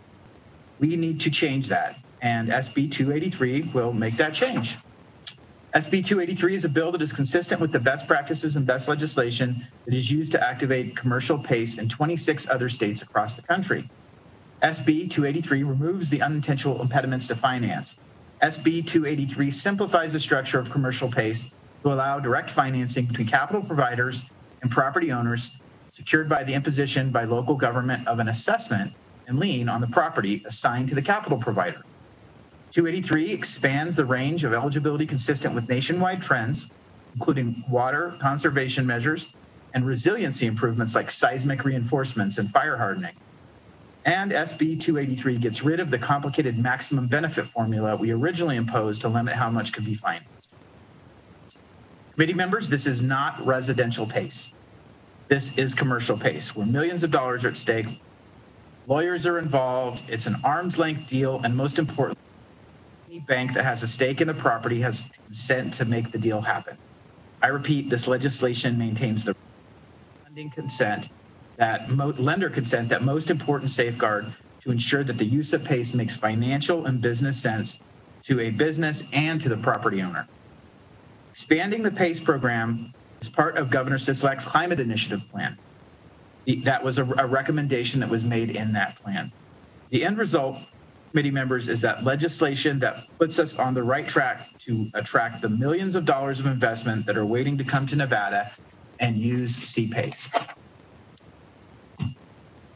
We need to change that, and S B two eighty-three will make that change. S B two eighty-three is a bill that is consistent with the best practices and best legislation that is used to activate commercial PACE in twenty-six other states across the country. S B two eighty-three removes the unintentional impediments to finance. S B two eighty-three simplifies the structure of commercial PACE to allow direct financing between capital providers and property owners secured by the imposition by local government of an assessment and lien on the property assigned to the capital provider. two eighty-three expands the range of eligibility consistent with nationwide trends, including water conservation measures and resiliency improvements like seismic reinforcements and fire hardening. And S B two eighty-three gets rid of the complicated maximum benefit formula we originally imposed to limit how much could be financed. Committee members, this is not residential PACE. This is commercial PACE, where millions of dollars are at stake, lawyers are involved, it's an arm's length deal, and most importantly, any bank that has a stake in the property has consent to make the deal happen. I repeat, this legislation maintains the funding consent that lender consent, that most important safeguard to ensure that the use of PACE makes financial and business sense to a business and to the property owner. Expanding the PACE program is part of Governor Sisolak's Climate Initiative Plan. The, that was a, a recommendation that was made in that plan. The end result, committee members, is that legislation that puts us on the right track to attract the millions of dollars of investment that are waiting to come to Nevada and use C PACE.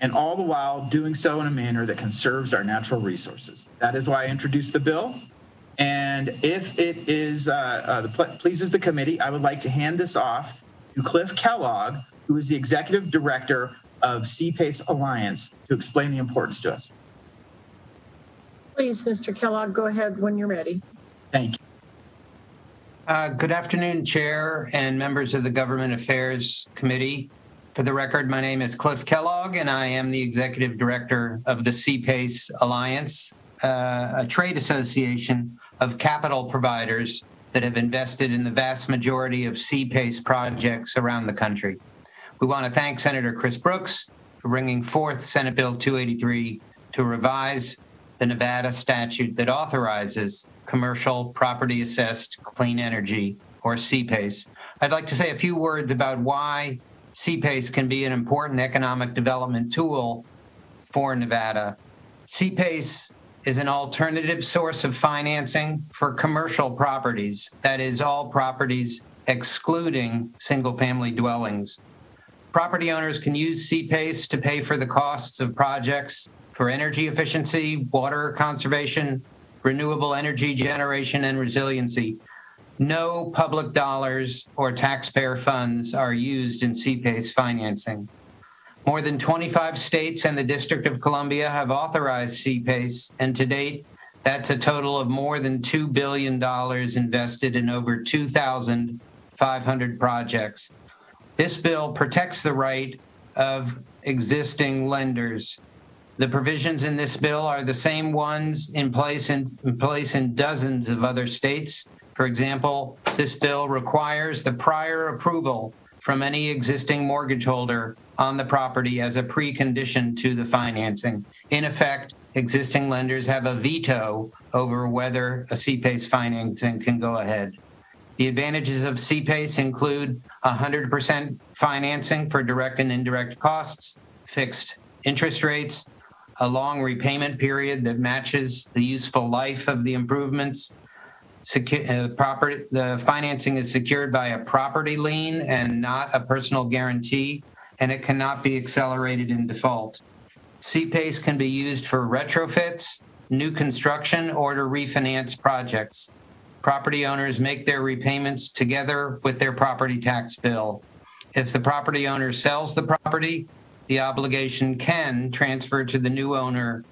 And all the while doing so in a manner that conserves our natural resources. That is why I introduced the bill. And if it is uh, uh, the ple pleases the committee, I would like to hand this off to Cliff Kellogg, who is the executive director of C PACE Alliance, to explain the importance to us. Please, Mister Kellogg, go ahead when you're ready. Thank you. Uh, good afternoon, Chair and members of the Government Affairs Committee. For the record, my name is Cliff Kellogg, and I am the executive director of the C PACE Alliance, uh, a trade association of capital providers that have invested in the vast majority of C PACE projects around the country. We want to thank Senator Chris Brooks for bringing forth Senate Bill two eighty-three to revise the Nevada statute that authorizes commercial property assessed clean energy, or C PACE. I'd like to say a few words about why C PACE can be an important economic development tool for Nevada. C PACE is an alternative source of financing for commercial properties, that is, all properties excluding single-family dwellings. Property owners can use C PACE to pay for the costs of projects for energy efficiency, water conservation, renewable energy generation, and resiliency. No public dollars or taxpayer funds are used in C PACE financing. More than twenty-five states and the District of Columbia have authorized C PACE, and to date, that's a total of more than two billion dollars invested in over two thousand five hundred projects. This bill protects the right of existing lenders. The provisions in this bill are the same ones in place in, in place in dozens of other states. For example, this bill requires the prior approval from any existing mortgage holder on the property as a precondition to the financing. In effect, existing lenders have a veto over whether a C PACE financing can go ahead. The advantages of C PACE include one hundred percent financing for direct and indirect costs, fixed interest rates, a long repayment period that matches the useful life of the improvements. Secu uh, property, the financing is secured by a property lien and not a personal guarantee, and it cannot be accelerated in default. C PACE can be used for retrofits, new construction, or to refinance projects. Property owners make their repayments together with their property tax bill. If the property owner sells the property, the obligation can transfer to the new owner.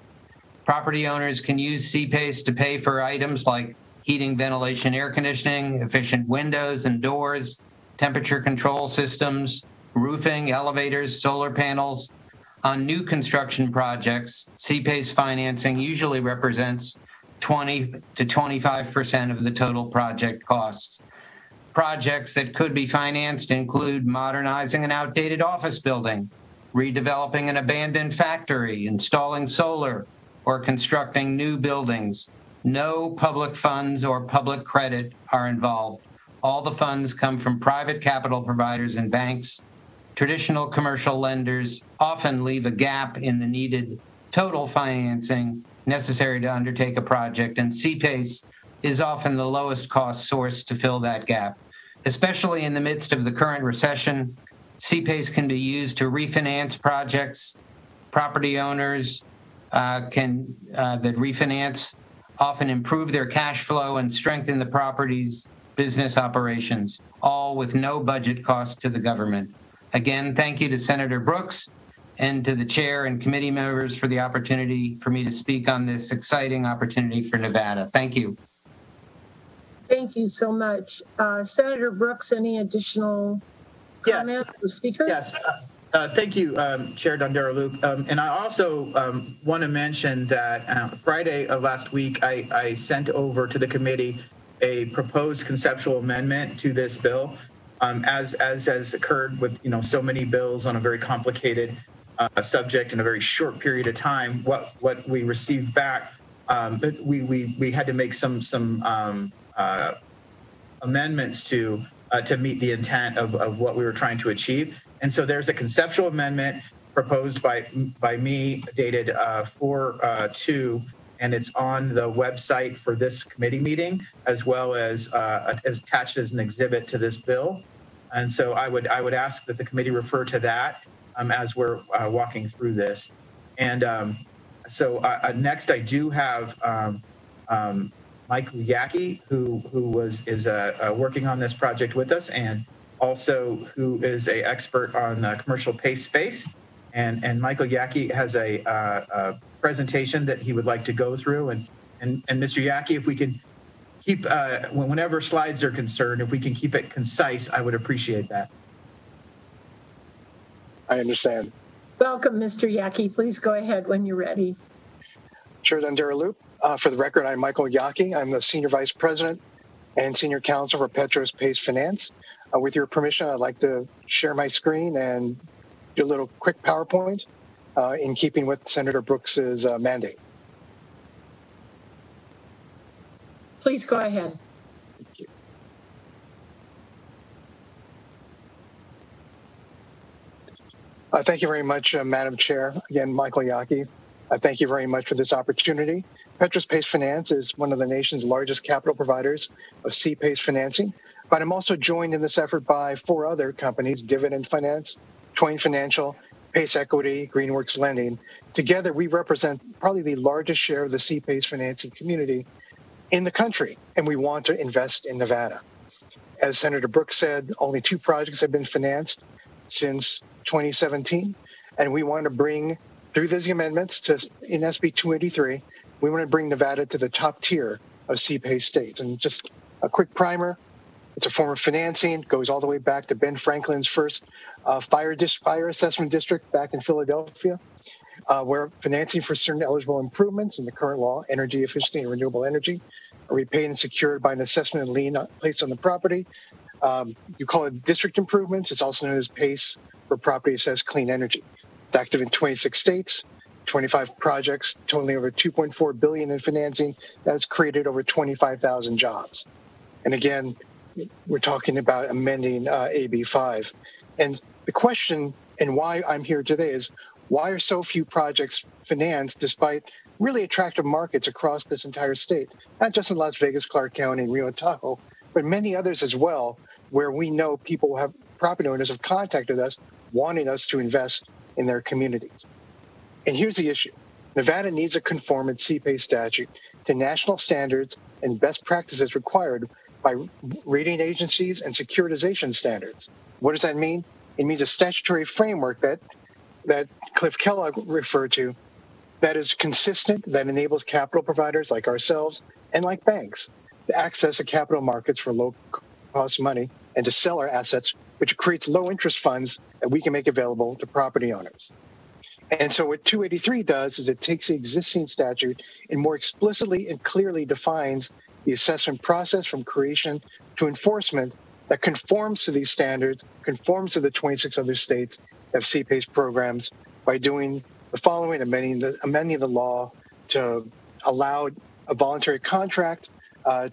Property owners can use C PACE to pay for items like heating, ventilation, air conditioning, efficient windows and doors, temperature control systems, roofing, elevators, solar panels. On new construction projects, C PACE financing usually represents twenty to twenty-five percent of the total project costs. Projects that could be financed include modernizing an outdated office building, redeveloping an abandoned factory, installing solar, or constructing new buildings. No public funds or public credit are involved. All the funds come from private capital providers and banks. Traditional commercial lenders often leave a gap in the needed total financing necessary to undertake a project, and C PACE is often the lowest cost source to fill that gap. Especially in the midst of the current recession, C PACE can be used to refinance projects. Property owners uh, can uh, that refinance often improve their cash flow and strengthen the property's business operations, all with no budget cost to the government. Again, thank you to Senator Brooks and to the chair and committee members for the opportunity for me to speak on this exciting opportunity for Nevada. Thank you. Thank you so much. Uh, Senator Brooks, any additional comments yes. or speakers? Yes. Uh, thank you, um, Chair Dondero Loop. Um, and I also um, want to mention that uh, Friday of last week, I, I sent over to the committee a proposed conceptual amendment to this bill, um, as as has occurred with you know so many bills on a very complicated uh, subject in a very short period of time. What what we received back, um, we we we had to make some some um, uh, amendments to uh, to meet the intent of of what we were trying to achieve. And so there's a conceptual amendment proposed by by me dated uh, four two, and it's on the website for this committee meeting, as well as uh, as attached as an exhibit to this bill. And so I would I would ask that the committee refer to that um, as we're uh, walking through this. And um, so uh, next, I do have um, um, Michael Yaki, who who was is uh, uh, working on this project with us, and also who is an expert on the commercial PACE space. And, and Michael Yaki has a, uh, a presentation that he would like to go through. And, and, and Mister Yaki, if we can keep, uh, whenever slides are concerned, if we can keep it concise, I would appreciate that. I understand. Welcome, Mister Yaki. Please go ahead when you're ready. Chair Dondero Loop, uh, for the record, I'm Michael Yaki. I'm the Senior Vice President and Senior Counsel for Petros PACE Finance. Uh, with your permission, I'd like to share my screen and do a little quick PowerPoint uh, in keeping with Senator Brooks's uh, mandate. Please go ahead. Thank you. Uh, thank you very much, uh, Madam Chair. Again, Michael Yaki. Uh, thank you very much for this opportunity. Petros PACE Finance is one of the nation's largest capital providers of C PACE financing. But I'm also joined in this effort by four other companies, Dividend Finance, Twain Financial, PACE Equity, Greenworks Lending. Together, we represent probably the largest share of the C PACE financing community in the country, and we want to invest in Nevada. As Senator Brooks said, only two projects have been financed since twenty seventeen, and we want to bring, through these amendments to in S B two eighty-three, we want to bring Nevada to the top tier of C PACE states. And just a quick primer. It's a form of financing, goes all the way back to Ben Franklin's first uh, fire, fire assessment district back in Philadelphia, uh, where financing for certain eligible improvements in the current law, energy efficiency and renewable energy, are repaid and secured by an assessment and lien placed on the property. Um, you call it district improvements. It's also known as PACE for property assessed clean energy. It's active in twenty-six states, twenty-five projects, totaling over two point four billion dollars in financing. That's created over twenty-five thousand jobs. And again, we're talking about amending uh, A B five. And the question, and why I'm here today, is why are so few projects financed despite really attractive markets across this entire state, not just in Las Vegas, Clark County, Rio and Tahoe, but many others as well, where we know people have, property owners have contacted us wanting us to invest in their communities. And here's the issue. Nevada needs a conformant C PACE statute to national standards and best practices required by rating agencies and securitization standards. What does that mean? It means a statutory framework that, that Cliff Kellogg referred to, that is consistent, that enables capital providers like ourselves and like banks access to capital markets for low-cost money and to sell our assets, which creates low-interest funds that we can make available to property owners. And so what two eighty-three does is it takes the existing statute and more explicitly and clearly defines the assessment process from creation to enforcement that conforms to these standards, conforms to the twenty-six other states that have C PACE programs by doing the following, amending the, amending the law to allow a voluntary contract uh,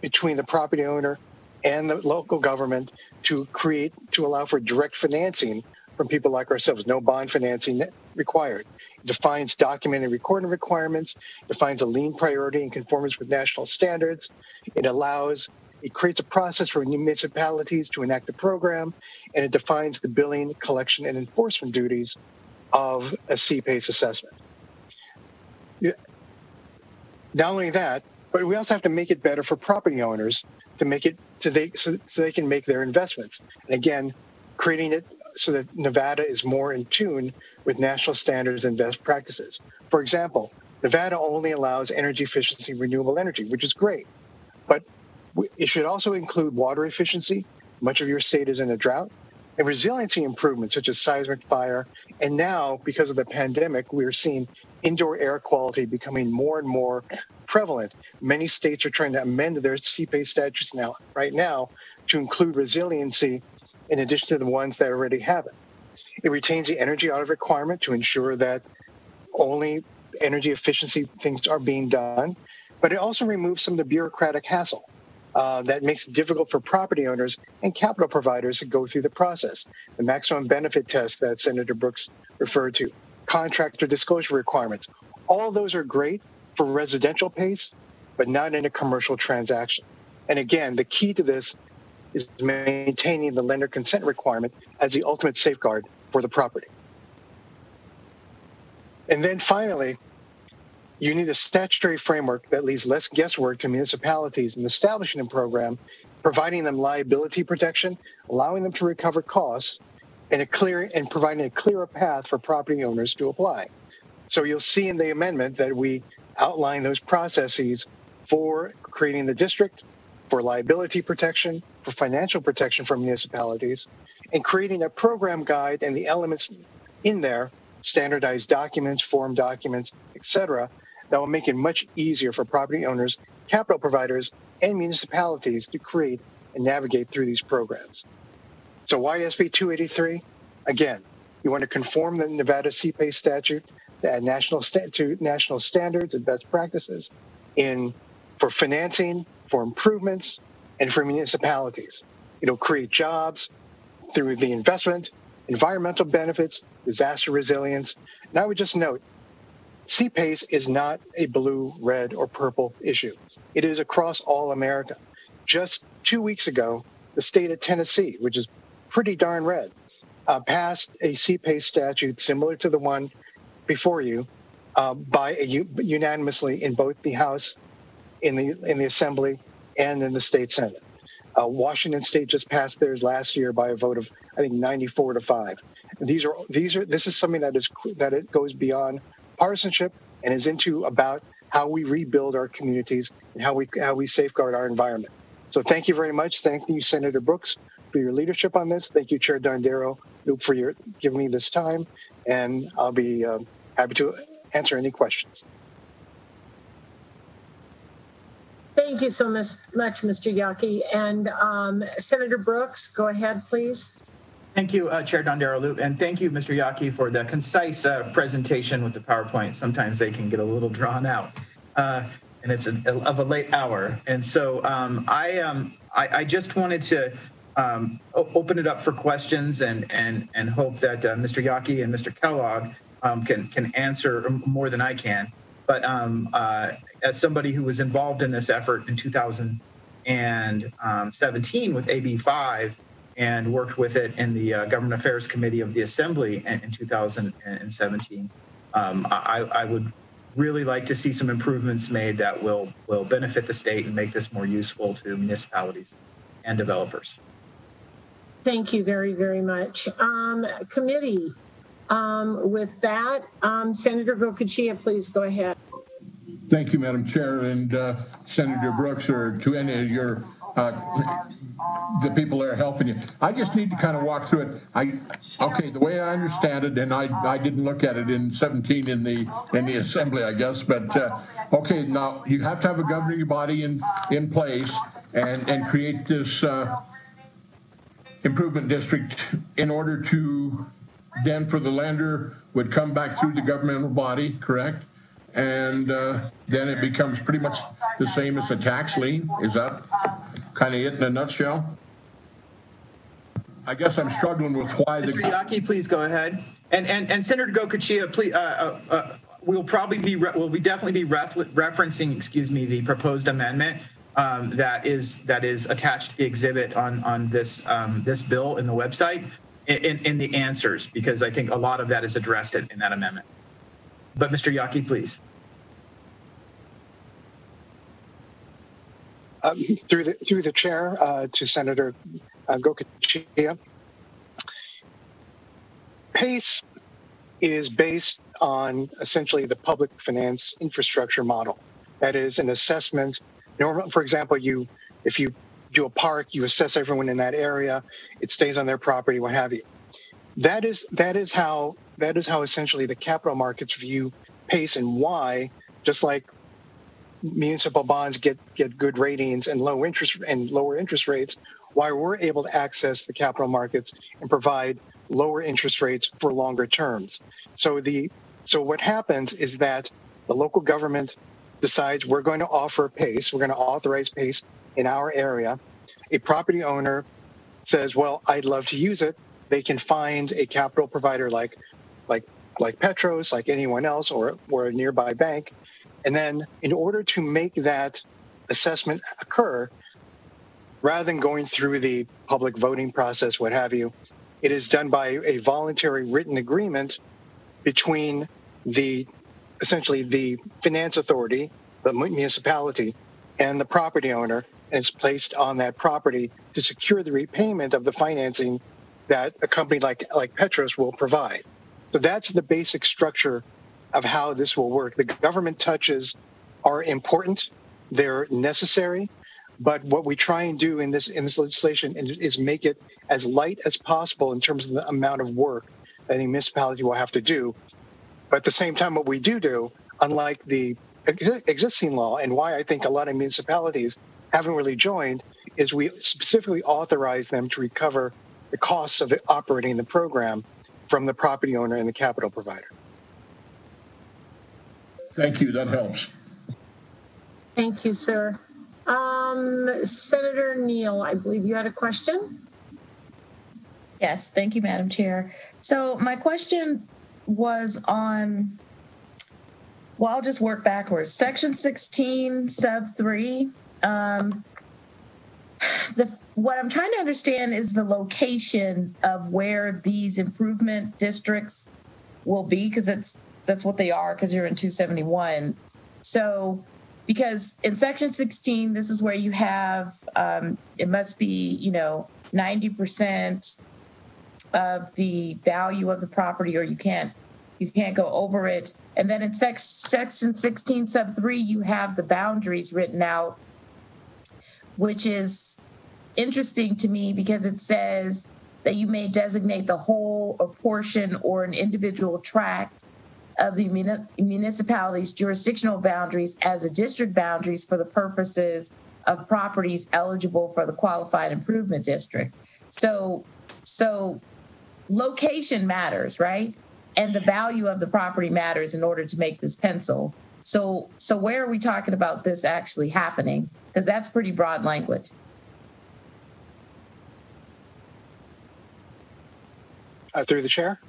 between the property owner and the local government to create, to allow for direct financing from people like ourselves, no bond financing required. It defines document and recording requirements, defines a lien priority in conformance with national standards. It allows, it creates a process for municipalities to enact a program, and it defines the billing, collection, and enforcement duties of a C PACE assessment. Not only that, but we also have to make it better for property owners to make it so they, so, so they can make their investments. And again, creating it so that Nevada is more in tune with national standards and best practices. For example, Nevada only allows energy efficiency, renewable energy, which is great, but it should also include water efficiency. Much of your state is in a drought, and resiliency improvements such as seismic, fire, and now because of the pandemic, we are seeing indoor air quality becoming more and more prevalent. Many states are trying to amend their C PACE statutes now, right now, to include resiliency in addition to the ones that already have it. It retains the energy audit requirement to ensure that only energy efficiency things are being done, but it also removes some of the bureaucratic hassle uh, that makes it difficult for property owners and capital providers to go through the process. The maximum benefit test that Senator Brooks referred to, contractor disclosure requirements, all those are great for residential PACE, but not in a commercial transaction. And again, the key to this is maintaining the lender consent requirement as the ultimate safeguard for the property. And then finally, you need a statutory framework that leaves less guesswork to municipalities in establishing a program, providing them liability protection, allowing them to recover costs, and a clear and providing a clearer path for property owners to apply. So you'll see in the amendment that we outline those processes for creating the district, for liability protection, for financial protection for municipalities, and creating a program guide and the elements in there, standardized documents, form documents, et cetera, that will make it much easier for property owners, capital providers, and municipalities to create and navigate through these programs. So why S B two eighty-three? Again, you want to conform the Nevada C PACE statute to national, sta to national standards and best practices in for financing, for improvements, and for municipalities. It'll create jobs through the investment, environmental benefits, disaster resilience. And I would just note, C PACE is not a blue, red, or purple issue. It is across all America. Just two weeks ago, the state of Tennessee, which is pretty darn red, uh, passed a C PACE statute similar to the one before you uh, by a, unanimously in both the House, in the, in the Assembly, and in the state Senate. Uh, Washington State just passed theirs last year by a vote of, I think, ninety-four to five. These are these are this is something that is that it goes beyond partisanship and is into about how we rebuild our communities and how we how we safeguard our environment. So thank you very much. Thank you, Senator Brooks, for your leadership on this. Thank you, Chair Dondero Loop, for your giving me this time, and I'll be uh, happy to answer any questions. Thank you so much, Mister Yaki. And um, Senator Brooks, go ahead, please. Thank you, uh, Chair Dondero Loop, and thank you, Mister Yaki, for the concise uh, presentation with the PowerPoint. Sometimes they can get a little drawn out, uh, and it's a, a, of a late hour. And so um, I, um, I, I just wanted to um, open it up for questions and, and, and hope that uh, Mister Yaki and Mister Kellogg um, can, can answer more than I can. But um, uh, as somebody who was involved in this effort in two thousand seventeen with A B five and worked with it in the uh, Government Affairs Committee of the Assembly in, in two thousand seventeen, um, I, I would really like to see some improvements made that will, will benefit the state and make this more useful to municipalities and developers. Thank you very, very much. Um, committee. Um, with that, um, Senator Goicoechea, please go ahead. Thank you, Madam Chair, and uh, Senator Brooks, or to any of your uh, the people that are helping you. I just need to kind of walk through it. I okay, the way I understand it, and I I didn't look at it in seventeen in the in the assembly, I guess. But uh, okay, now you have to have a governing body in in place and and create this uh, improvement district in order to then for the lender would come back through the governmental body, correct? And uh, then it becomes pretty much the same as a tax lien. Is that kind of it in a nutshell? I guess I'm struggling with why the— Mister Yaki, please go ahead. And and, and Senator Goicoechea, please. Uh, uh, uh, we'll probably be re we'll be definitely be ref referencing, excuse me, the proposed amendment um, that is that is attached to the exhibit on on this um, this bill in the website in in the answers, because I think a lot of that is addressed in, in that amendment. But Mister Yaki, please. Um, through the through the chair uh, to Senator uh, Goicoechea. PACE is based on essentially the public finance infrastructure model. That is an assessment. Normal, for example, you if you do a park, you assess everyone in that area. It stays on their property, what have you. That is that is how. That is how essentially the capital markets view PACE and why, just like municipal bonds get, get good ratings and low interest and lower interest rates, why we're able to access the capital markets and provide lower interest rates for longer terms. So the so what happens is that the local government decides we're going to offer PACE, we're going to authorize PACE in our area. A property owner says, well, I'd love to use it. They can find a capital provider like like like Petros, like anyone else, or, or a nearby bank. And then in order to make that assessment occur, rather than going through the public voting process, what have you, it is done by a voluntary written agreement between the, essentially the finance authority, the municipality, and the property owner, and it's placed on that property to secure the repayment of the financing that a company like, like Petros will provide. So that's the basic structure of how this will work. The government touches are important, they're necessary, but what we try and do in this in this legislation is make it as light as possible in terms of the amount of work that a municipality will have to do. But at the same time, what we do do, unlike the existing law, and why I think a lot of municipalities haven't really joined, is we specifically authorize them to recover the costs of operating the program from the property owner and the capital provider. Thank you, that helps. Thank you, sir. Um, Senator Neal, I believe you had a question? Yes, thank you, Madam Chair. So my question was on, well, I'll just work backwards. Section sixteen, sub three, um, The, what I'm trying to understand is the location of where these improvement districts will be, because it's that's what they are, because you're in two seventy-one. So, because in Section sixteen, this is where you have, um, it must be, you know, ninety percent of the value of the property, or you can't, you can't go over it. And then in sec Section sixteen, sub three, you have the boundaries written out, which is interesting to me because it says that you may designate the whole or portion or an individual tract of the mun municipality's jurisdictional boundaries as a district boundaries for the purposes of properties eligible for the qualified improvement district. So, so location matters, right? And the value of the property matters in order to make this pencil. So, so where are we talking about this actually happening? Because that's pretty broad language. Uh, through the chair.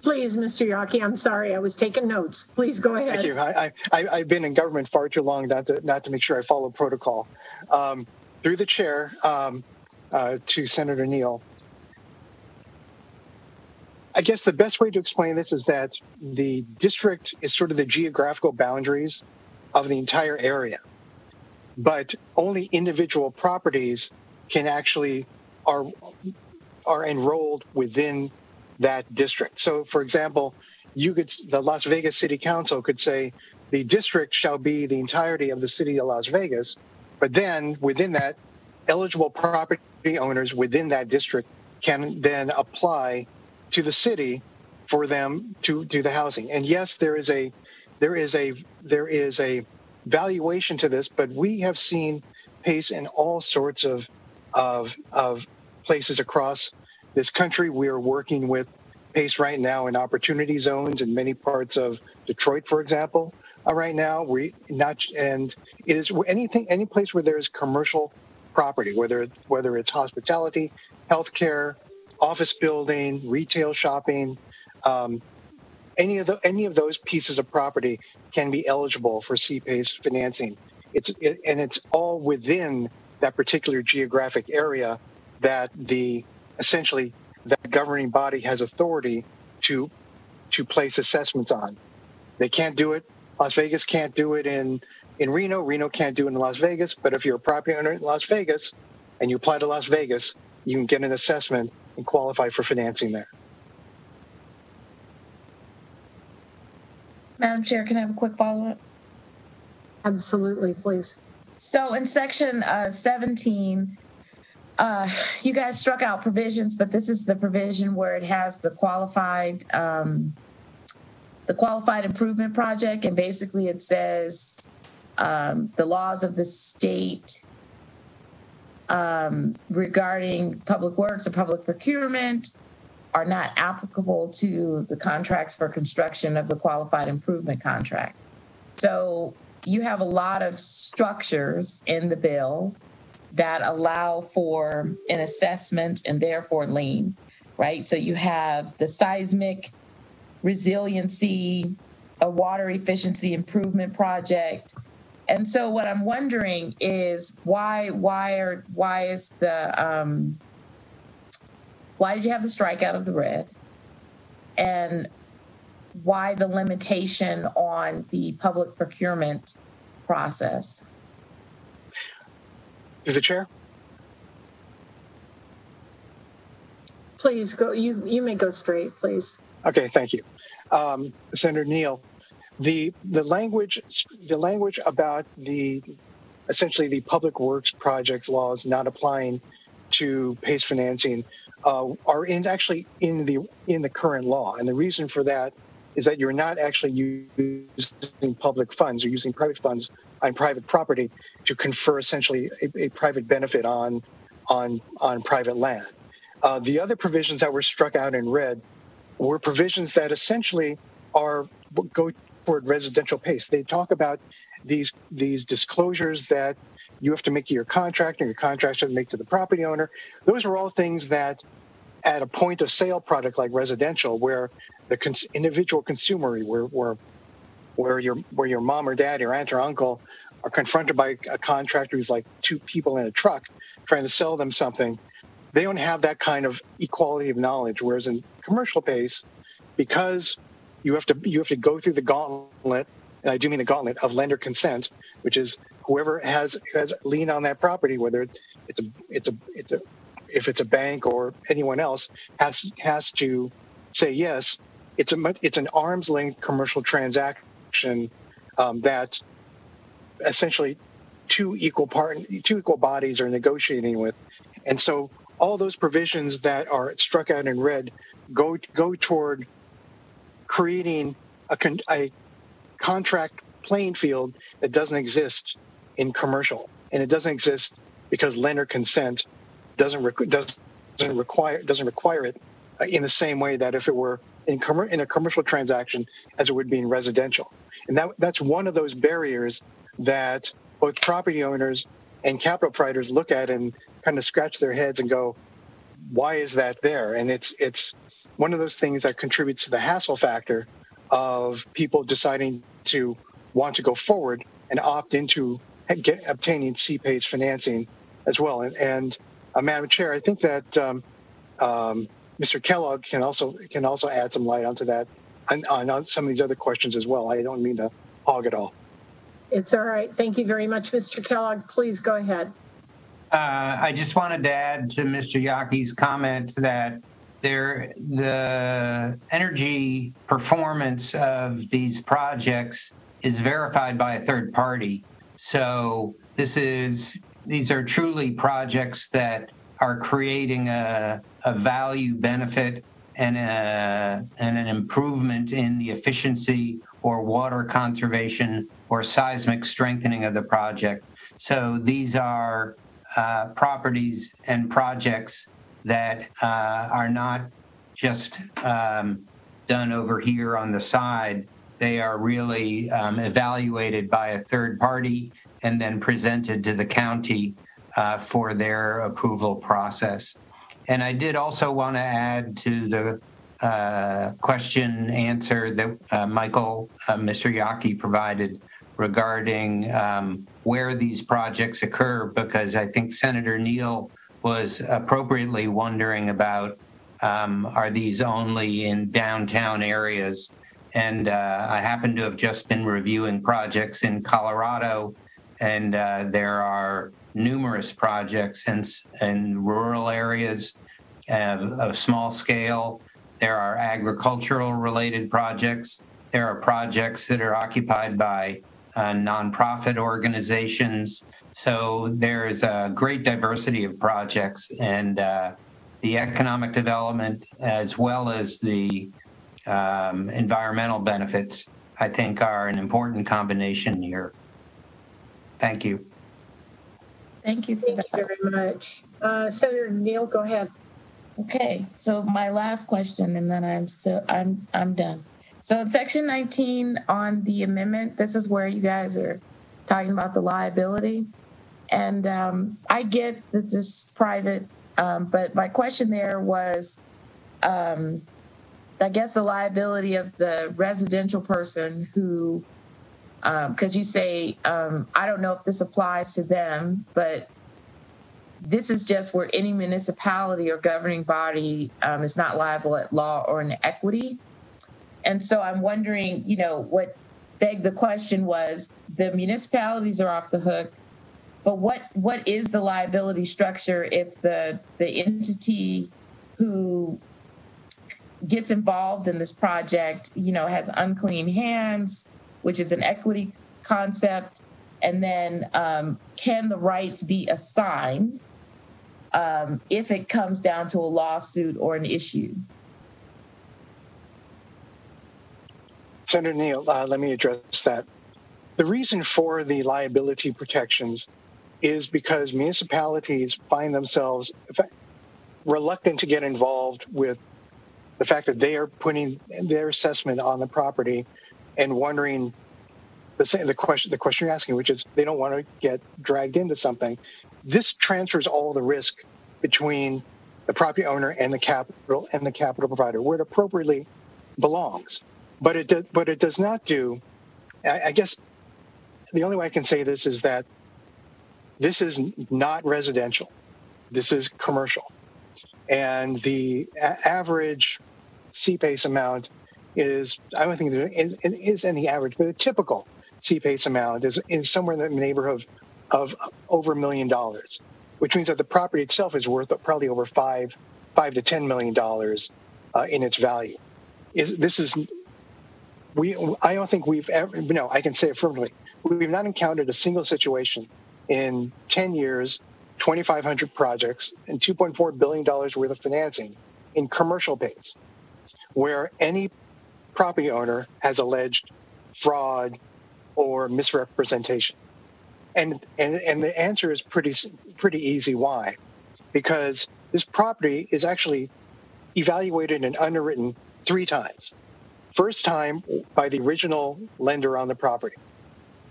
Please, Mister Yaki, I'm sorry, I was taking notes. Please go ahead. Thank you. I, I, I've been in government far too long not to, not to make sure I follow protocol. Um, through the chair um, uh, to Senator Neal. I guess the best way to explain this is that the district is sort of the geographical boundaries of the entire area, but only individual properties can actually are are enrolled within that district. So, for example, you could, the Las Vegas City Council could say the district shall be the entirety of the city of Las Vegas, but then within that, eligible property owners within that district can then apply to the city for them to do the housing. And yes, there is a there is a there is a valuation to this, but we have seen PACE in all sorts of of of places across this country. We are working with PACE right now in opportunity zones in many parts of Detroit, for example. Uh, right now, we not and it is anything any place where there is commercial property, whether whether it's hospitality, healthcare, office building, retail shopping, um, any of the any of those pieces of property can be eligible for C PACE financing. It's it, and it's all within that particular geographic area that the essentially that governing body has authority to to place assessments on. They can't do it. Las Vegas can't do it in in Reno. Reno can't do it in Las Vegas. But if you're a property owner in Las Vegas and you apply to Las Vegas, you can get an assessment and qualify for financing there. Madam Chair, can I have a quick follow-up? Absolutely, please. So in section uh, seventeen, uh, you guys struck out provisions, but this is the provision where it has the qualified um, the qualified improvement project, and basically it says um, the laws of the state um, regarding public works and public procurement are not applicable to the contracts for construction of the qualified improvement contract. So you have a lot of structures in the bill that allow for an assessment and therefore lien, right? So you have the seismic resiliency, a water efficiency improvement project. And so what I'm wondering is why, why, are, why is the, um, why did you have the strikeout of the red? And why the limitation on the public procurement process? Through the chair. Please go, you, you may go straight, please. Okay, thank you. Um, Senator Neal, the, the, language, the language about the, essentially the public works project laws not applying to PACE financing Uh, are in actually in the in the current law, and the reason for that is that you're not actually using public funds; you're using private funds on private property to confer essentially a, a private benefit on on on private land. Uh, the other provisions that were struck out in red were provisions that essentially are go toward residential PACE. They talk about these these disclosures that you have to make to your contract, and your contract should make to the property owner. Those are all things that, at a point of sale product like residential, where the cons individual consumer, where where where your where your mom or dad, your aunt or uncle, are confronted by a contractor who's like two people in a truck trying to sell them something, they don't have that kind of equality of knowledge. Whereas in commercial PACE, because you have to you have to go through the gauntlet, and I do mean the gauntlet of lender consent, which is whoever has has lien on that property, whether it's a it's a it's a if it's a bank or anyone else, has has to say yes. It's a it's an arm's length commercial transaction um, that essentially two equal part two equal bodies are negotiating with, and so all those provisions that are struck out in red go go toward creating a con, a contract playing field that doesn't exist in commercial, and it doesn't exist because lender consent doesn't requ doesn't require doesn't require it in the same way that if it were in com in a commercial transaction as it would be in residential. And that that's one of those barriers that both property owners and capital providers look at and kind of scratch their heads and go, why is that there? And it's it's one of those things that contributes to the hassle factor of people deciding to want to go forward and opt into Get, obtaining C PACE financing as well. And, and uh, Madam Chair, I think that um, um, Mister Kellogg can also can also add some light onto that and on, on some of these other questions as well. I don't mean to hog it all. It's all right. Thank you very much, Mister Kellogg. Please go ahead. Uh, I just wanted to add to Mister Yaki's comment that There, the energy performance of these projects is verified by a third party. So this is, these are truly projects that are creating a, a value benefit and, a, and an improvement in the efficiency or water conservation or seismic strengthening of the project. So these are uh, properties and projects that uh, are not just um, done over here on the side. They are really um, evaluated by a third party and then presented to the county uh, for their approval process. And I did also want to add to the uh, question answer that uh, Michael, uh, Mister Yaki provided regarding um, where these projects occur, because I think Senator Neal was appropriately wondering about um, are these only in downtown areas? And uh, I happen to have just been reviewing projects in Colorado, and uh, there are numerous projects in, in rural areas uh, of small scale. There are agricultural related projects. There are projects that are occupied by Uh, nonprofit organizations. So there's a great diversity of projects, and uh, the economic development as well as the um, environmental benefits, I think, are an important combination here. Thank you. Thank you for Thank that. You very much. Uh, Senator Neal, go ahead. Okay, so my last question, and then I'm still, I'm, I'm done. So in section nineteen on the amendment, this is where you guys are talking about the liability. And um, I get that this is private, um, but my question there was, um, I guess the liability of the residential person who, um, because you say, um, I don't know if this applies to them, but this is just where any municipality or governing body um, is not liable at law or in equity. And so I'm wondering, you know, what begged the question was the municipalities are off the hook, but what what is the liability structure if the, the entity who gets involved in this project, you know, has unclean hands, which is an equity concept, and then um, can the rights be assigned um, if it comes down to a lawsuit or an issue? Senator Neal, uh, let me address that. The reason for the liability protections is because municipalities find themselves reluctant to get involved with the fact that they are putting their assessment on the property and wondering the, same, the, question, the question you're asking, which is they don't want to get dragged into something. This transfers all the risk between the property owner and the capital and the capital provider, where it appropriately belongs. But it, do, but it does not do, I, I guess the only way I can say this is that this is not residential. This is commercial. And the average C PACE amount is, I don't think there is, is any average, but a typical C PACE amount is, is somewhere in the neighborhood of, of over a million dollars, which means that the property itself is worth probably over five, five to ten million dollars uh, in its value. Is, this is... We, I don't think we've ever, no, I can say affirmatively, we've not encountered a single situation in ten years, twenty-five hundred projects, and two point four billion dollars worth of financing in commercial PACE, where any property owner has alleged fraud or misrepresentation. And, and, and the answer is pretty, pretty easy. Why? Because this property is actually evaluated and underwritten three times. First time by the original lender on the property,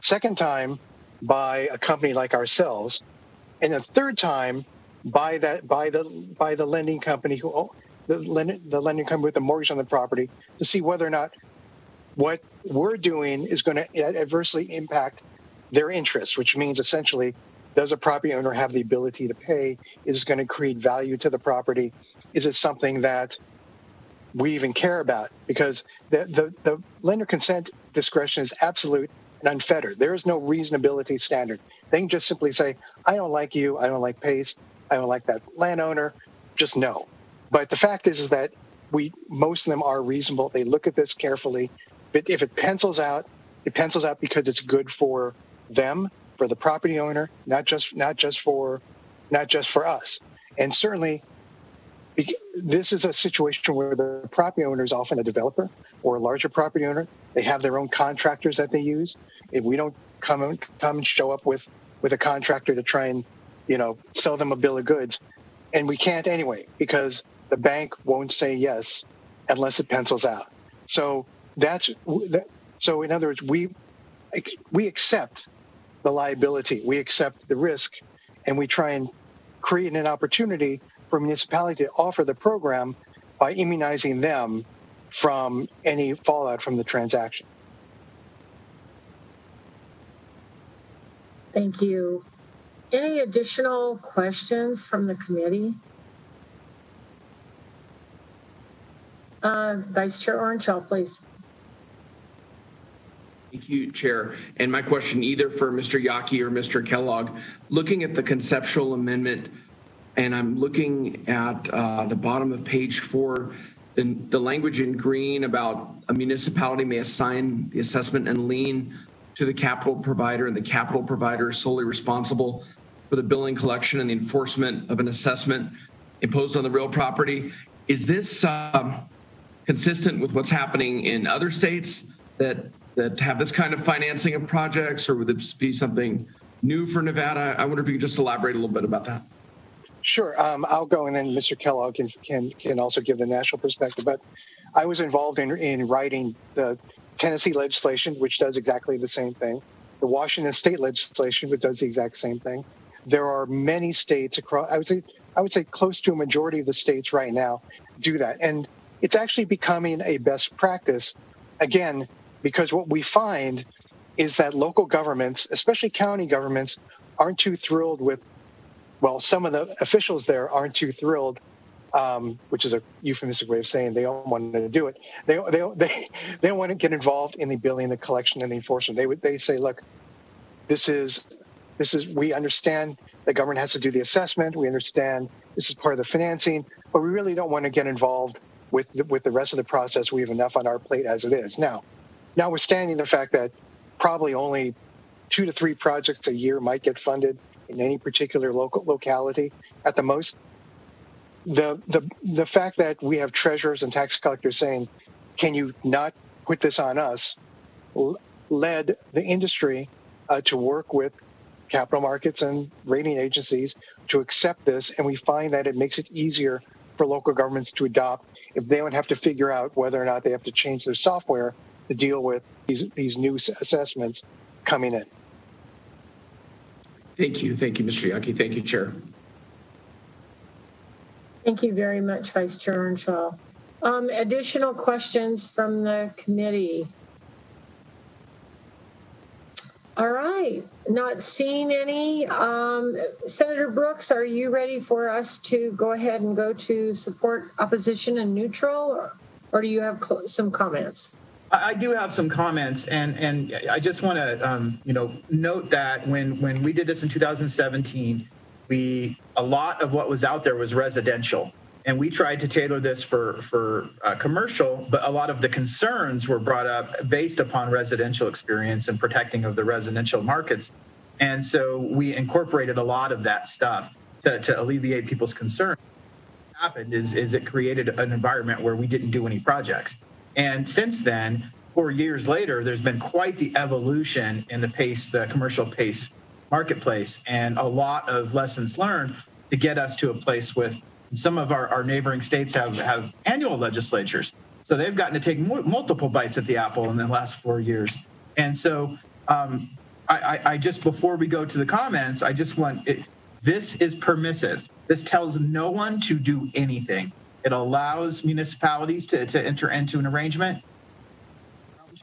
second time by a company like ourselves, and the third time by that by the by the lending company who the lending the lending company with the mortgage on the property to see whether or not what we're doing is going to adversely impact their interests, which means essentially, does a property owner have the ability to pay? Is it going to create value to the property? Is it something that we even care about? Because the, the, the lender consent discretion is absolute and unfettered. There is no reasonability standard. They can just simply say, I don't like you, I don't like PACE, I don't like that landowner, just no. But the fact is, is that we most of them are reasonable. They look at this carefully. But if it pencils out, it pencils out because it's good for them, for the property owner, not just not just for not just for us. And certainly, this is a situation where the property owner is often a developer or a larger property owner. They have their own contractors that they use. If we don't come and come and show up with with a contractor to try and, you know, sell them a bill of goods, and we can't anyway because the bank won't say yes unless it pencils out. So that's so. In other words, we we accept the liability, we accept the risk, and we try and create an opportunity for a municipality to offer the program by immunizing them from any fallout from the transaction. Thank you. Any additional questions from the committee? Uh, Vice Chair Ohrenschall, please. Thank you, Chair. And my question either for Mister Yaki or Mister Kellogg, looking at the conceptual amendment, and I'm looking at uh, the bottom of page four, the, the language in green about a municipality may assign the assessment and lien to the capital provider, and the capital provider is solely responsible for the billing, collection, and the enforcement of an assessment imposed on the real property. Is this uh, consistent with what's happening in other states that that have this kind of financing of projects, or would this be something new for Nevada? I wonder if you could just elaborate a little bit about that. Sure, um, I'll go, and then Mister Kellogg can, can can also give the national perspective. But I was involved in in writing the Tennessee legislation, which does exactly the same thing. The Washington state legislation, which does the exact same thing. There are many states across, I would say, I would say close to a majority of the states right now do that. And it's actually becoming a best practice, again, because what we find is that local governments, especially county governments, aren't too thrilled with, well, some of the officials there aren't too thrilled, um, which is a euphemistic way of saying they don't want to do it. They they they they don't want to get involved in the billing, the collection, and the enforcement. They would they say, look, this is this is we understand the government has to do the assessment. We understand this is part of the financing, but we really don't want to get involved with the, with the rest of the process. We have enough on our plate as it is now. Notwithstanding the fact that probably only two to three projects a year might get funded in any particular local locality at the most. The, the the fact that we have treasurers and tax collectors saying, can you not put this on us, led the industry uh, to work with capital markets and rating agencies to accept this. And we find that it makes it easier for local governments to adopt if they don't have to figure out whether or not they have to change their software to deal with these, these new assessments coming in. Thank you. Thank you, Mister Yaki. Thank you, Chair. Thank you very much, Vice Chair Ohrenschall. Um, additional questions from the committee? All right. Not seeing any. Um, Senator Brooks, are you ready for us to go ahead and go to support, opposition, and neutral, or, or do you have some comments? I do have some comments, and and I just want to um, you know note that when when we did this in two thousand seventeen, we a lot of what was out there was residential, and we tried to tailor this for for uh, commercial, but a lot of the concerns were brought up based upon residential experience and protecting of the residential markets, and so we incorporated a lot of that stuff to to alleviate people's concerns. What happened is is it created an environment where we didn't do any projects. And since then, four years later, there's been quite the evolution in the PACE, the commercial PACE marketplace, and a lot of lessons learned to get us to a place with some of our, our neighboring states have, have annual legislatures. So they've gotten to take multiple bites at the apple in the last four years. And so um, I, I just, before we go to the comments, I just want, it, this is permissive. This tells no one to do anything. It allows municipalities to, to enter into an arrangement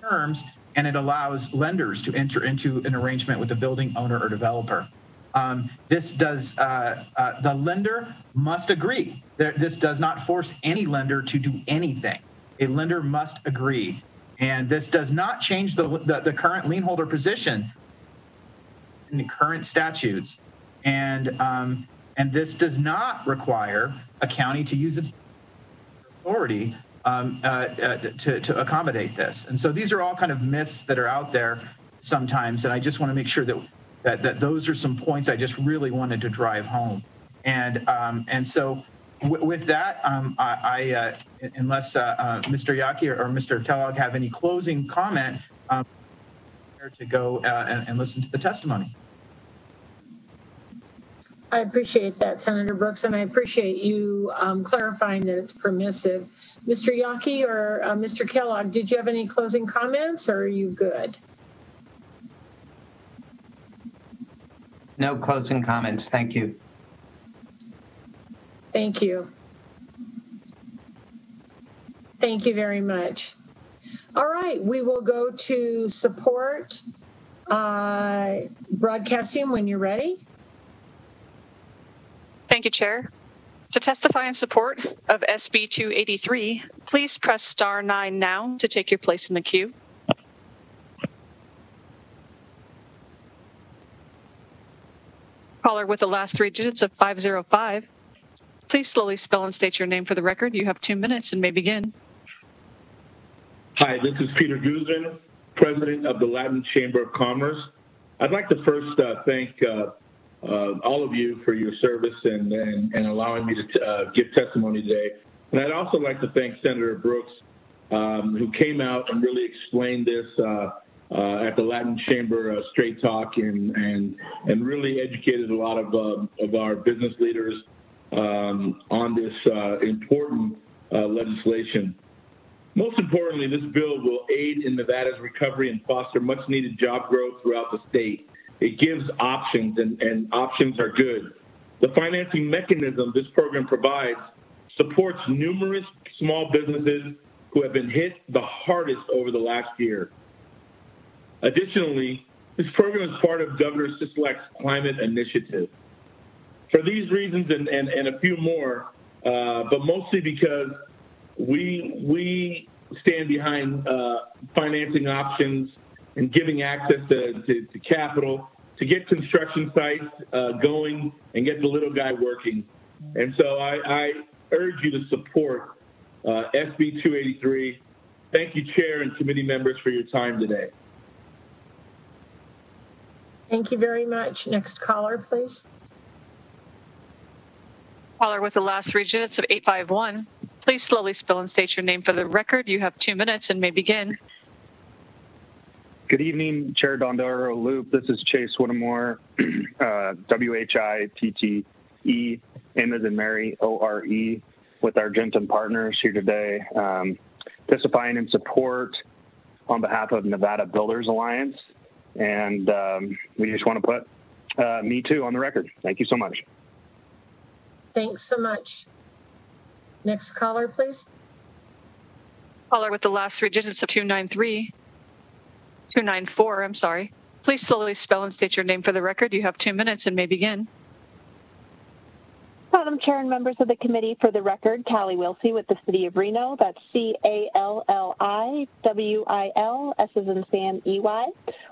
terms, and it allows lenders to enter into an arrangement with the building owner or developer. Um, this does, uh, uh, the lender must agree. There, this does not force any lender to do anything. A lender must agree. And this does not change the, the, the current lien holder position in the current statutes. And, um, and this does not require a county to use its authority um, uh, uh, to, to accommodate this. And so these are all kind of myths that are out there sometimes, and I just want to make sure that, that, that those are some points I just really wanted to drive home. And, um, and so w with that, um, I, I uh, unless uh, uh, Mister Yaki or, or Mister Kellogg have any closing comment, um, to go uh, and, and listen to the testimony. I appreciate that, Senator Brooks, and I appreciate you um, clarifying that it's permissive. Mister Yaki or uh, Mister Kellogg, did you have any closing comments, or are you good? No closing comments. Thank you. Thank you. Thank you very much. All right, we will go to support uh, broadcasting when you're ready. Thank you, Chair. To testify in support of S B two eighty-three, please press star nine now to take your place in the queue. Caller with the last three digits of five zero five, please slowly spell and state your name for the record. You have two minutes and may begin. Hi, this is Peter Guzman, President of the Latin Chamber of Commerce. I'd like to first uh, thank uh, uh, all of you for your service and, and, and allowing me to uh, give testimony today. And I'd also like to thank Senator Brooks, um, who came out and really explained this uh, uh, at the Latin Chamber uh, Straight Talk and, and, and really educated a lot of, uh, of our business leaders um, on this uh, important uh, legislation. Most importantly, this bill will aid in Nevada's recovery and foster much-needed job growth throughout the state. It gives options, and, and options are good. The financing mechanism this program provides supports numerous small businesses who have been hit the hardest over the last year. Additionally, this program is part of Governor Sisolak's climate initiative. For these reasons and, and, and a few more, uh, but mostly because We, we stand behind uh, financing options and giving access to, to, to capital to get construction sites uh, going and get the little guy working. And so I, I urge you to support uh, S B two eighty-three. Thank you, Chair and committee members, for your time today. Thank you very much. Next caller, please. Caller with the last three digits of eight five one. Please slowly spell and state your name for the record. You have two minutes and may begin. Good evening, Chair Dondero Loop. This is Chase Whittemore, uh, W H I P T E, M as in Mary, O R E, with our Argentum partners here today, um, testifying in support on behalf of Nevada Builders Alliance. And um, we just want to put uh, me too on the record. Thank you so much. Thanks so much. Next caller, please. Caller with the last three digits of two nine three, two nine four, I'm sorry. Please slowly spell and state your name for the record. You have two minutes and may begin. Madam Chair and members of the committee, for the record, Callie Wilsey with the City of Reno. That's C A L L I W I L, S as in Sam, E Y.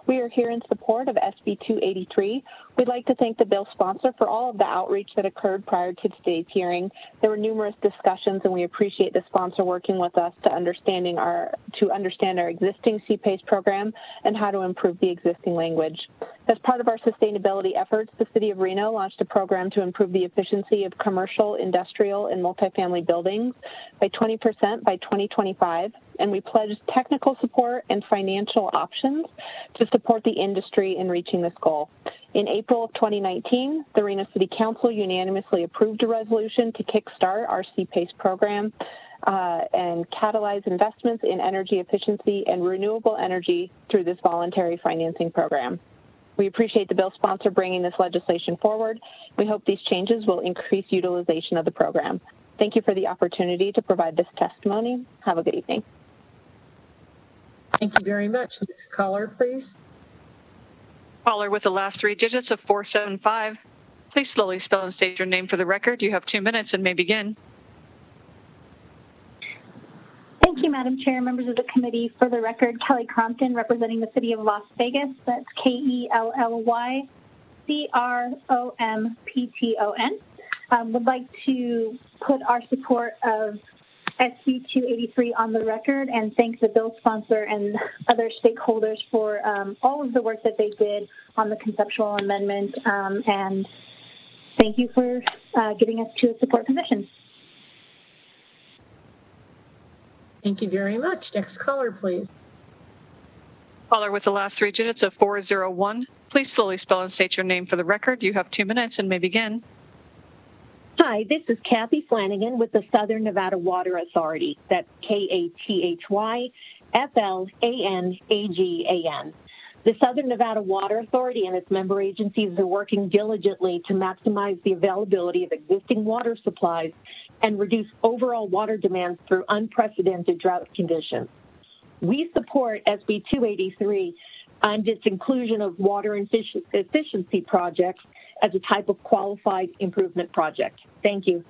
We are here in support of S B two eighty-three. We'd like to thank the bill sponsor for all of the outreach that occurred prior to today's hearing. There were numerous discussions, and we appreciate the sponsor working with us to, understanding our, to understand our existing C PACE program and how to improve the existing language. As part of our sustainability efforts, the City of Reno launched a program to improve the efficiency of commercial, industrial, and multifamily buildings by twenty percent by twenty twenty-five, and we pledged technical support and financial options to support the industry in reaching this goal. In April of twenty nineteen, the Reno City Council unanimously approved a resolution to kickstart our C PACE program uh, and catalyze investments in energy efficiency and renewable energy through this voluntary financing program. We appreciate the bill sponsor bringing this legislation forward. We hope these changes will increase utilization of the program. Thank you for the opportunity to provide this testimony. Have a good evening. Thank you very much. Next caller, please. Caller with the last three digits of four seven five. Please slowly spell and state your name for the record. You have two minutes and may begin. Thank you, Madam Chair, members of the committee. For the record, Kelly Crompton, representing the City of Las Vegas. That's K E L L Y C R O M P T O N. Um, would like to put our support of S C two eighty-three on the record and thank the bill sponsor and other stakeholders for um, all of the work that they did on the conceptual amendment. Um, and thank you for uh, getting us to a support position. Thank you very much. Next caller, please. Caller with the last three digits of four zero one. Please slowly spell and state your name for the record. You have two minutes and may begin. Hi, this is Kathy Flanagan with the Southern Nevada Water Authority. That's K A T H Y F L A N A G A N. The Southern Nevada Water Authority and its member agencies are working diligently to maximize the availability of existing water supplies and reduce overall water demand through unprecedented drought conditions. We support S B two eighty-three and its inclusion of water efficiency projects as a type of qualified improvement project. Thank you.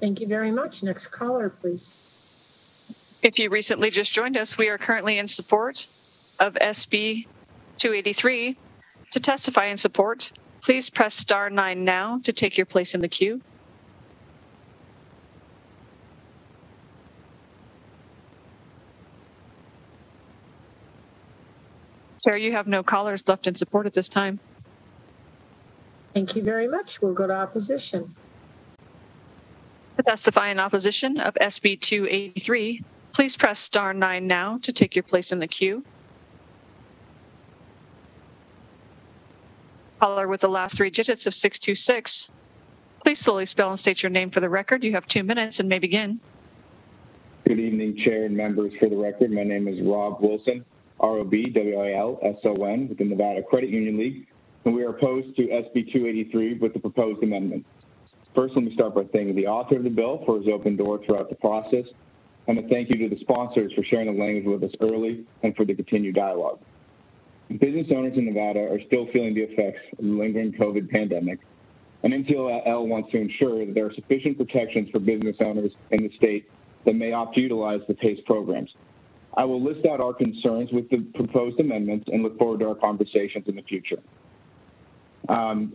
Thank you very much. Next caller, please. If you recently just joined us, we are currently in support of S B two eighty-three. To testify in support, please press star nine now to take your place in the queue. Chair, you have no callers left in support at this time. Thank you very much. We'll go to opposition. To testify in opposition of S B two eighty-three, please press star nine now to take your place in the queue. Caller with the last three digits of six two six. Please slowly spell and state your name for the record. You have two minutes and may begin. Good evening, Chair and members. For the record, my name is Rob Wilson, R O B W I L S O N, with the Nevada Credit Union League, and we are opposed to S B two eighty-three with the proposed amendment. First, let me start by thanking the author of the bill for his open door throughout the process, and a thank you to the sponsors for sharing the language with us early and for the continued dialogue. Business owners in Nevada are still feeling the effects of the lingering COVID pandemic, and N T L L wants to ensure that there are sufficient protections for business owners in the state that may opt to utilize the PACE programs. I will list out our concerns with the proposed amendments and look forward to our conversations in the future. Um,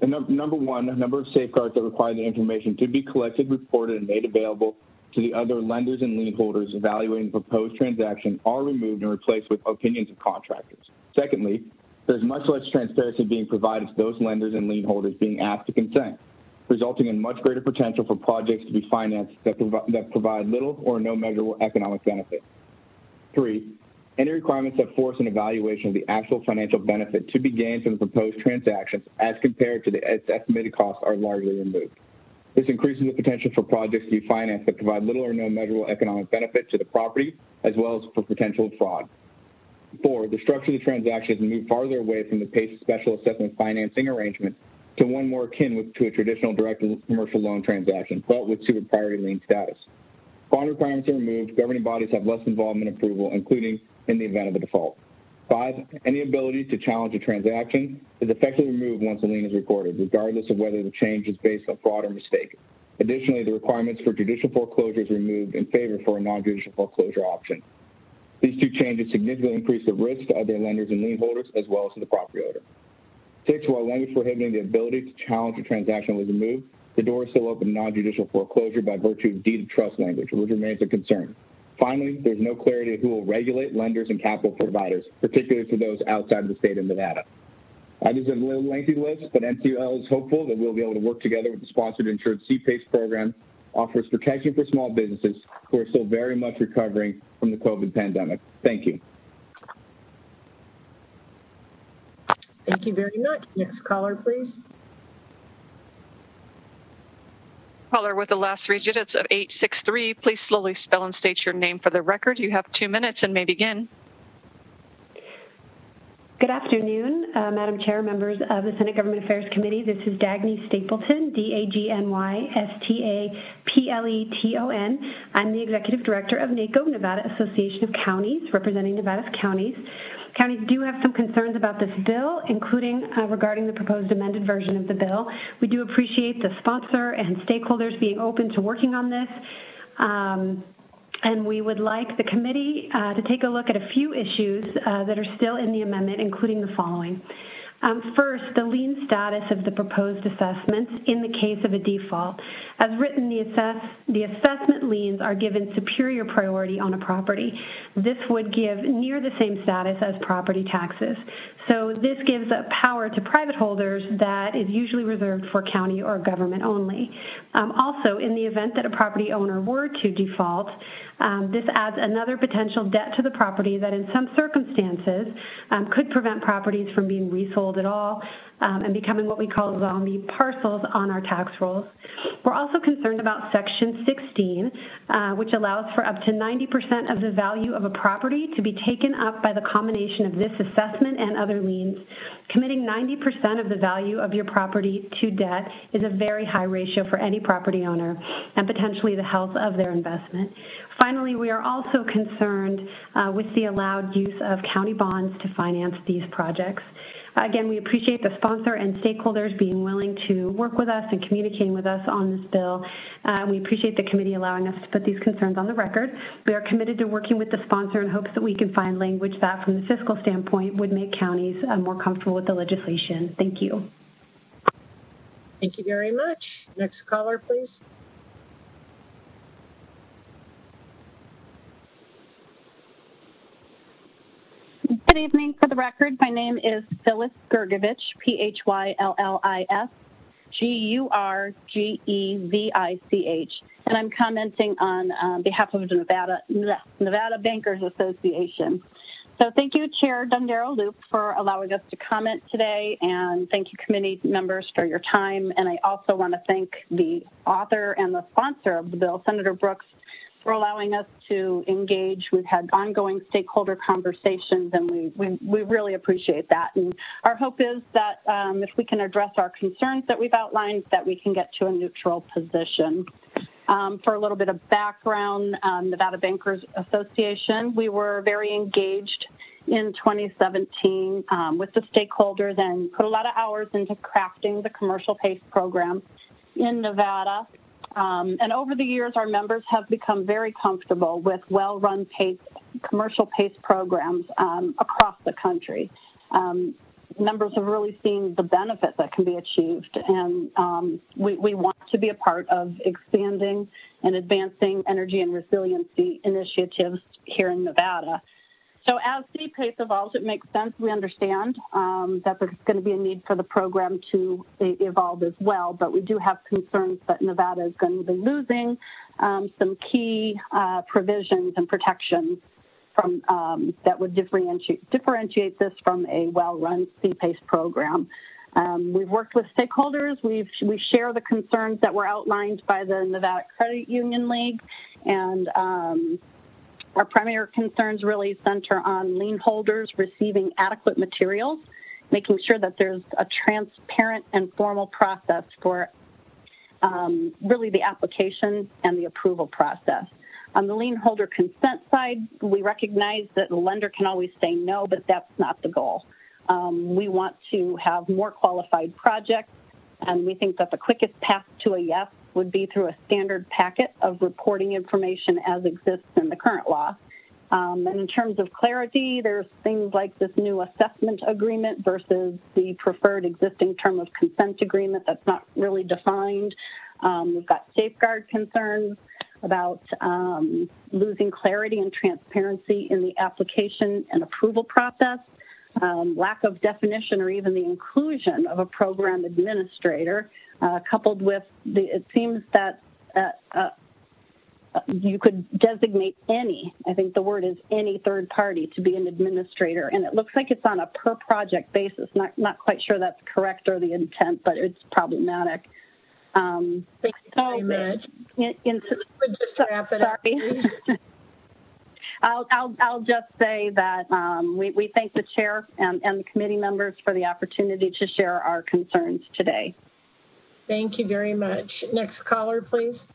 the no number one, a number of safeguards that require the information to be collected, reported, and made available to the other lenders and lien holders evaluating the proposed transaction are removed and replaced with opinions of contractors. Secondly, there's much less transparency being provided to those lenders and lien holders being asked to consent, resulting in much greater potential for projects to be financed that, prov that provide little or no measurable economic benefit. Three, any requirements that force an evaluation of the actual financial benefit to be gained from the proposed transactions as compared to the estimated costs are largely removed. This increases the potential for projects to be financed that provide little or no measurable economic benefit to the property, as well as for potential fraud. Four, the structure of the transaction has moved farther away from the PACE special assessment financing arrangement to one more akin with, to a traditional direct commercial loan transaction, but with super priority lien status. Bond requirements are removed. Governing bodies have less involvement approval, including in the event of a default. Five, any ability to challenge a transaction is effectively removed once a lien is recorded, regardless of whether the change is based on fraud or mistake. Additionally, the requirements for judicial foreclosure is removed in favor for a non-judicial foreclosure option. These two changes significantly increase the risk to other lenders and lien holders, as well as to the property owner. Six, while language prohibiting the ability to challenge a transaction was removed, the door is still open to non-judicial foreclosure by virtue of deed of trust language, which remains a concern. Finally, there's no clarity of who will regulate lenders and capital providers, particularly for those outside of the state of Nevada. I just have a little lengthy list, but N T L is hopeful that we'll be able to work together with the sponsored insured C PACE program offers protection for small businesses who are still very much recovering from the COVID pandemic. Thank you. Thank you very much. Next caller, please. Caller with the last three digits of eight six three, please slowly spell and state your name for the record. You have two minutes and may begin. Good afternoon, uh, Madam Chair, members of the Senate Government Affairs Committee. This is Dagny Stapleton, D A G N Y S T A P L E T O N. I'm the Executive Director of NAACP, Nevada Association of Counties, representing Nevada's counties. Counties do have some concerns about this bill, including uh, regarding the proposed amended version of the bill. We do appreciate the sponsor and stakeholders being open to working on this. Um, And we would like the committee uh, to take a look at a few issues uh, that are still in the amendment, including the following. Um, first, the lien status of the proposed assessments in the case of a default. As written, the, assess, the assessment liens are given superior priority on a property. This would give near the same status as property taxes. So this gives a power to private holders that is usually reserved for county or government only. Um, also, in the event that a property owner were to default, um, this adds another potential debt to the property that in some circumstances um, could prevent properties from being resold at all um, and becoming what we call zombie parcels on our tax rolls. We're also concerned about Section sixteen, uh, which allows for up to ninety percent of the value of a property to be taken up by the combination of this assessment and other liens. Committing ninety percent of the value of your property to debt is a very high ratio for any property owner and potentially the health of their investment. Finally, we are also concerned uh, with the allowed use of county bonds to finance these projects. Again, we appreciate the sponsor and stakeholders being willing to work with us and communicating with us on this bill. Uh, we appreciate the committee allowing us to put these concerns on the record. We are committed to working with the sponsor in hopes that we can find language that, from the fiscal standpoint, would make counties uh, more comfortable with the legislation. Thank you. Thank you very much. Next caller, please. Good evening. For the record, my name is Phyllis Gurgevich, P H Y L L I S, G U R G E V I C H, and I'm commenting on um, behalf of the Nevada, Nevada Bankers Association. So thank you, Chair Dondero Loop, for allowing us to comment today, and thank you, committee members, for your time. And I also want to thank the author and the sponsor of the bill, Senator Brooks, for allowing us to engage. We've had ongoing stakeholder conversations, and we, we, we really appreciate that. And our hope is that um, if we can address our concerns that we've outlined, that we can get to a neutral position. Um, for a little bit of background, um, Nevada Bankers Association, we were very engaged in twenty seventeen um, with the stakeholders and put a lot of hours into crafting the commercial PACE program in Nevada. Um, and over the years, our members have become very comfortable with well-run PACE, commercial PACE programs um, across the country. Um, members have really seen the benefit that can be achieved, and um, we, we want to be a part of expanding and advancing energy and resiliency initiatives here in Nevada. So as C PACE evolves, it makes sense. We understand um, that there's going to be a need for the program to evolve as well, but we do have concerns that Nevada is going to be losing um, some key uh, provisions and protections from um, that would differentiate, differentiate this from a well-run C PACE program. Um, we've worked with stakeholders. We've, we share the concerns that were outlined by the Nevada Credit Union League, and um, our primary concerns really center on lien holders receiving adequate materials, making sure that there's a transparent and formal process for um, really the application and the approval process. On the lien holder consent side, we recognize that the lender can always say no, but that's not the goal. Um, we want to have more qualified projects, and we think that the quickest path to a yes would be through a standard packet of reporting information as exists in the current law. Um, and in terms of clarity, there's things like this new assessment agreement versus the preferred existing term of consent agreement that's not really defined. Um, we've got safeguard concerns about um, losing clarity and transparency in the application and approval process, um, lack of definition or even the inclusion of a program administrator, Uh, coupled with, the, it seems that uh, uh, you could designate any, I think the word is any third party to be an administrator, and it looks like it's on a per project basis. Not, not quite sure that's correct or the intent, but it's problematic. Um, Thank you so very much. In, in, in, just so, wrap it sorry. up, please. I'll, I'll, I'll just say that um, we, we thank the chair and, and the committee members for the opportunity to share our concerns today. Thank you very much. Next caller, please.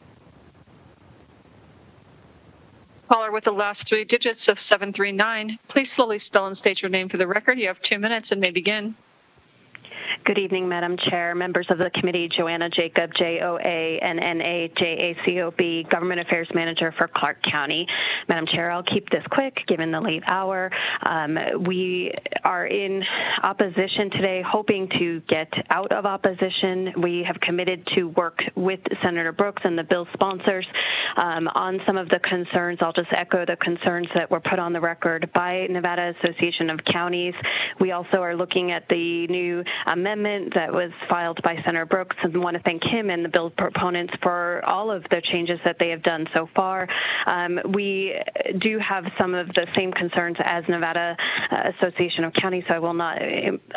Caller with the last three digits of seven three nine. Please slowly spell and state your name for the record. You have two minutes and may begin. Good evening, Madam Chair, members of the committee, Joanna Jacob, J O A N N A J A C O B, Government Affairs Manager for Clark County. Madam Chair, I'll keep this quick, given the late hour. Um, we are in opposition today, hoping to get out of opposition. We have committed to work with Senator Brooks and the bill sponsors um, on some of the concerns. I'll just echo the concerns that were put on the record by Nevada Association of Counties. We also are looking at the new amendment that was filed by Senator Brooks, and want to thank him and the bill proponents for all of the changes that they have done so far. Um, we do have some of the same concerns as Nevada Association of Counties, so I will not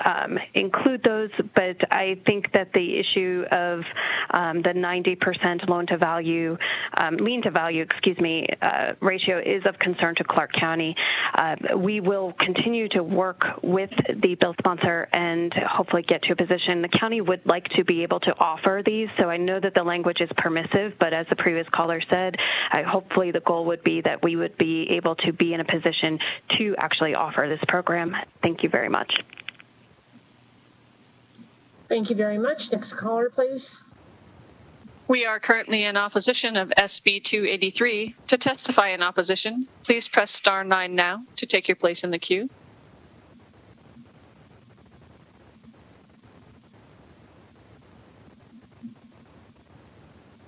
um, include those, but I think that the issue of um, the ninety percent loan to value, um, lien to value, excuse me, uh, ratio is of concern to Clark County. Uh, we will continue to work with the bill sponsor and hopefully get to a position. The county would like to be able to offer these, so I know that the language is permissive, but as the previous caller said, I, hopefully the goal would be that we would be able to be in a position to actually offer this program. Thank you very much. Thank you very much. Next caller, please. We are currently in opposition of S B two eighty-three. To testify in opposition, please press star nine now to take your place in the queue.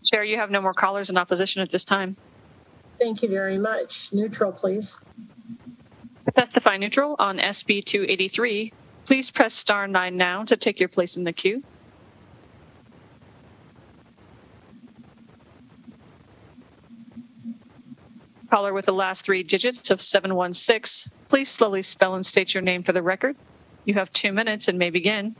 Chair, you have no more callers in opposition at this time. Thank you very much. Neutral, please. To testify neutral on S B two eighty-three, please press star nine now to take your place in the queue. Caller with the last three digits of seven one six, please slowly spell and state your name for the record. You have two minutes and may begin.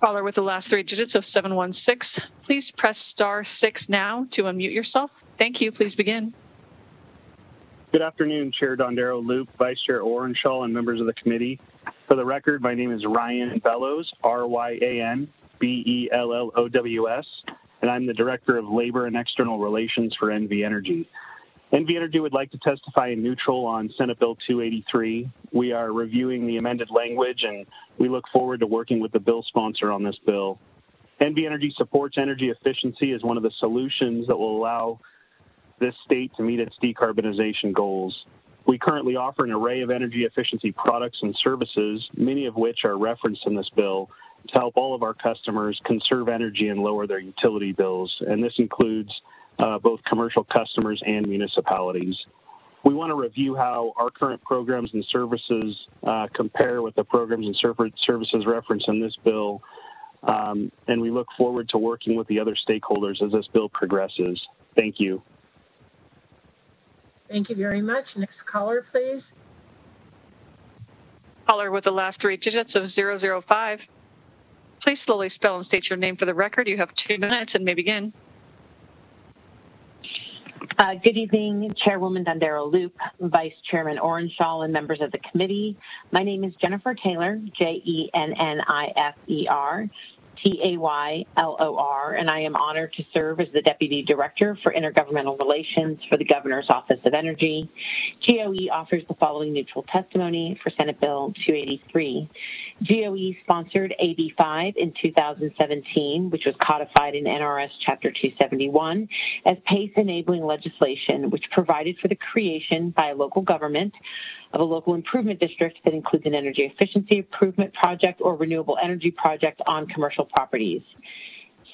Caller with the last three digits of seven one six, please press star six now to unmute yourself. Thank you. Please begin. Good afternoon, Chair Dondero Loop, Vice Chair Ohrenschall, and members of the committee. For the record, my name is Ryan Bellows, R Y A N B E L L O W S, and I'm the Director of Labor and External Relations for N V Energy. N V Energy would like to testify in neutral on Senate Bill two eighty-three. We are reviewing the amended language, and we look forward to working with the bill sponsor on this bill. N V Energy supports energy efficiency as one of the solutions that will allow this state to meet its decarbonization goals. We currently offer an array of energy efficiency products and services, many of which are referenced in this bill, to help all of our customers conserve energy and lower their utility bills, and this includes uh, both commercial customers and municipalities. We want to review how our current programs and services uh, compare with the programs and services referenced in this bill, um, and we look forward to working with the other stakeholders as this bill progresses. Thank you. Thank you very much. Next caller, please. Caller with the last three digits of zero zero five. Please slowly spell and state your name for the record. You have two minutes and may begin. Uh, good evening, Chairwoman Dondero Loop, Vice Chairman Ohrenschall, and members of the committee. My name is Jennifer Taylor, J E N N I F E R, T A Y L O R, and I am honored to serve as the Deputy Director for Intergovernmental Relations for the Governor's Office of Energy. G O E offers the following neutral testimony for Senate Bill two eighty-three. G O E sponsored A B five in two thousand seventeen, which was codified in N R S Chapter two seventy-one, as PACE enabling legislation, which provided for the creation by a local government of a local improvement district that includes an energy efficiency improvement project or renewable energy project on commercial properties.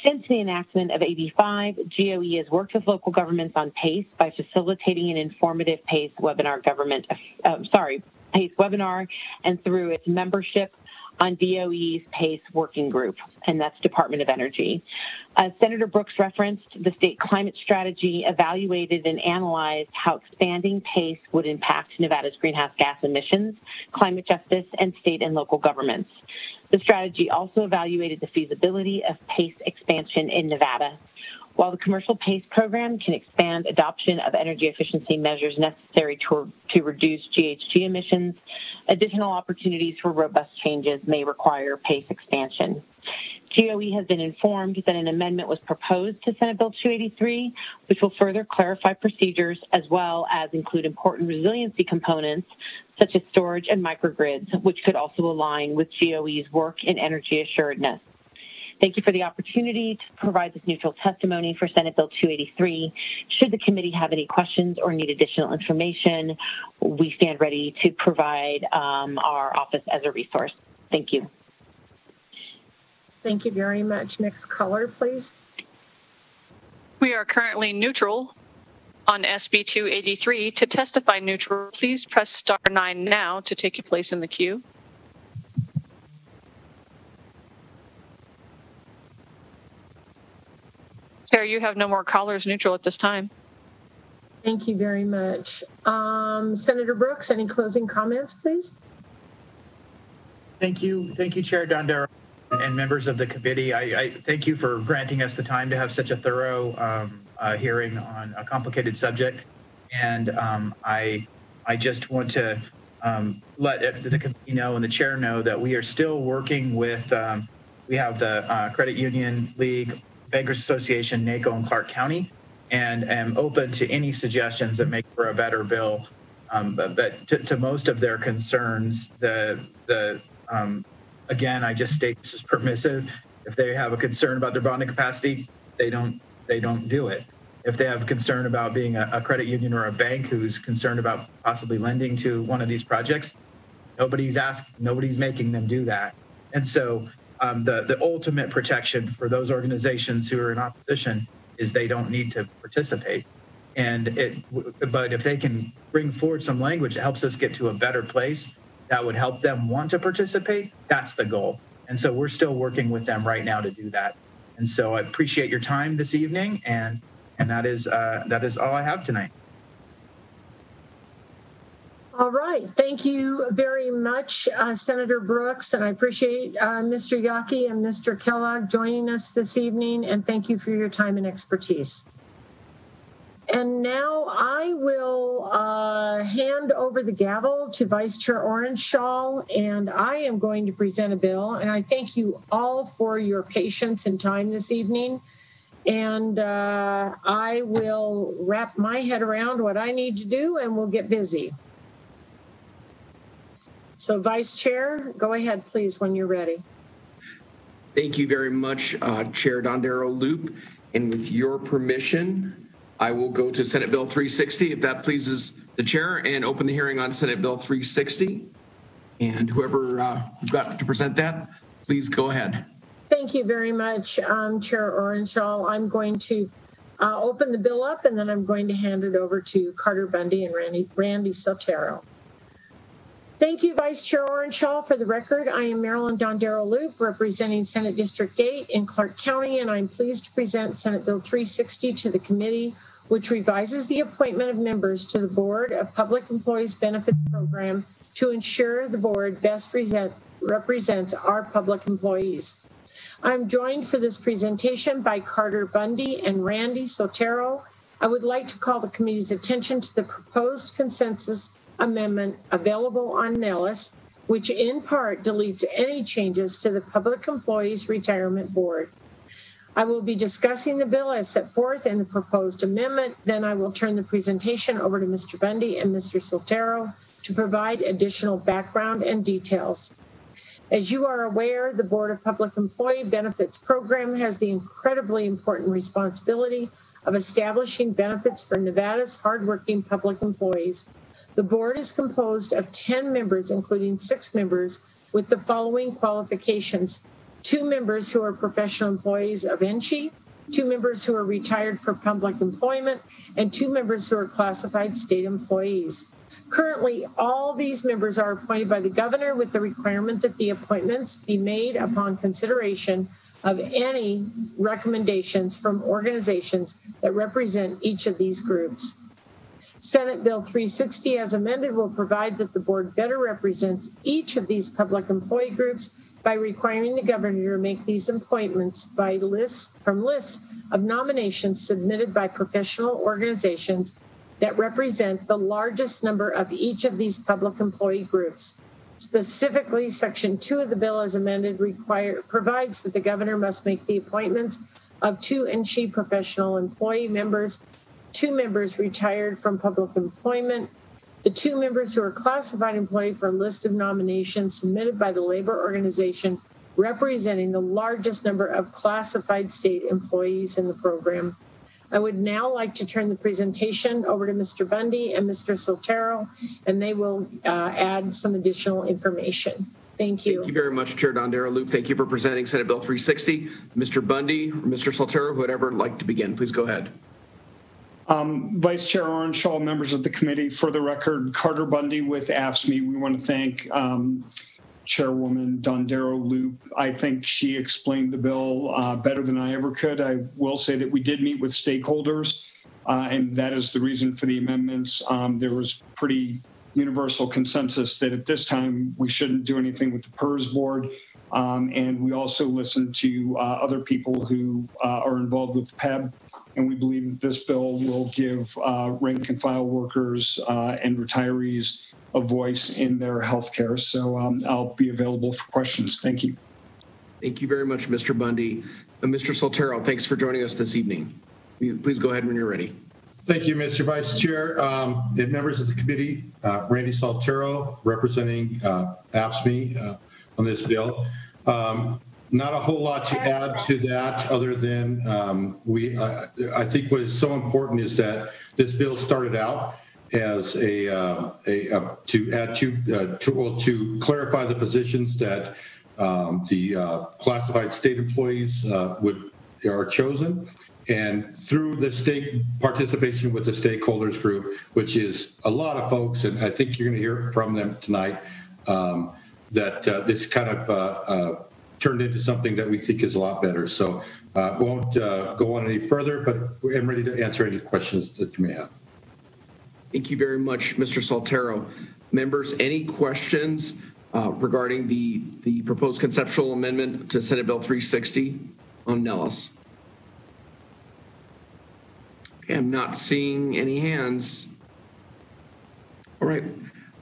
Since the enactment of A B five, G O E has worked with local governments on PACE by facilitating an informative PACE webinar government, uh, sorry, PACE webinar, and through its membership on D O E's PACE working group, and that's Department of Energy. Uh, Senator Brooks referenced the state climate strategy, evaluated and analyzed how expanding PACE would impact Nevada's greenhouse gas emissions, climate justice, and state and local governments. The strategy also evaluated the feasibility of PACE expansion in Nevada. While the commercial PACE program can expand adoption of energy efficiency measures necessary to, to reduce G H G emissions, additional opportunities for robust changes may require PACE expansion. G O E has been informed that an amendment was proposed to Senate Bill two eighty-three, which will further clarify procedures as well as include important resiliency components such as storage and microgrids, which could also align with G O E's work in energy assuredness. Thank you for the opportunity to provide this neutral testimony for Senate Bill two eighty-three. Should the committee have any questions or need additional information, we stand ready to provide um, our office as a resource. Thank you. Thank you very much. Next caller, please. We are currently neutral on S B two eighty-three. To testify neutral, please press star nine now to take your place in the queue. Terry, you have no more callers neutral at this time. Thank you very much. Um, Senator Brooks, any closing comments, please? Thank you. Thank you, Chair Dondero and members of the committee. I, I thank you for granting us the time to have such a thorough um, uh, hearing on a complicated subject. And um, I, I just want to um, let the committee know and the chair know that we are still working with, um, we have the uh, Credit Union League, Bankers Association, NACO, and Clark County, and am open to any suggestions that make for a better bill. Um, but but to, to most of their concerns, the the um, again, I just state this is permissive. If they have a concern about their bonding capacity, they don't they don't do it. If they have a concern about being a, a credit union or a bank who's concerned about possibly lending to one of these projects, nobody's asked, nobody's making them do that, and so. Um, the, the ultimate protection for those organizations who are in opposition is they don't need to participate. And it, but if they can bring forward some language that helps us get to a better place, that would help them want to participate. That's the goal. And so we're still working with them right now to do that. And so I appreciate your time this evening. And, and that is, uh, that is all I have tonight. All right. Thank you very much, uh, Senator Brooks, and I appreciate uh, Mister Yaki and Mister Kellogg joining us this evening, and thank you for your time and expertise. And now I will uh, hand over the gavel to Vice Chair Ohrenschall, and I am going to present a bill, and I thank you all for your patience and time this evening. And uh, I will wrap my head around what I need to do, and we'll get busy. So, Vice Chair, go ahead, please, when you're ready. Thank you very much, uh, Chair Dondero Loop. And with your permission, I will go to Senate Bill three sixty, if that pleases the chair, and open the hearing on Senate Bill three sixty. And whoever uh, got to present that, please go ahead. Thank you very much, um, Chair Ohrenschall. I'm going to uh, open the bill up, and then I'm going to hand it over to Carter Bundy and Randy, Randy Sotero. Thank you, Vice Chair Ohrenschall. For the record, I am Marilyn Dondero Loop, representing Senate District eight in Clark County, and I'm pleased to present Senate Bill three sixty to the committee, which revises the appointment of members to the Board of Public Employees Benefits Program to ensure the board best represents our public employees. I'm joined for this presentation by Carter Bundy and Randy Sotero. I would like to call the committee's attention to the proposed consensus amendment available on NELIS, which in part deletes any changes to the Public Employees Retirement Board. I will be discussing the bill as set forth in the proposed amendment. Then I will turn the presentation over to Mister Bundy and Mister Sotero to provide additional background and details. As you are aware, the Board of Public Employee Benefits Program has the incredibly important responsibility of establishing benefits for Nevada's hardworking public employees. The board is composed of ten members, including six members with the following qualifications: two members who are professional employees of N S H E, two members who are retired for public employment, and two members who are classified state employees. Currently, all these members are appointed by the governor with the requirement that the appointments be made upon consideration of any recommendations from organizations that represent each of these groups. Senate Bill three sixty, as amended, will provide that the board better represents each of these public employee groups by requiring the governor to make these appointments by lists, from lists of nominations submitted by professional organizations that represent the largest number of each of these public employee groups. Specifically, Section two of the bill as amended require, provides that the governor must make the appointments of two N S H E professional employee members, two members retired from public employment, the two members who are classified employee from list of nominations submitted by the labor organization representing the largest number of classified state employees in the program. I would now like to turn the presentation over to Mister Bundy and Mister Sotero, and they will uh, add some additional information. Thank you. Thank you very much, Chair Dondero Loop. Thank you for presenting Senate Bill three sixty. Mister Bundy, or Mister Sotero, whoever would like to begin, please go ahead. Um, Vice Chair Ohrenschall, members of the committee, for the record, Carter Bundy with A F S C M E. We want to thank um, Chairwoman Dondero Loop. I think she explained the bill uh, better than I ever could. I will say that we did meet with stakeholders, uh, and that is the reason for the amendments. Um, there was pretty universal consensus that at this time we shouldn't do anything with the P E R S board, um, and we also listened to uh, other people who uh, are involved with P E B, and we believe that this bill will give uh, rank and file workers uh, and retirees a voice in their health care. So um, I'll be available for questions. Thank you. Thank you very much, Mister Bundy. And Mister Sotero, thanks for joining us this evening. Please go ahead when you're ready. Thank you, Mister Vice Chair. Um, the members of the committee, uh, Randy Sotero representing uh, A F S C M E uh, on this bill. Um, not a whole lot to add to that other than um, we, uh, I think what is so important is that this bill started out as a, uh, a uh, to add to, uh, to, well, to clarify the positions that um, the uh, classified state employees uh, would are chosen, and through the state participation with the stakeholders group, which is a lot of folks, and I think you're going to hear from them tonight, um, that uh, this kind of uh, uh, turned into something that we think is a lot better. So I uh, won't uh, go on any further, but I'm ready to answer any questions that you may have. Thank you very much, Mister Sotero. Members, any questions uh, regarding the, the proposed conceptual amendment to Senate Bill three sixty on Nellis? Okay, I'm not seeing any hands. All right,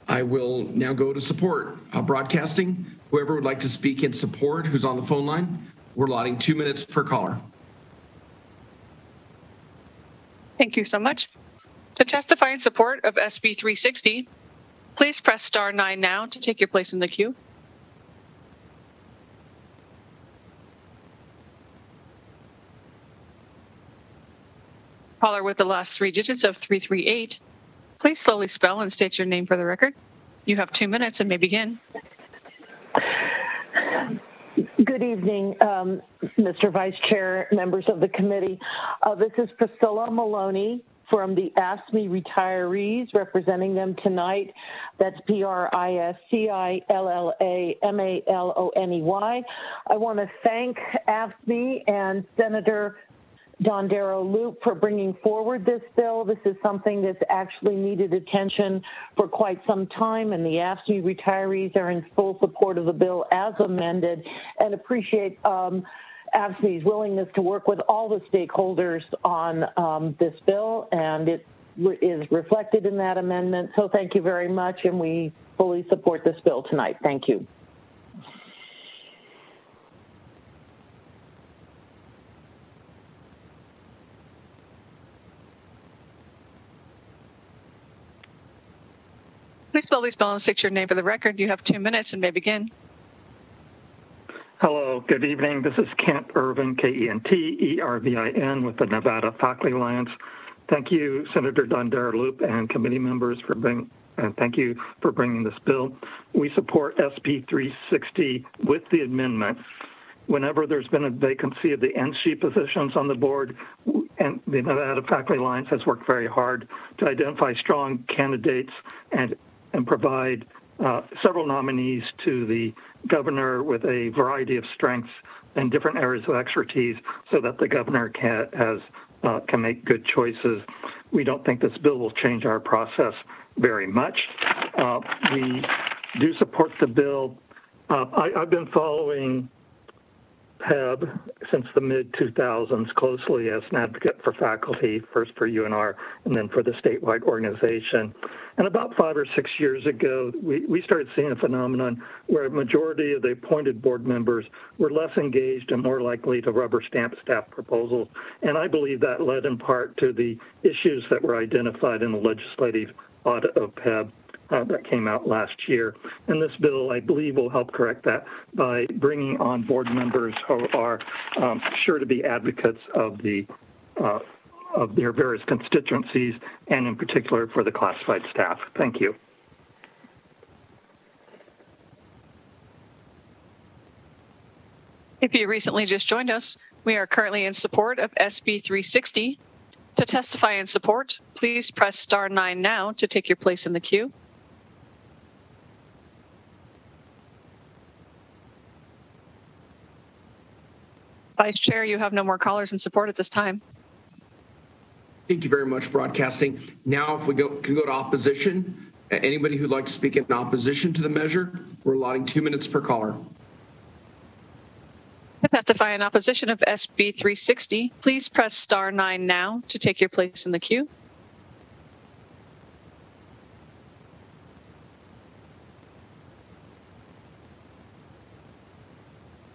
I will now go to support. Uh, broadcasting, whoever would like to speak in support, who's on the phone line, we're allotting two minutes per caller. Thank you so much. To testify in support of S B three sixty, please press star nine now to take your place in the queue. Caller with the last three digits of three three eight, please slowly spell and state your name for the record. You have two minutes and may begin. Good evening, um, Mister Vice Chair, members of the committee. Uh, this is Priscilla Maloney from the A F S C M E retirees, representing them tonight. That's P R I S C I L L A M A L O N E Y. I want to thank A F S C M E and Senator Dondero Loop for bringing forward this bill. This is something that's actually needed attention for quite some time, and the A F S C M E retirees are in full support of the bill as amended, and appreciate um, A F S C Me's willingness to work with all the stakeholders on um, this bill, and it re is reflected in that amendment. So thank you very much, and we fully support this bill tonight. Thank you. Please spell these bill and state your name for the record. You have two minutes and may begin. Hello, good evening. This is Kent Ervin, K E N T E R V I N, with the Nevada Faculty Alliance. Thank you, Senator Dondero Loop and committee members, for bring, and thank you for bringing this bill. We support S B three sixty with the amendment. Whenever there's been a vacancy of the N S H E positions on the board, and the Nevada Faculty Alliance has worked very hard to identify strong candidates and, and provide Uh, several nominees to the governor with a variety of strengths and different areas of expertise, so that the governor can, has, uh, can make good choices. We don't think this bill will change our process very much. Uh, we do support the bill. Uh, I, I've been following P E B since the mid two thousands closely as an advocate for faculty, first for U N R and then for the statewide organization. And about five or six years ago, we, we started seeing a phenomenon where a majority of the appointed board members were less engaged and more likely to rubber stamp staff proposals. And I believe that led in part to the issues that were identified in the legislative audit of P E B. Uh, that came out last year. And this bill, I believe, will help correct that by bringing on board members who are um, sure to be advocates of the uh, of their various constituencies, and in particular for the classified staff. Thank you. If you recently just joined us, we are currently in support of S B three sixty. To testify in support, please press star nine now to take your place in the queue. Vice Chair, you have no more callers in support at this time. Thank you very much, broadcasting. Now, if we go, can go to opposition, anybody who'd like to speak in opposition to the measure, we're allotting two minutes per caller. To testify in opposition of S B three sixty, please press star nine now to take your place in the queue.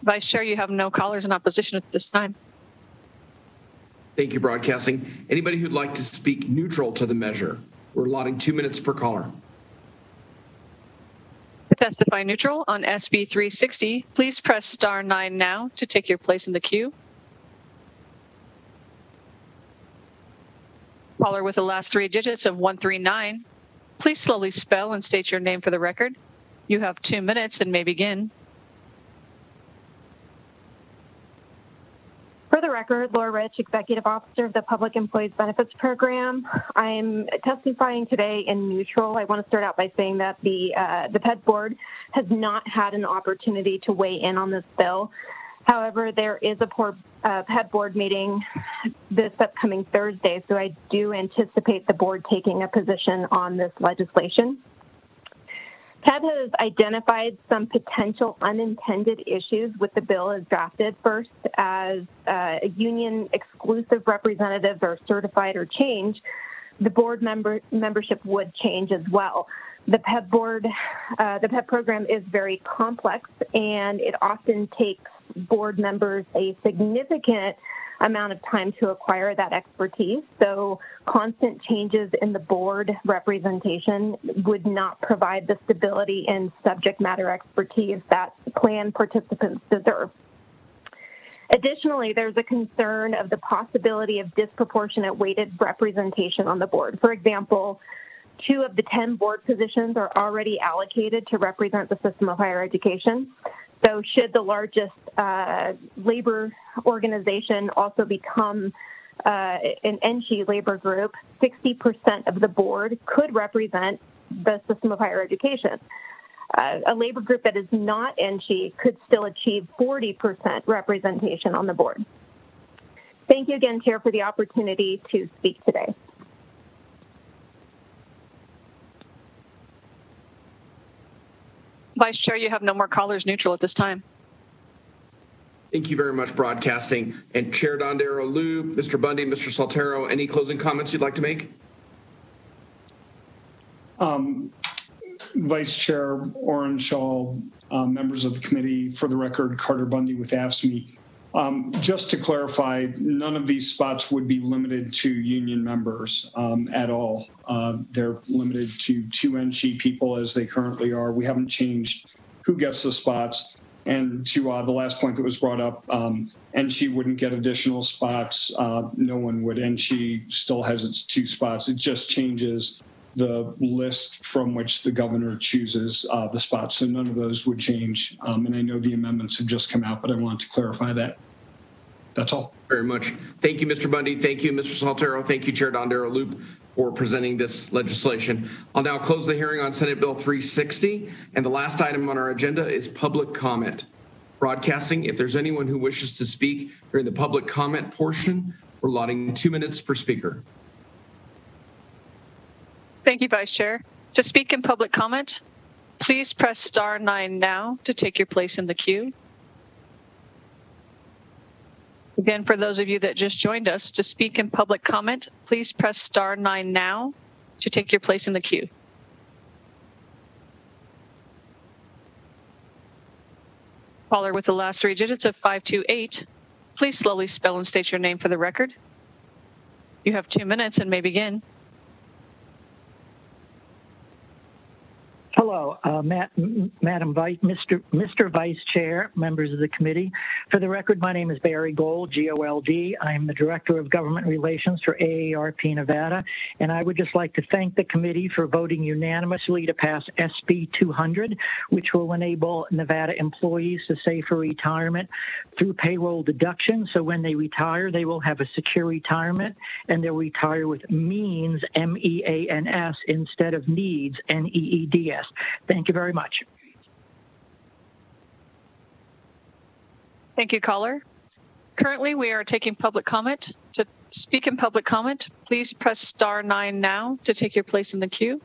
Vice Chair, you have no callers in opposition at this time. Thank you, broadcasting. Anybody who'd like to speak neutral to the measure, we're allotting two minutes per caller. To testify neutral on S B three sixty, please press star nine now to take your place in the queue. Caller with the last three digits of one three nine, please slowly spell and state your name for the record. You have two minutes and may begin. For the record, Laura Rich, Executive Officer of the Public Employees Benefits Program. I'm testifying today in neutral. I want to start out by saying that the, uh, the P E B board has not had an opportunity to weigh in on this bill. However, there is a poor, uh, P E B board meeting this upcoming Thursday, so I do anticipate the board taking a position on this legislation. P E B has identified some potential unintended issues with the bill as drafted. First, as uh, a union exclusive representative or certified or change, the board member membership would change as well. The P E B board, uh, the P E B program is very complex, and it often takes board members a significant amount of time to acquire that expertise. So constant changes in the board representation would not provide the stability and subject matter expertise that plan participants deserve. Additionally, there's a concern of the possibility of disproportionate weighted representation on the board. For example, two of the ten board positions are already allocated to represent the system of higher education. So should the largest uh, labor organization also become uh, an N S H E labor group, sixty percent of the board could represent the system of higher education. Uh, a labor group that is not N S H E could still achieve forty percent representation on the board. Thank you again, Chair, for the opportunity to speak today. Vice Chair, you have no more callers neutral at this time. Thank you very much, broadcasting. And Chair Dondero Loop, Mister Bundy, Mister Sotero, any closing comments you'd like to make? Um, Vice Chair Ohrenschall, uh, members of the committee, for the record, Carter Bundy with A F S C M E. Um, just to clarify, none of these spots would be limited to union members um, at all. Uh, they're limited to two N S H E people as they currently are. We haven't changed who gets the spots. And to uh, the last point that was brought up, um, N S H E wouldn't get additional spots. Uh, no one would. N S H E still has its two spots. It just changes the list from which the governor chooses uh, the spots. So none of those would change. Um, and I know the amendments have just come out, but I wanted to clarify that. That's all. Very much. Thank you, Mister Bundy. Thank you, Mister Saltero. Thank you, Chair Dondero Loop, for presenting this legislation. I'll now close the hearing on Senate Bill three sixty. And the last item on our agenda is public comment. Broadcasting, if there's anyone who wishes to speak during the public comment portion, we're allotting two minutes per speaker. Thank you, Vice Chair. To speak in public comment, please press star nine now to take your place in the queue. Again, for those of you that just joined us, to speak in public comment, please press star nine now to take your place in the queue. Caller with the last three digits of five two eight, please slowly spell and state your name for the record. You have two minutes and may begin. Hello, uh, Matt, Madam Vice, Mister Mister Vice Chair, members of the committee. For the record, my name is Barry Gold, G O L D. I am the Director of Government Relations for A A R P Nevada, and I would just like to thank the committee for voting unanimously to pass S B two hundred, which will enable Nevada employees to save for retirement through payroll deduction. So when they retire, they will have a secure retirement, and they'll retire with means, M E A N S, instead of needs, N E E D S. Thank you very much. Thank you, caller. Currently, we are taking public comment. To speak in public comment, please press star nine now to take your place in the queue.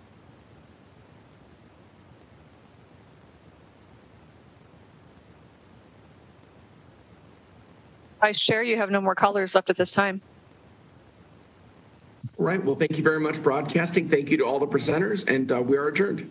Vice Chair, you have no more callers left at this time. All right. Well, thank you very much, broadcasting. Thank you to all the presenters, and uh, we are adjourned.